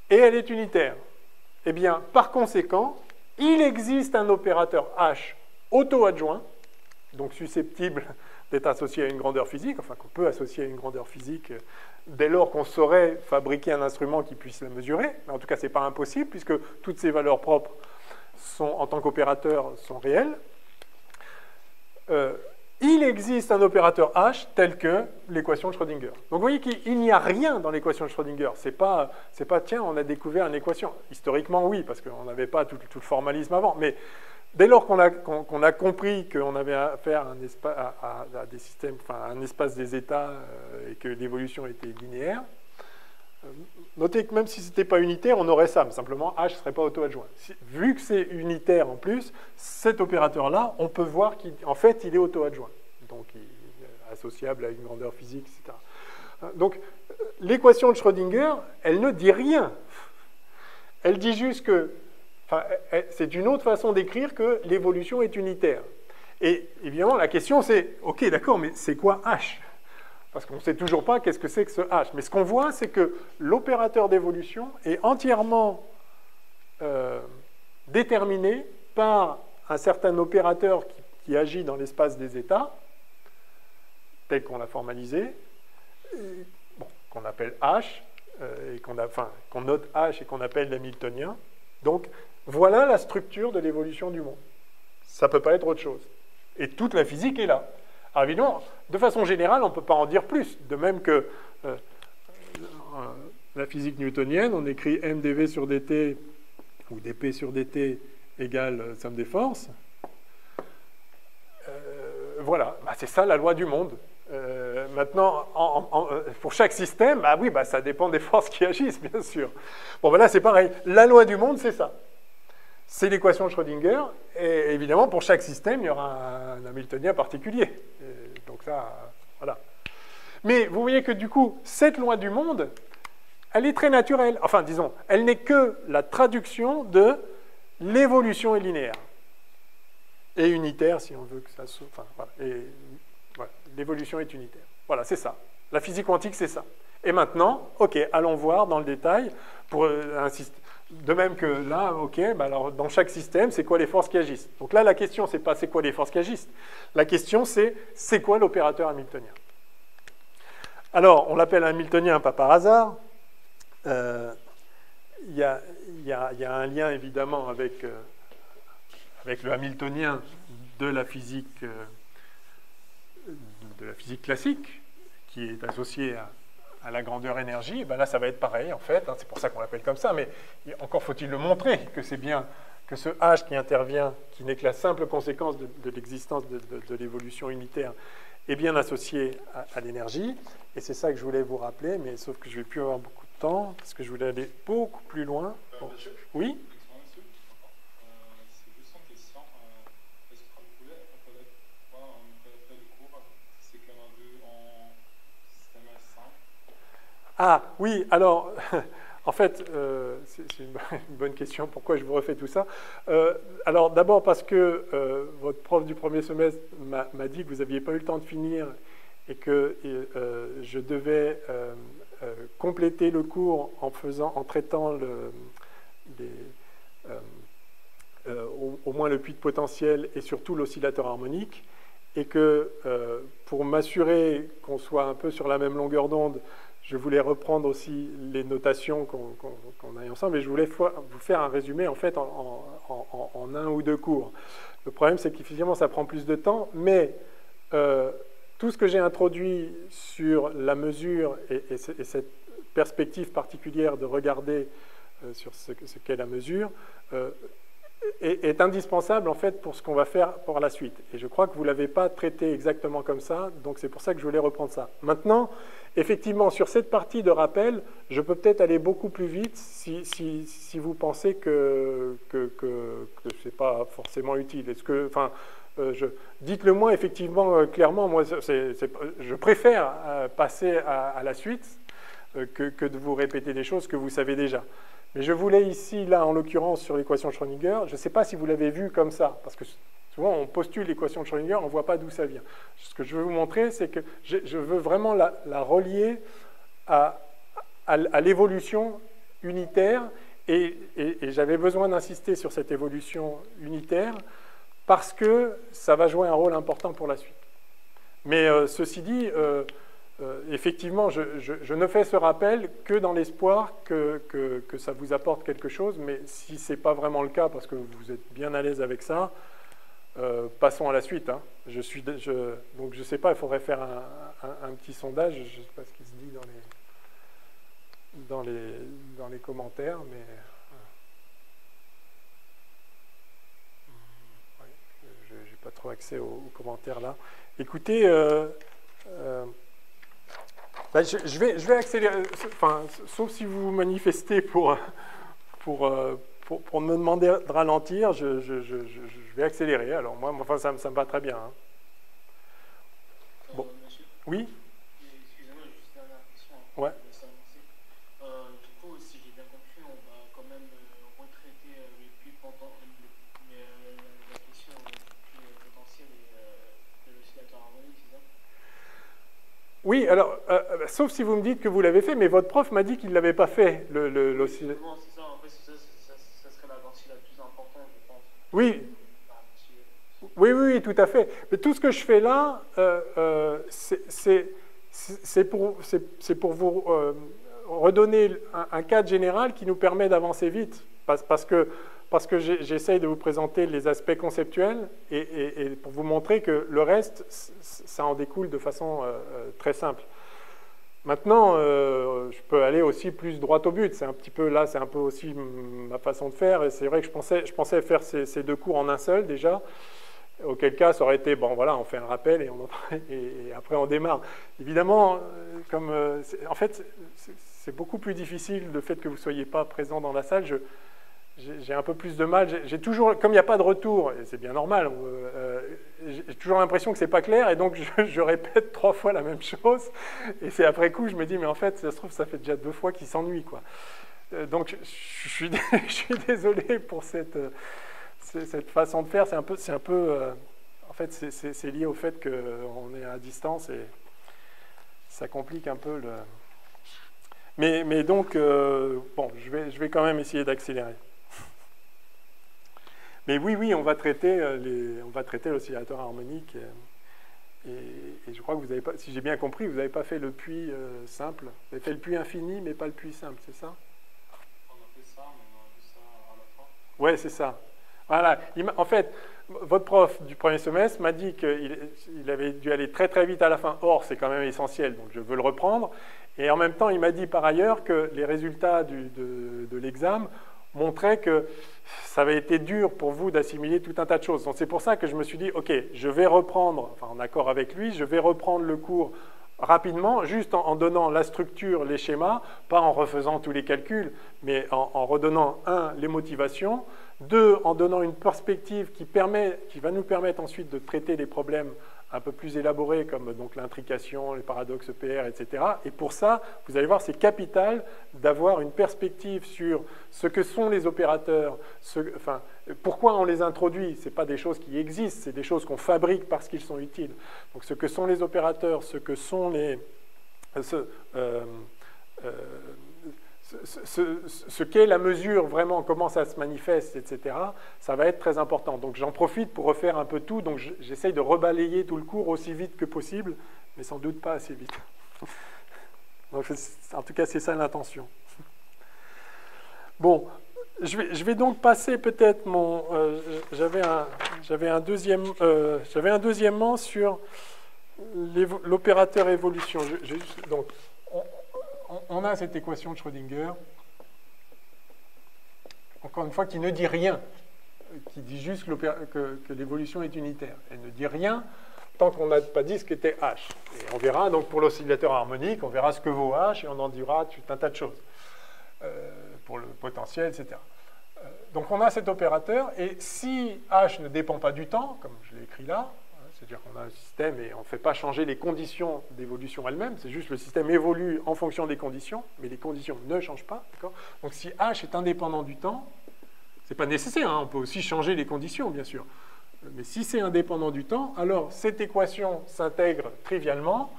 elle est unitaire. Eh bien, par conséquent, il existe un opérateur h auto-adjoint, donc susceptible d'être associé à une grandeur physique, enfin qu'on peut associer à une grandeur physique dès lors qu'on saurait fabriquer un instrument qui puisse la mesurer. Mais en tout cas, ce n'est pas impossible, puisque toutes ces valeurs propres, sont, en tant qu'opérateurs, sont réelles. Il existe un opérateur H tel que l'équation de Schrödinger. Donc vous voyez qu'il n'y a rien dans l'équation de Schrödinger. Ce n'est pas, tiens, on a découvert une équation. Historiquement, oui, parce qu'on n'avait pas tout le formalisme avant, mais... Dès lors qu'on a compris qu'on avait affaire à un espace, à des systèmes, enfin, à un espace des états et que l'évolution était linéaire, notez que même si ce n'était pas unitaire, on aurait ça, mais simplement H ne serait pas auto-adjoint. Vu que c'est unitaire en plus, cet opérateur-là, on peut voir qu'en fait, il est auto-adjoint, donc il est associable à une grandeur physique, etc. Donc l'équation de Schrödinger, elle ne dit rien. Elle dit juste que... Enfin, c'est une autre façon d'écrire que l'évolution est unitaire. Et évidemment, la question c'est, ok, d'accord, mais c'est quoi H? Parce qu'on ne sait toujours pas qu'est-ce que c'est que ce H. Mais ce qu'on voit, c'est que l'opérateur d'évolution est entièrement déterminé par un certain opérateur qui agit dans l'espace des états, tel qu'on l'a formalisé, bon, qu'on appelle H, et qu'on note H et qu'on appelle l'hamiltonien. Donc, voilà la structure de l'évolution du monde. Ça ne peut pas être autre chose. Et toute la physique est là. Alors évidemment, de façon générale, on ne peut pas en dire plus. De même que la physique newtonienne, on écrit mdv sur dt ou dp sur dt égale somme des forces. Voilà, bah, c'est ça la loi du monde. Maintenant, pour chaque système, ah oui, bah, ça dépend des forces qui agissent, bien sûr. Bon, ben là, c'est pareil. La loi du monde, c'est ça. C'est l'équation de Schrödinger. Et évidemment, pour chaque système, il y aura un Hamiltonien particulier. Et donc ça, voilà. Mais vous voyez que du coup, cette loi du monde, elle est très naturelle. Enfin, disons, elle n'est que la traduction de l'évolution est linéaire. Et unitaire, si on veut que ça se... Enfin, voilà. Voilà. L'évolution est unitaire. Voilà, c'est ça. La physique quantique, c'est ça. Et maintenant, OK, allons voir dans le détail, pour insister. De même que là, OK, bah alors dans chaque système, c'est quoi les forces qui agissent? Donc là, la question, c'est pas c'est quoi les forces qui agissent. La question, c'est quoi l'opérateur hamiltonien? Alors, on l'appelle hamiltonien, pas par hasard. Il y a un lien, évidemment, avec... avec le hamiltonien de la physique classique, qui est associé à la grandeur énergie, et ben là ça va être pareil en fait, hein, c'est pour ça qu'on l'appelle comme ça, mais encore faut-il le montrer que c'est bien, que ce H qui intervient, qui n'est que la simple conséquence de l'existence de l'évolution unitaire, est bien associé à l'énergie, et c'est ça que je voulais vous rappeler, mais sauf que je ne vais plus avoir beaucoup de temps, parce que je voulais aller beaucoup plus loin. Bon. Oui ? Ah oui, alors, en fait, c'est une bonne question, pourquoi je vous refais tout ça. Alors d'abord parce que votre prof du premier semestre m'a dit que vous n'aviez pas eu le temps de finir et que je devais compléter le cours en traitant au moins le puits de potentiel et surtout l'oscillateur harmonique, et que pour m'assurer qu'on soit un peu sur la même longueur d'onde, je voulais reprendre aussi les notations qu'on a ensemble, et je voulais vous faire un résumé en fait en un ou deux cours. Le problème, c'est qu'effectivement, ça prend plus de temps, mais tout ce que j'ai introduit sur la mesure et cette perspective particulière de regarder sur ce qu'est la mesure est indispensable en fait pour ce qu'on va faire pour la suite. Et je crois que vous ne l'avez pas traité exactement comme ça, donc c'est pour ça que je voulais reprendre ça. Maintenant, effectivement, sur cette partie de rappel, je peux peut-être aller beaucoup plus vite si vous pensez que ce n'est pas forcément utile. Est-ce que, enfin, dites-le moi effectivement clairement, moi, je préfère passer à la suite que de vous répéter des choses que vous savez déjà. Mais je voulais ici, là, en l'occurrence, sur l'équation de Schrödinger, je ne sais pas si vous l'avez vu comme ça, parce que souvent, on postule l'équation de Schrödinger, on ne voit pas d'où ça vient. Ce que je veux vous montrer, c'est que je veux vraiment la relier à l'évolution unitaire, et j'avais besoin d'insister sur cette évolution unitaire, parce que ça va jouer un rôle important pour la suite. Mais ceci dit... effectivement, je ne fais ce rappel que dans l'espoir que ça vous apporte quelque chose, mais si ce n'est pas vraiment le cas, parce que vous êtes bien à l'aise avec ça, passons à la suite. Hein. Donc je ne sais pas, il faudrait faire un petit sondage, je ne sais pas ce qui se dit dans les commentaires, mais... Ouais, je n'ai pas trop accès aux commentaires là. Écoutez... Ben je vais accélérer, enfin, sauf si vous vous manifestez pour me demander de ralentir, je vais accélérer. Alors moi, enfin, ça me va très bien. Hein. Bon. Monsieur, oui. Excusez-moi, juste une dernière question. Ouais. Du coup, si j'ai bien compris, on va quand même retraiter les puits pendant la question du potentiel et de l'oscillateur harmonique, c'est ça? Oui, alors, sauf si vous me dites que vous l'avez fait, mais votre prof m'a dit qu'il ne l'avait pas fait, l'oscillateur. C'est ça, en fait, ça serait la partie la plus importante, je pense. Oui. Oui, tout à fait. Mais tout ce que je fais là, c'est pour vous redonner un cadre général qui nous permet d'avancer vite, parce que j'essaye de vous présenter les aspects conceptuels et pour vous montrer que le reste, ça en découle de façon très simple. Maintenant, je peux aller aussi plus droit au but. C'est un petit peu là, c'est un peu aussi ma façon de faire. Et c'est vrai que je pensais faire ces deux cours en un seul déjà. Auquel cas, ça aurait été, bon voilà, on fait un rappel et après on démarre. Évidemment, comme en fait, c'est beaucoup plus difficile le fait que vous ne soyez pas présent dans la salle. J'ai un peu plus de mal, j'ai toujours, comme il n'y a pas de retour, et c'est bien normal, j'ai toujours l'impression que c'est pas clair, et donc je répète 3 fois la même chose, et c'est après coup, je me dis, mais en fait, ça se trouve, ça fait déjà 2 fois qu'ils s'ennuient, quoi. Donc je suis désolé pour cette façon de faire. C'est un peu en fait, c'est lié au fait qu'on est à distance et ça complique un peu le... Mais donc, bon, je vais quand même essayer d'accélérer. Mais oui, on va traiter l'oscillateur harmonique. Et je crois que vous n'avez pas, si j'ai bien compris, vous n'avez pas fait le puits simple. Vous avez fait le puits infini, mais pas le puits simple, c'est ça? On a fait ça, mais on a fait ça à la fin. Ouais, c'est ça. Voilà. En fait, votre prof du premier semestre m'a dit qu'il avait dû aller très très vite à la fin. Or, c'est quand même essentiel, donc je veux le reprendre. Et en même temps, il m'a dit par ailleurs que les résultats de l'examen montraient que ça avait été dur pour vous d'assimiler tout un tas de choses. Donc c'est pour ça que je me suis dit, ok, je vais reprendre, enfin en accord avec lui, je vais reprendre le cours rapidement, juste en donnant la structure, les schémas, pas en refaisant tous les calculs, mais en redonnant, un, les motivations, deux, en donnant une perspective qui va nous permettre ensuite de traiter des problèmes un peu plus élaborés, comme donc l'intrication, les paradoxes EPR, etc. Et pour ça, vous allez voir, c'est capital d'avoir une perspective sur ce que sont les opérateurs, enfin, pourquoi on les introduit. Ce n'est pas des choses qui existent, c'est des choses qu'on fabrique parce qu'ils sont utiles. Donc ce que sont les opérateurs, ce que sont les... ce qu'est la mesure vraiment, comment ça se manifeste, etc., ça va être très important. Donc j'en profite pour refaire un peu tout, donc j'essaye de rebalayer tout le cours aussi vite que possible, mais sans doute pas assez vite. Donc, en tout cas, c'est ça l'intention. Bon, je vais donc passer peut-être mon... J'avais un deuxièmement sur l'opérateur évolution. Donc, on a cette équation de Schrödinger, encore une fois, qui ne dit rien, qui dit juste que l'évolution est unitaire. Elle ne dit rien tant qu'on n'a pas dit ce qu'était H. Et on verra, donc pour l'oscillateur harmonique, on verra ce que vaut H et on en dira tout un tas de choses pour le potentiel, etc. Donc on a cet opérateur, et si H ne dépend pas du temps, comme je l'ai écrit là, c'est-à-dire qu'on a un système et on ne fait pas changer les conditions d'évolution elles-mêmes, c'est juste le système évolue en fonction des conditions, mais les conditions ne changent pas. Donc si H est indépendant du temps, ce n'est pas nécessaire, hein, on peut aussi changer les conditions, bien sûr. Mais si c'est indépendant du temps, alors cette équation s'intègre trivialement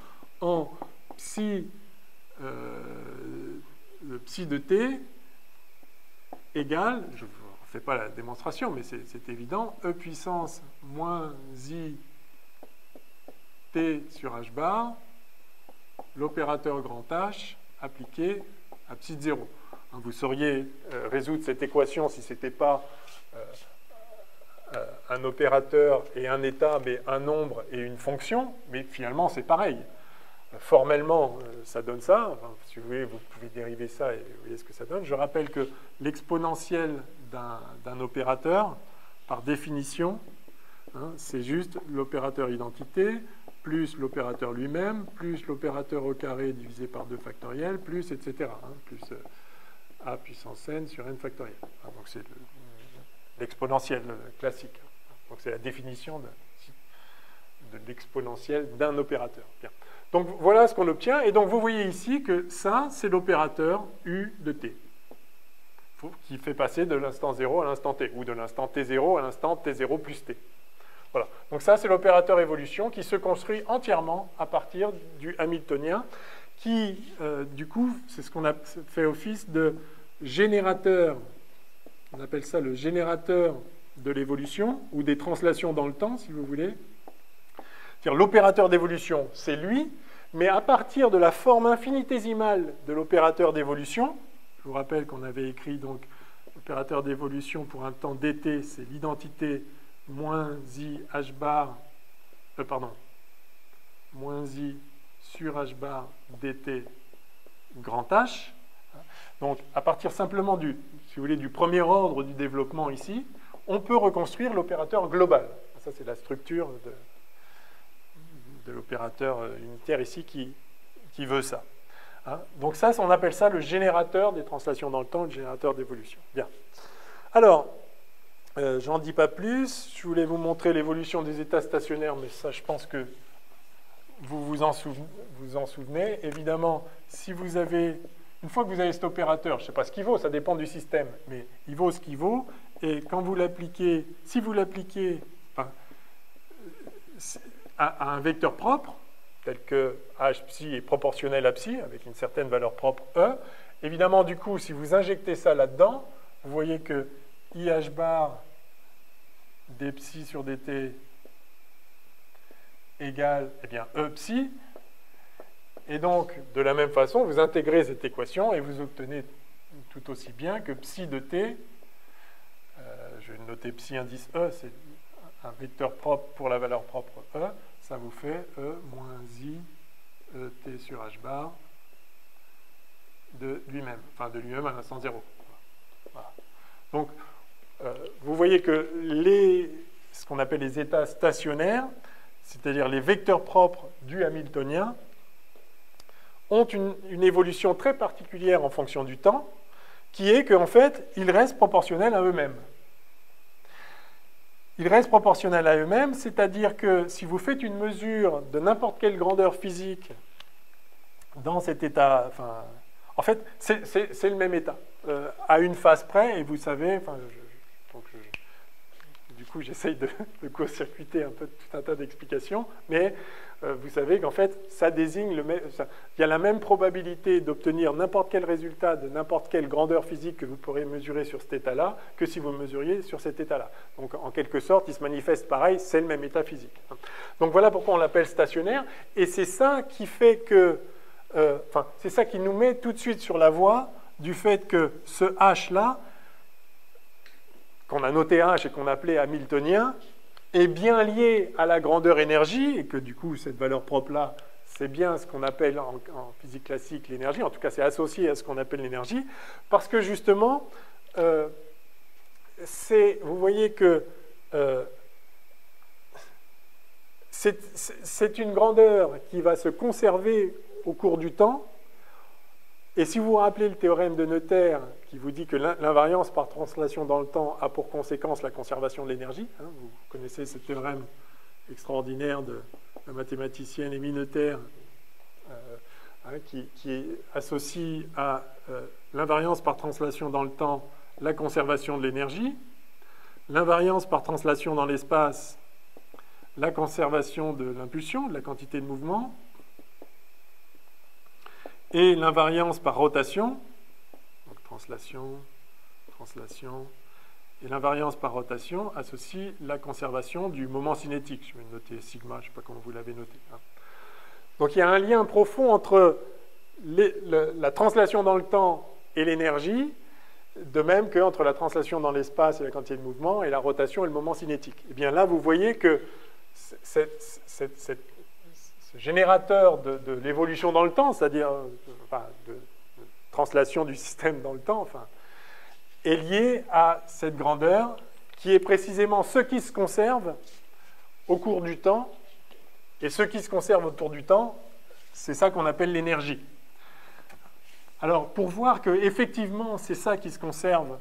en psi, le psi de t égale, je ne fais pas la démonstration, mais c'est évident, e puissance moins i T sur H bar, l'opérateur grand H appliqué à psi de 0. Vous sauriez résoudre cette équation si ce n'était pas un opérateur et un état, mais un nombre et une fonction, mais finalement c'est pareil. Formellement, ça donne ça. Enfin, si vous voulez, vous pouvez dériver ça et vous voyez ce que ça donne. Je rappelle que l'exponentielle d'un opérateur, par définition, hein, c'est juste l'opérateur identité, plus l'opérateur lui-même, plus l'opérateur au carré divisé par 2 factoriel, plus, etc. Hein, plus a puissance n sur n factoriel. Enfin, donc c'est l'exponentielle classique. Donc c'est la définition de l'exponentielle d'un opérateur. Bien. Donc voilà ce qu'on obtient. Et donc vous voyez ici que ça, c'est l'opérateur U de t, qui fait passer de l'instant 0 à l'instant t, ou de l'instant t0 à l'instant t0 plus t. Voilà. Donc ça, c'est l'opérateur évolution qui se construit entièrement à partir du Hamiltonien, qui, du coup, c'est ce qu'on a fait office de générateur, on appelle ça le générateur de l'évolution, ou des translations dans le temps, si vous voulez. C'est-à-dire l'opérateur d'évolution, c'est lui, mais à partir de la forme infinitésimale de l'opérateur d'évolution, je vous rappelle qu'on avait écrit donc l'opérateur d'évolution pour un temps dt, c'est l'identité moins i h bar, moins i sur h bar dt grand H. Donc à partir simplement si vous voulez, du premier ordre du développement ici, on peut reconstruire l'opérateur global. Ça c'est la structure de l'opérateur unitaire ici qui veut ça. Hein? Donc ça, on appelle ça le générateur des translations dans le temps, le générateur d'évolution. Bien. Alors, j'en dis pas plus. Je voulais vous montrer l'évolution des états stationnaires, mais ça, je pense que vous vous en souvenez. Évidemment, si vous avez Une fois que vous avez cet opérateur, je ne sais pas ce qu'il vaut, ça dépend du système, mais il vaut ce qu'il vaut, et quand vous l'appliquez, si vous l'appliquez à un vecteur propre, tel que h psi est proportionnel à psi, avec une certaine valeur propre e, évidemment, du coup, si vous injectez ça là-dedans, vous voyez que IH bar d psi sur dt égale eh bien, e psi. Et donc, de la même façon, vous intégrez cette équation et vous obtenez tout aussi bien que psi de t. Je vais noter psi indice e, c'est un vecteur propre pour la valeur propre e. Ça vous fait e moins i e t sur h bar de lui-même, enfin de lui-même à l'instant 0. Voilà. Donc, vous voyez que ce qu'on appelle les états stationnaires, c'est-à-dire les vecteurs propres du hamiltonien, ont une évolution très particulière en fonction du temps, qui est qu'en fait, ils restent proportionnels à eux-mêmes. Ils restent proportionnels à eux-mêmes, c'est-à-dire que si vous faites une mesure de n'importe quelle grandeur physique dans cet état... Enfin, en fait, c'est le même état, à une phase près, et vous savez... Enfin, du coup, j'essaye de court-circuiter un peu tout un tas d'explications, mais vous savez qu'en fait, ça désigne le même... Il y a la même probabilité d'obtenir n'importe quel résultat de n'importe quelle grandeur physique que vous pourrez mesurer sur cet état-là que si vous mesuriez sur cet état-là. Donc, en quelque sorte, il se manifeste pareil, c'est le même état physique. Donc, voilà pourquoi on l'appelle stationnaire, et c'est ça qui fait que... c'est ça qui nous met tout de suite sur la voie du fait que ce H-là, qu'on a noté H et qu'on appelait hamiltonien, est bien lié à la grandeur énergie, et que du coup, cette valeur propre-là, c'est bien ce qu'on appelle en physique classique l'énergie, en tout cas, c'est associé à ce qu'on appelle l'énergie, parce que justement, vous voyez que c'est une grandeur qui va se conserver au cours du temps, et si vous vous rappelez le théorème de Noether qui vous dit que l'invariance par translation dans le temps a pour conséquence la conservation de l'énergie, hein, vous connaissez ce théorème extraordinaire de la mathématicienne Émile Noether qui associe à l'invariance par translation dans le temps la conservation de l'énergie, l'invariance par translation dans l'espace la conservation de l'impulsion, de la quantité de mouvement, et l'invariance par rotation, donc translation, et l'invariance par rotation associe la conservation du moment cinétique. Je vais noter sigma, je ne sais pas comment vous l'avez noté. Donc il y a un lien profond entre la translation dans le temps et l'énergie, de même qu'entre la translation dans l'espace et la quantité de mouvement, et la rotation et le moment cinétique. Et bien là, vous voyez que ce générateur de l'évolution dans le temps, c'est-à-dire de translation du système dans le temps, est lié à cette grandeur qui est précisément ce qui se conserve au cours du temps, et ce qui se conserve autour du temps, c'est ça qu'on appelle l'énergie. Alors, pour voir qu'effectivement, c'est ça qui se conserve,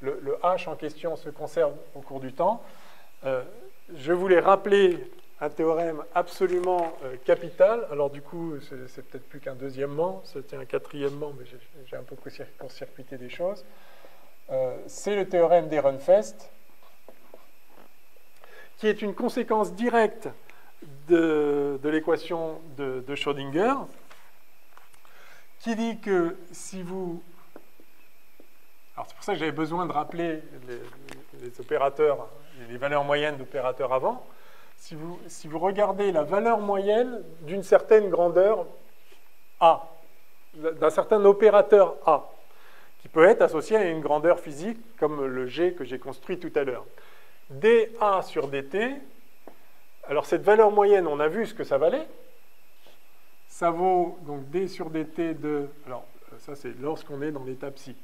le H en question se conserve au cours du temps, je voulais rappeler un théorème absolument capital. Alors du coup, c'est peut-être plus qu'un deuxièmement, c'était un quatrièmement, mais j'ai un peu court-circuité des choses. C'est le théorème d'Ehrenfest, qui est une conséquence directe de l'équation de Schrödinger, qui dit que si vous... Alors c'est pour ça que j'avais besoin de rappeler les opérateurs, les valeurs moyennes d'opérateurs avant. Si vous regardez la valeur moyenne d'une certaine grandeur A, d'un certain opérateur A, qui peut être associé à une grandeur physique, comme le G que j'ai construit tout à l'heure, dA sur dt, alors cette valeur moyenne, on a vu ce que ça valait, ça vaut donc d sur dt de... Alors, ça c'est lorsqu'on est dans l'état psi.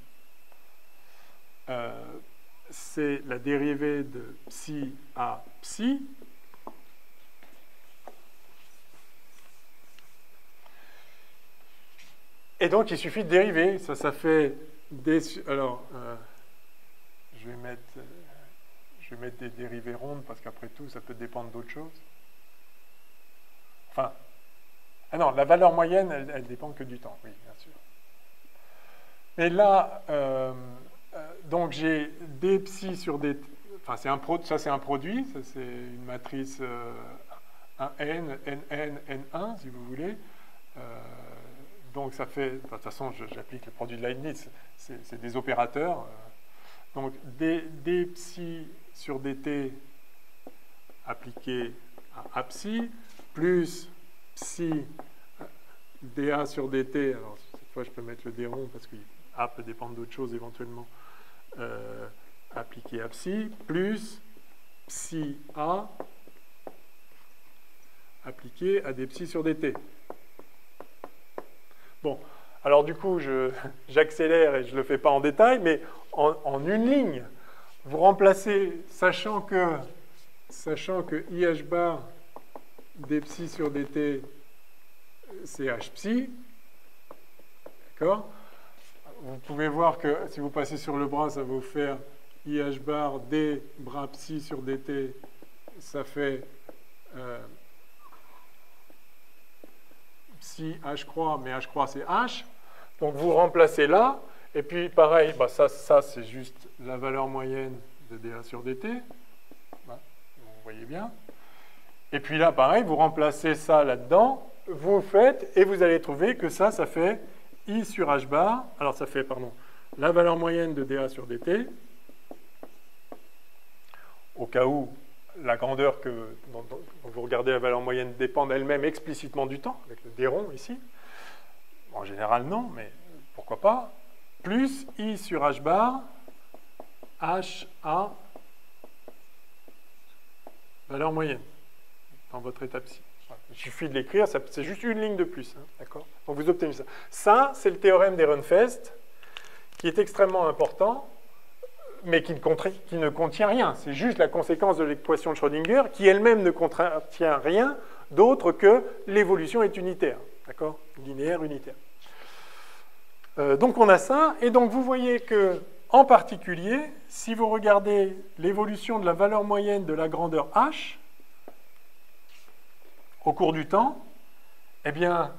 C'est la dérivée de psi à psi, et donc, il suffit de dériver. Ça fait des... Alors, je vais mettre des dérivées rondes parce qu'après tout, ça peut dépendre d'autres choses. Enfin, ah non, la valeur moyenne, elle dépend que du temps, oui, bien sûr. Et là, donc j'ai d psi sur d, enfin c'est un produit, ça c'est un produit, ça c'est une matrice un n, nn, n1 si vous voulez. Donc ça fait, de toute façon j'applique le produit de Leibniz, c'est des opérateurs. Donc d psi sur dt appliqué à a psi plus psi dA sur dt, alors cette fois je peux mettre le d rond parce que A peut dépendre d'autres choses éventuellement, appliqué à psi, plus psi A appliqué à d psi sur dt. Bon, alors du coup, j'accélère et je ne le fais pas en détail, mais en une ligne, vous remplacez, sachant que IH bar d psi sur dt, c'est H psi, d'accord? Vous pouvez voir que si vous passez sur le bras, ça va vous faire IH bar D bras psi sur DT, ça fait psi H croix, mais H croix c'est H. Donc vous remplacez là, et puis pareil, bah ça c'est juste la valeur moyenne de DA sur DT. Bah, vous voyez bien. Et puis là, pareil, vous remplacez ça là-dedans, vous faites, et vous allez trouver que ça fait I sur H bar, alors ça fait, pardon, la valeur moyenne de dA sur dt, au cas où la grandeur dont vous regardez la valeur moyenne dépend elle-même explicitement du temps, avec le d rond ici, en général non, mais pourquoi pas, plus I sur H bar, H A, valeur moyenne, dans votre étape ci. Il suffit de l'écrire, c'est juste une ligne de plus. Hein, d'accord ? Donc vous obtenez ça. Ça, c'est le théorème d'Ehrenfest, qui est extrêmement important, mais qui ne contient rien. C'est juste la conséquence de l'équation de Schrödinger, qui elle-même ne contient rien d'autre que l'évolution est unitaire. D'accord ? Linéaire, unitaire. Donc on a ça, et donc vous voyez que, en particulier, si vous regardez l'évolution de la valeur moyenne de la grandeur h, au cours du temps, eh bien,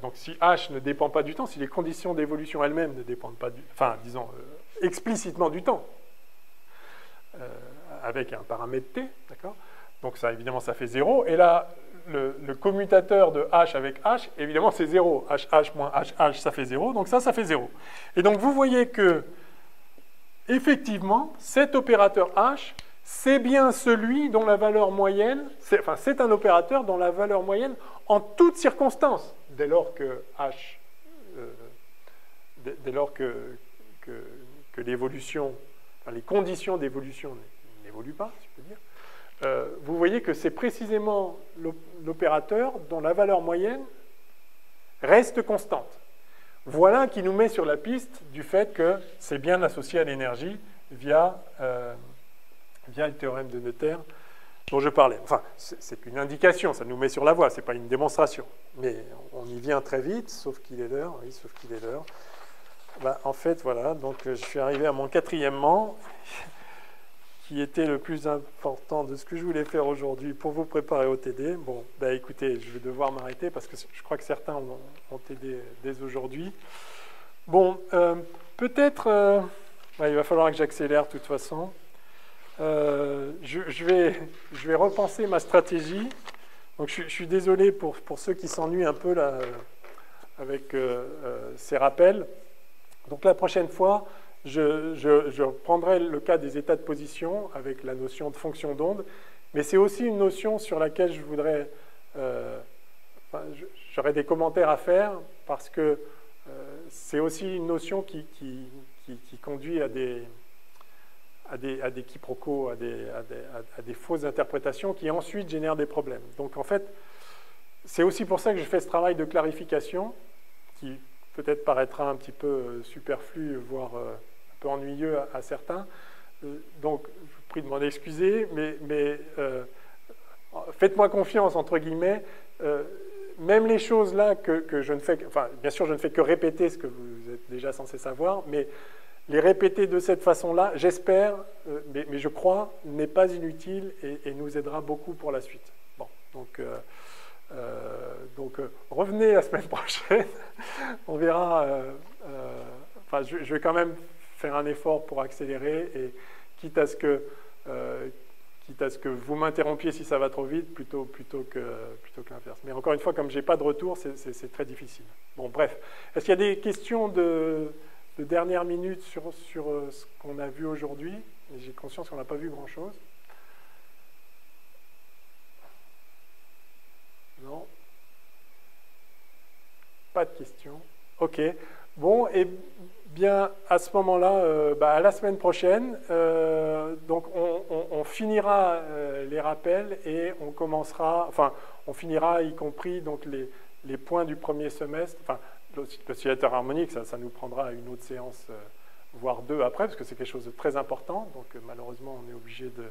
donc si H ne dépend pas du temps, si les conditions d'évolution elles-mêmes ne dépendent pas, enfin, disons, explicitement du temps, avec un paramètre T, d'accord? Donc ça, évidemment, ça fait 0, et là, le commutateur de H avec H, évidemment, c'est 0. HH moins HH, ça fait 0, donc ça fait 0. Et donc, vous voyez que, effectivement, cet opérateur H, c'est bien celui dont la valeur moyenne, c'est un opérateur dont la valeur moyenne, en toutes circonstances, dès lors que H, dès lors que l'évolution, enfin, les conditions d'évolution n'évoluent pas, si je peux dire, vous voyez que c'est précisément l'opérateur dont la valeur moyenne reste constante. Voilà qui nous met sur la piste du fait que c'est bien associé à l'énergie via le théorème de Noether dont je parlais. Enfin, c'est une indication, ça nous met sur la voie, c'est pas une démonstration. Mais on y vient très vite, sauf qu'il est l'heure, oui, sauf qu'il est l'heure. Bah, en fait, voilà, donc je suis arrivé à mon quatrièmement, qui était le plus important de ce que je voulais faire aujourd'hui pour vous préparer au TD. Bon, bah écoutez, je vais devoir m'arrêter parce que je crois que certains ont TD dès aujourd'hui. Bon, peut-être... bah, il va falloir que j'accélère de toute façon. Je vais repenser ma stratégie. Donc, je suis désolé pour ceux qui s'ennuient un peu là, avec ces rappels. Donc, la prochaine fois, je prendrai le cas des états de position avec la notion de fonction d'onde. Mais c'est aussi une notion sur laquelle je voudrais... enfin, j'aurais des commentaires à faire parce que c'est aussi une notion qui conduit à des quiproquos, à des fausses interprétations qui ensuite génèrent des problèmes. Donc en fait, c'est aussi pour ça que je fais ce travail de clarification qui peut-être paraîtra un petit peu superflu, voire un peu ennuyeux à certains. Donc je vous prie de m'en excuser, mais faites-moi confiance, entre guillemets. Même les choses là que je ne fais... Enfin, bien sûr, je ne fais que répéter ce que vous êtes déjà censé savoir, mais... Les répéter de cette façon-là, j'espère, mais je crois, n'est pas inutile et nous aidera beaucoup pour la suite. Bon, donc revenez la semaine prochaine, on verra Enfin, je vais quand même faire un effort pour accélérer, et quitte à ce que vous m'interrompiez si ça va trop vite, plutôt que l'inverse. Mais encore une fois, comme je n'ai pas de retour, c'est très difficile. Bon, bref. Est-ce qu'il y a des questions de dernière minute sur ce qu'on a vu aujourd'hui? J'ai conscience qu'on n'a pas vu grand-chose. Non? Pas de questions. OK. Bon, et bien à ce moment-là, à la semaine prochaine. Donc on finira les rappels et on commencera, enfin on finira y compris donc les points du premier semestre. Enfin, l'oscillateur harmonique, ça nous prendra une autre séance, voire deux après, parce que c'est quelque chose de très important. Donc malheureusement, on est obligé de,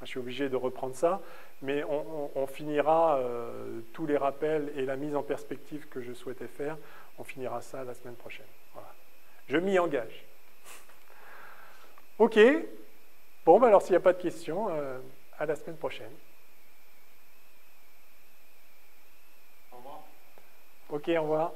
je suis obligé de reprendre ça. Mais on finira tous les rappels et la mise en perspective que je souhaitais faire. On finira ça la semaine prochaine. Voilà. Je m'y engage. OK. Bon, alors s'il n'y a pas de questions, à la semaine prochaine. Au revoir. OK, au revoir.